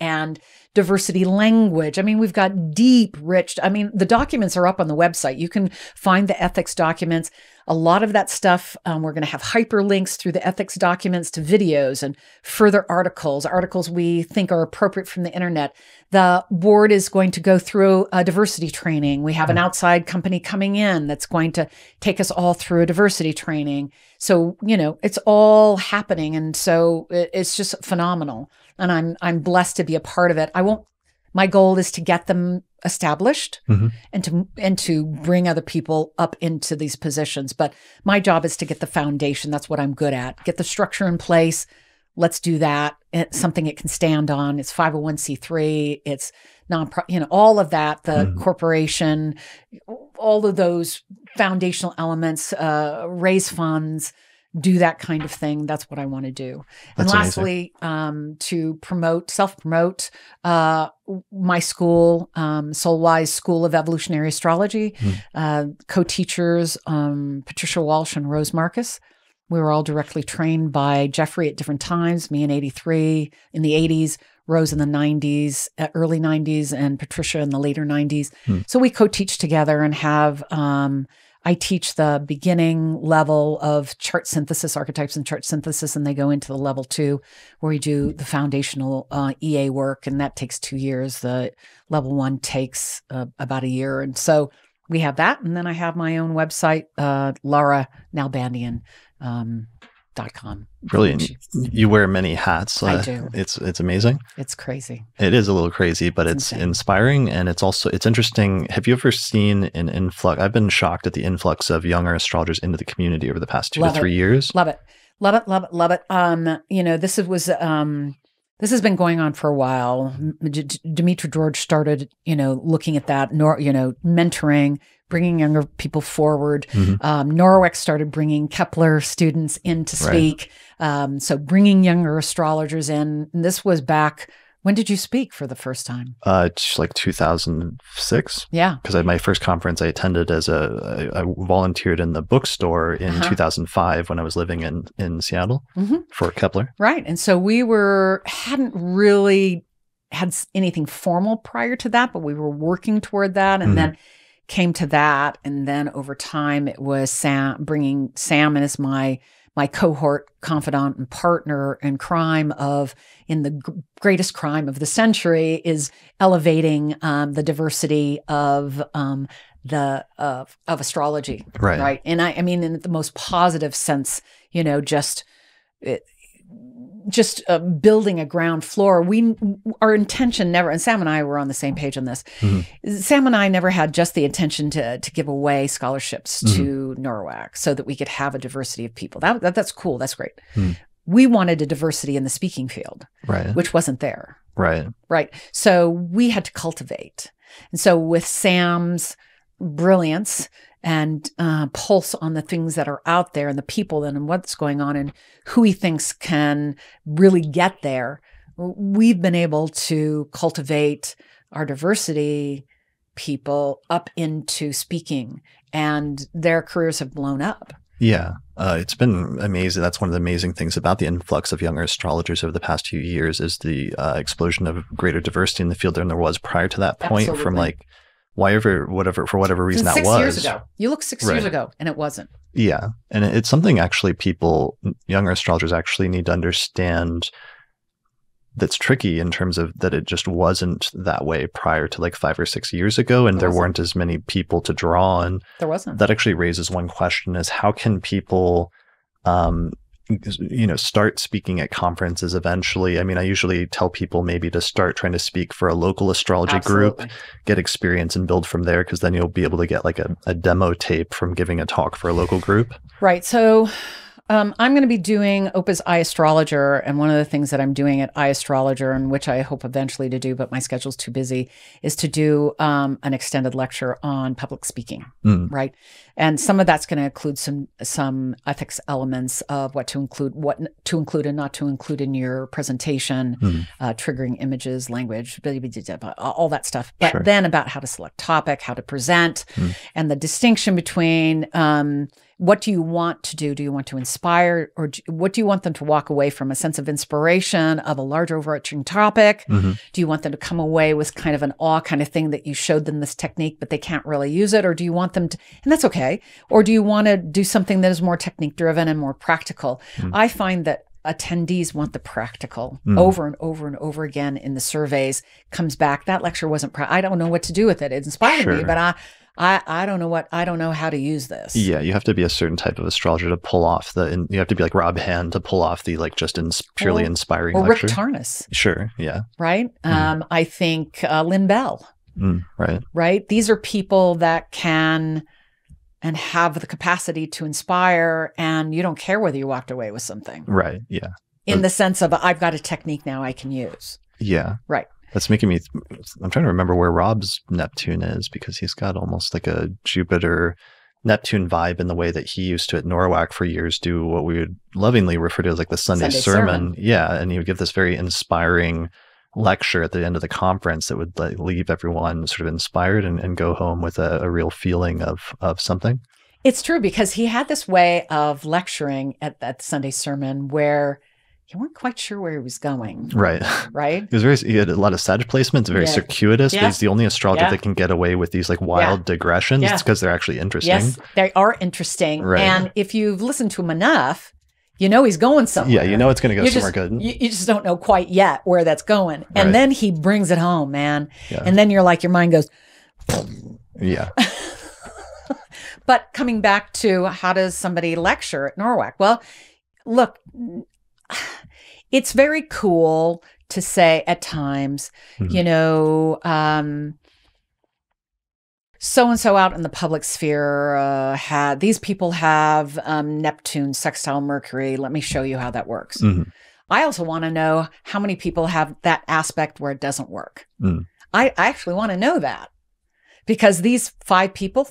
language. I mean, we've got deep, rich, I mean, the documents are up on the website. You can find the ethics documents. A lot of that stuff, we're going to have hyperlinks through the ethics documents to videos and further articles we think are appropriate from the internet. The board is going to go through a diversity training. We have an outside company coming in that's going to take us all through a diversity training. So, you know, it's all happening. And so it's just phenomenal. And I'm blessed to be a part of it. My goal is to get them established and to bring other people up into these positions. But my job is to get the foundation. That's what I'm good at. Get the structure in place. Let's do that. It's something it can stand on. It's 501c3. It's nonprofit. You know, all of that. The corporation, all of those foundational elements. Raise funds. Do that kind of thing. That's what I want to do. That's and lastly, to self-promote my school, Soulwise School of Evolutionary Astrology, co-teachers, Patricia Walsh and Rose Marcus. We were all directly trained by Jeffrey at different times, me in 83, in the 80s, Rose in the 90s, early 90s, and Patricia in the later 90s. So we co-teach together and have... I teach the beginning level of chart synthesis, archetypes and chart synthesis, and they go into the level 2, where we do the foundational EA work, and that takes 2 years. The level 1 takes about a year. And so we have that. And then I have my own website, Laura Nalbandian. .com. Brilliant. You wear many hats. I do. It's amazing. It's crazy. It is a little crazy, but it's inspiring, and it's interesting. Have you ever seen an influx? I've been shocked at the influx of younger astrologers into the community over the past 2 to 3 years. Love it. Love it. Love it. Love it. You know, this has been going on for a while. Demetra George started, you know, looking at that, you know, mentoring, bringing younger people forward. Norwac started bringing Kepler students in to speak. So bringing younger astrologers in. And this was back, when did you speak for the first time? It's like 2006. Yeah. Because at my first conference I attended as I volunteered in the bookstore in 2005 when I was living in Seattle for Kepler. Right. And so we hadn't really had anything formal prior to that, but we were working toward that. And then came to that. And then over time it was Sam, bringing Sam as my my cohort, confidant, and partner in crime of, in the greatest crime of the century, is elevating the diversity of astrology, right? And I mean, in the most positive sense, you know, just building a ground floor. Our intention never, and Sam and I were on the same page on this. Mm-hmm. Sam and I never had just the intention to give away scholarships mm-hmm. to Norwac so that we could have a diversity of people. That's cool. That's great. Mm. We wanted a diversity in the speaking field, right, which wasn't there. Right. So we had to cultivate. And so with Sam's brilliance and pulse on the things that are out there and the people and what's going on and who he thinks can really get there, we've been able to cultivate our diversity people up into speaking, and their careers have blown up. Yeah, it's been amazing. That's one of the amazing things about the influx of younger astrologers over the past few years is the explosion of greater diversity in the field than there was prior to that point. Absolutely. From like whatever reason that was. 6 years ago. You look 6 years ago and it wasn't. Yeah. And it's something actually people, younger astrologers actually need to understand that's tricky in terms of that it just wasn't that way prior to like 5 or 6 years ago. And there weren't as many people to draw on. There wasn't. That actually raises one question is how can people, you know, start speaking at conferences eventually. I mean, I usually tell people maybe to start trying to speak for a local astrology Absolutely. Group, get experience and build from there, because then you'll be able to get like a demo tape from giving a talk for a local group. Right. So I'm going to be doing OPA's iAstrologer, and one of the things that I'm doing at iAstrologer, and which I hope eventually to do, but my schedule's too busy, is to do an extended lecture on public speaking, right? And some of that's going to include some ethics elements of what to include and not to include in your presentation, triggering images, language, all that stuff. But then about how to select topic, how to present, and the distinction between what do you want to do? Do you want to inspire, or what do you want them to walk away from? A sense of inspiration of a large overarching topic? Do you want them to come away with kind of an awe kind of thing that you showed them this technique, but they can't really use it? Or do you want them to, and that's okay. Or do you want to do something that is more technique driven and more practical? I find that attendees want the practical over and over and over again in the surveys. Comes back, that lecture wasn't, I don't know what to do with it. It inspired me, but I don't know what, I don't know how to use this. Yeah, you have to be a certain type of astrologer to pull off you have to be like Rob Hand to pull off the like just purely inspiring or lecture. Or Rick Tarnas. Sure, yeah. Right? I think Lynn Bell. Right? These are people that can and have the capacity to inspire, and you don't care whether you walked away with something. Right, yeah. In the sense of, I've got a technique now I can use. Yeah. Right. That's making me, I'm trying to remember where Rob's Neptune is, because he's got almost like a Jupiter Neptune vibe in the way that he used to at Norwac for years do what we would lovingly refer to as like the Sunday sermon. Yeah. And he would give this very inspiring lecture at the end of the conference that would like leave everyone sort of inspired and go home with a real feeling of something. It's true, because he had this way of lecturing at that Sunday sermon where you weren't quite sure where he was going. Right. He had a lot of Sag placements, very circuitous, but he's the only astrologer that can get away with these like wild digressions. It's because they're actually interesting. Yes, they are interesting. Right. And if you've listened to him enough, you know he's going somewhere. Yeah, you know it's going to go somewhere good. You just don't know quite yet where that's going. And then he brings it home, man. Yeah. And then you're like, your mind goes. Yeah. But coming back to how does somebody lecture at Norwac? Well, look, it's very cool to say at times, you know, so-and-so out in the public sphere, these people have Neptune, sextile Mercury. Let me show you how that works. I also want to know how many people have that aspect where it doesn't work. I actually want to know that. Because these 3 people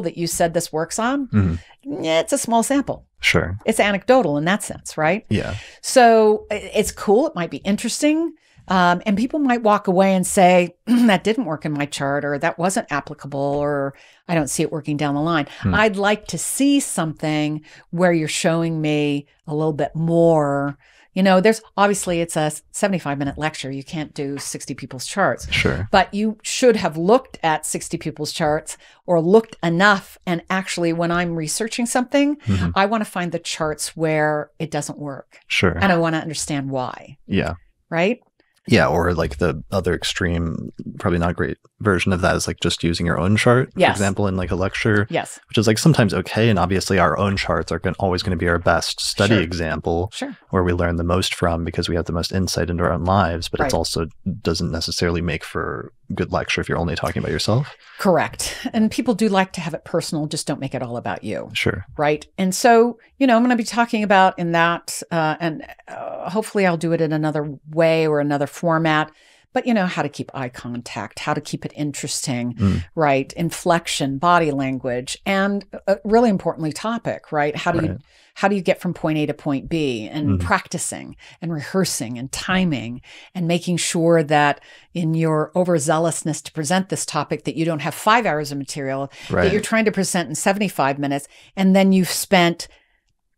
that you said this works on, it's a small sample. Sure. It's anecdotal in that sense, right? Yeah. So it's cool. It might be interesting. And people might walk away and say, that didn't work in my chart, or that wasn't applicable, or I don't see it working down the line. I'd like to see something where you're showing me a little bit more, You know, there's obviously it's a 75-minute lecture. You can't do 60 people's charts. Sure. But you should have looked at 60 people's charts or looked enough. And actually, when I'm researching something, mm-hmm. I want to find the charts where it doesn't work. Sure. And I want to understand why. Yeah. Right? Yeah. Or like the other extreme, probably not great version of that is like just using your own chart, yes. for example, in like a lecture, yes. which is like sometimes okay. And obviously our own charts are always going to be our best study sure. example sure. where we learn the most from because we have the most insight into our own lives, but right. it also doesn't necessarily make for good lecture if you're only talking about yourself. Correct. And people do like to have it personal, just don't make it all about you. Sure. Right. And so, you know, I'm going to be talking about in that, and hopefully I'll do it in another way or another format, but you know, how to keep eye contact, how to keep it interesting, right? Inflection, body language, and a really importantly topic, right? How do you get from point A to point B, and practicing and rehearsing and timing and making sure that in your overzealousness to present this topic that you don't have 5 hours of material right. that you're trying to present in 75 minutes. And then you've spent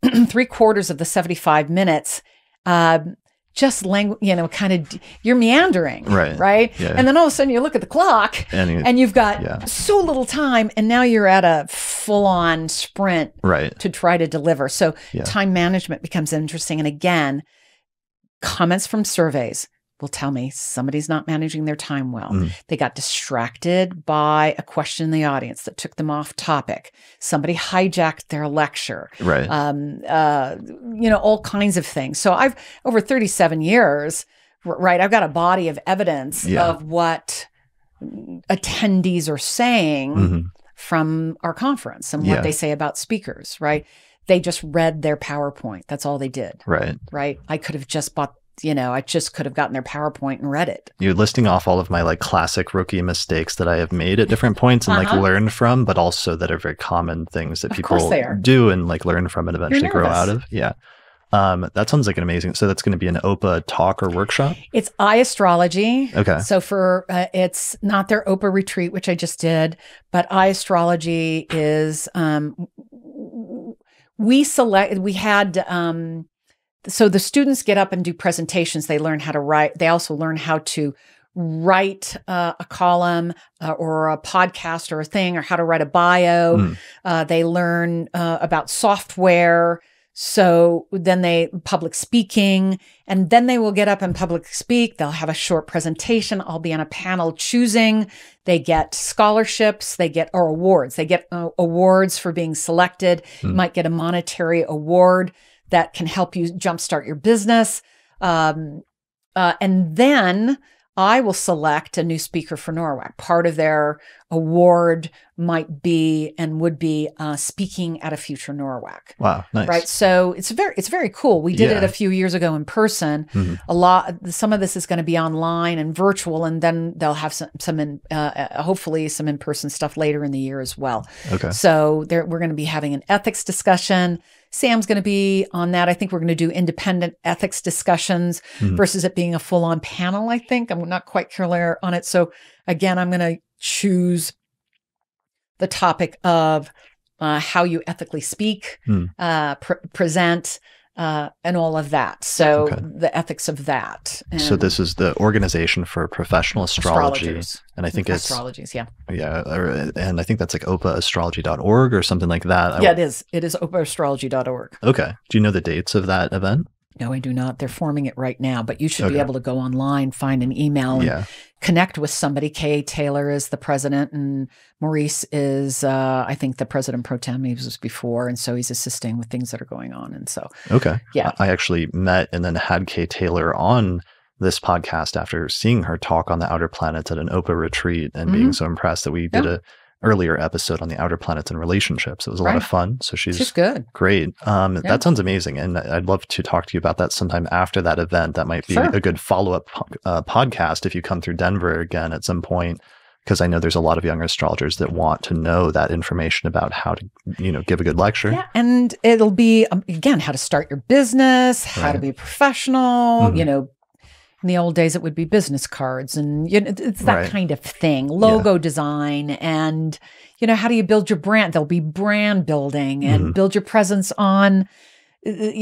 3/4 of the 75 minutes just language, you know, kind of, you're meandering, right? Yeah. And then all of a sudden you look at the clock and you've got yeah. so little time, and now you're at a full-on sprint right. to try to deliver. So yeah. time management becomes interesting. And again, comments from surveys will tell me somebody's not managing their time well. They got distracted by a question in the audience that took them off topic. Somebody hijacked their lecture. Right. You know, all kinds of things. So I've, over 37 years, right, I've got a body of evidence yeah. of what attendees are saying from our conference and yeah. what they say about speakers, right? They just read their PowerPoint. That's all they did. Right. Right. I could have just bought, you know, I just could have gotten their PowerPoint and read it. You're listing off all of my like classic rookie mistakes that I have made at different points and like learned from, but also that are very common things that people do and like learn from and eventually grow out of. Yeah. That sounds like an amazing, so that's going to be an OPA talk or workshop? It's iAstrology. Okay. So for, it's not their OPA retreat, which I just did, but iAstrology is, so the students get up and do presentations. They learn how to write. They also learn how to write a column or a podcast or a thing, or how to write a bio. They learn about software. So then they public speaking, and then they will get up and public speak. They'll have a short presentation. I'll be on a panel choosing. They get scholarships, they get, or awards. They get awards for being selected. You might get a monetary award that can help you jumpstart your business. And then I will select a new speaker for Norwac. Part of their award might be and would be speaking at a future Norwac. Wow, nice. Right, so it's very cool. We did yeah. it a few years ago in person. Some of this is going to be online and virtual, and then they'll have hopefully some in-person stuff later in the year as well. Okay. So we're going to be having an ethics discussion. Sam's going to be on that. I think we're going to do independent ethics discussions versus it being a full-on panel, I think. I'm not quite clear on it. So again, I'm going to choose the topic of how you ethically speak, present, and all of that. So okay. the ethics of that. And so this is the Organization for Professional Astrology. And I think Astrologies, yeah. Yeah. And I think that's like opaastrology.org or something like that. Yeah, it is. It is opaastrology.org. Okay. Do you know the dates of that event? No, I do not. They're forming it right now, but you should okay. be able to go online, find an email, and yeah. connect with somebody. Kay Taylor is the president, and Maurice is, I think, the president pro tem. He was before, and so he's assisting with things that are going on. And so, okay, yeah, I actually met and then had Kay Taylor on this podcast after seeing her talk on the outer planets at an OPA retreat and being so impressed that we did a earlier episode on the outer planets and relationships. It was a lot of fun. So she's good. Great. That sounds amazing. And I'd love to talk to you about that sometime after that event. That might be a good follow-up podcast if you come through Denver again at some point, because I know there's a lot of young astrologers that want to know that information about how to, you know, give a good lecture. Yeah, and it'll be, again, how to start your business, how to be professional, you know, in the old days, it would be business cards and you know, it's that kind of thing, logo design and, you know, how do you build your brand? There'll be brand building and build your presence on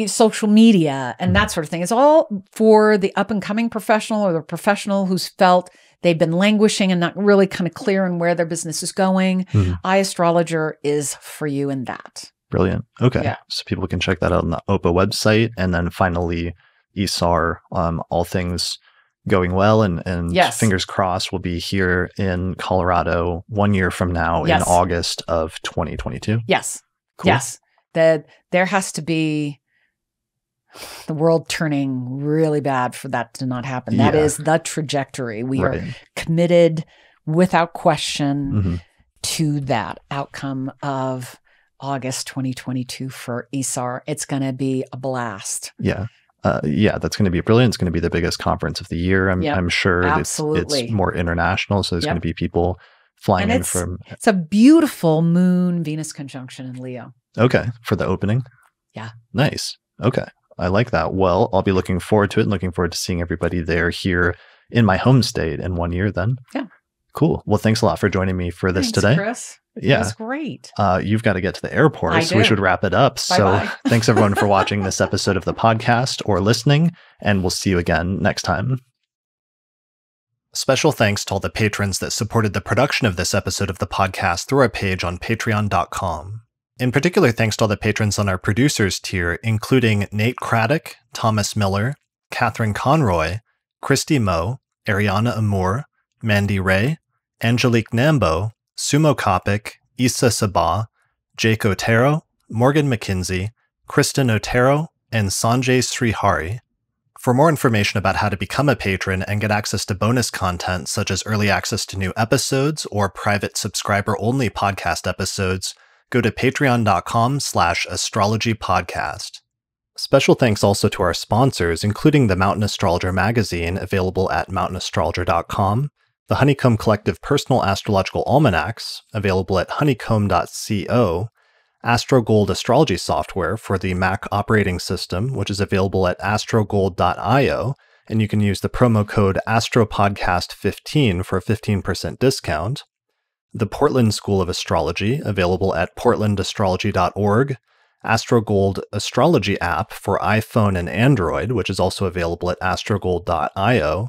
social media and that sort of thing. It's all for the up-and-coming professional or the professional who's felt they've been languishing and not really kind of clear on where their business is going. iAstrologer is for you in that. Brilliant. Okay. Yeah. So people can check that out on the OPA website. And then finally, ISAR, all things going well. And yes, fingers crossed, we'll be here in Colorado 1 year from now, yes, in August of 2022. Yes. Cool. Yes. That there has to be the world turning really bad for that to not happen. Yeah. That is the trajectory. We right. are committed without question to that outcome of August 2022 for ISAR. It's going to be a blast. Yeah. Yeah, that's going to be brilliant. It's going to be the biggest conference of the year, I'm sure. Absolutely. It's more international, so there's going to be people flying in from... It's a beautiful Moon-Venus conjunction in Leo. Okay, for the opening? Yeah. Nice. Okay, I like that. Well, I'll be looking forward to it and looking forward to seeing everybody there here in my home state in 1 year then. Yeah. Cool. Well, thanks a lot for joining me for this today. Chris. Yeah. It was great. You've got to get to the airport, so we should wrap it up. Bye-bye. So thanks everyone for watching this episode of the podcast or listening, and we'll see you again next time. Special thanks to all the patrons that supported the production of this episode of the podcast through our page on patreon.com. In particular, thanks to all the patrons on our producers tier, including Nate Craddock, Thomas Miller, Catherine Conroy, Christy Moe, Ariana Amour, Mandy Ray, Angelique Nambo, Sumo Kopic, Issa Sabah, Jake Otero, Morgan McKinsey, Kristen Otero, and Sanjay Srihari. For more information about how to become a patron and get access to bonus content such as early access to new episodes or private subscriber-only podcast episodes, go to patreon.com/astrologypodcast. Special thanks also to our sponsors, including the Mountain Astrologer magazine, available at mountainastrologer.com, the Honeycomb Collective Personal Astrological Almanacs, available at honeycomb.co, AstroGold Astrology Software for the Mac operating system, which is available at astrogold.io, and you can use the promo code AstroPodcast15 for a 15% discount, the Portland School of Astrology, available at portlandastrology.org, AstroGold Astrology app for iPhone and Android, which is also available at astrogold.io,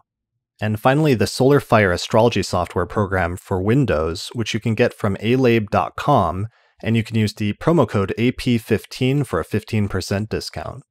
and finally, the Solar Fire Astrology Software program for Windows, which you can get from alabe.com, and you can use the promo code AP15 for a 15% discount.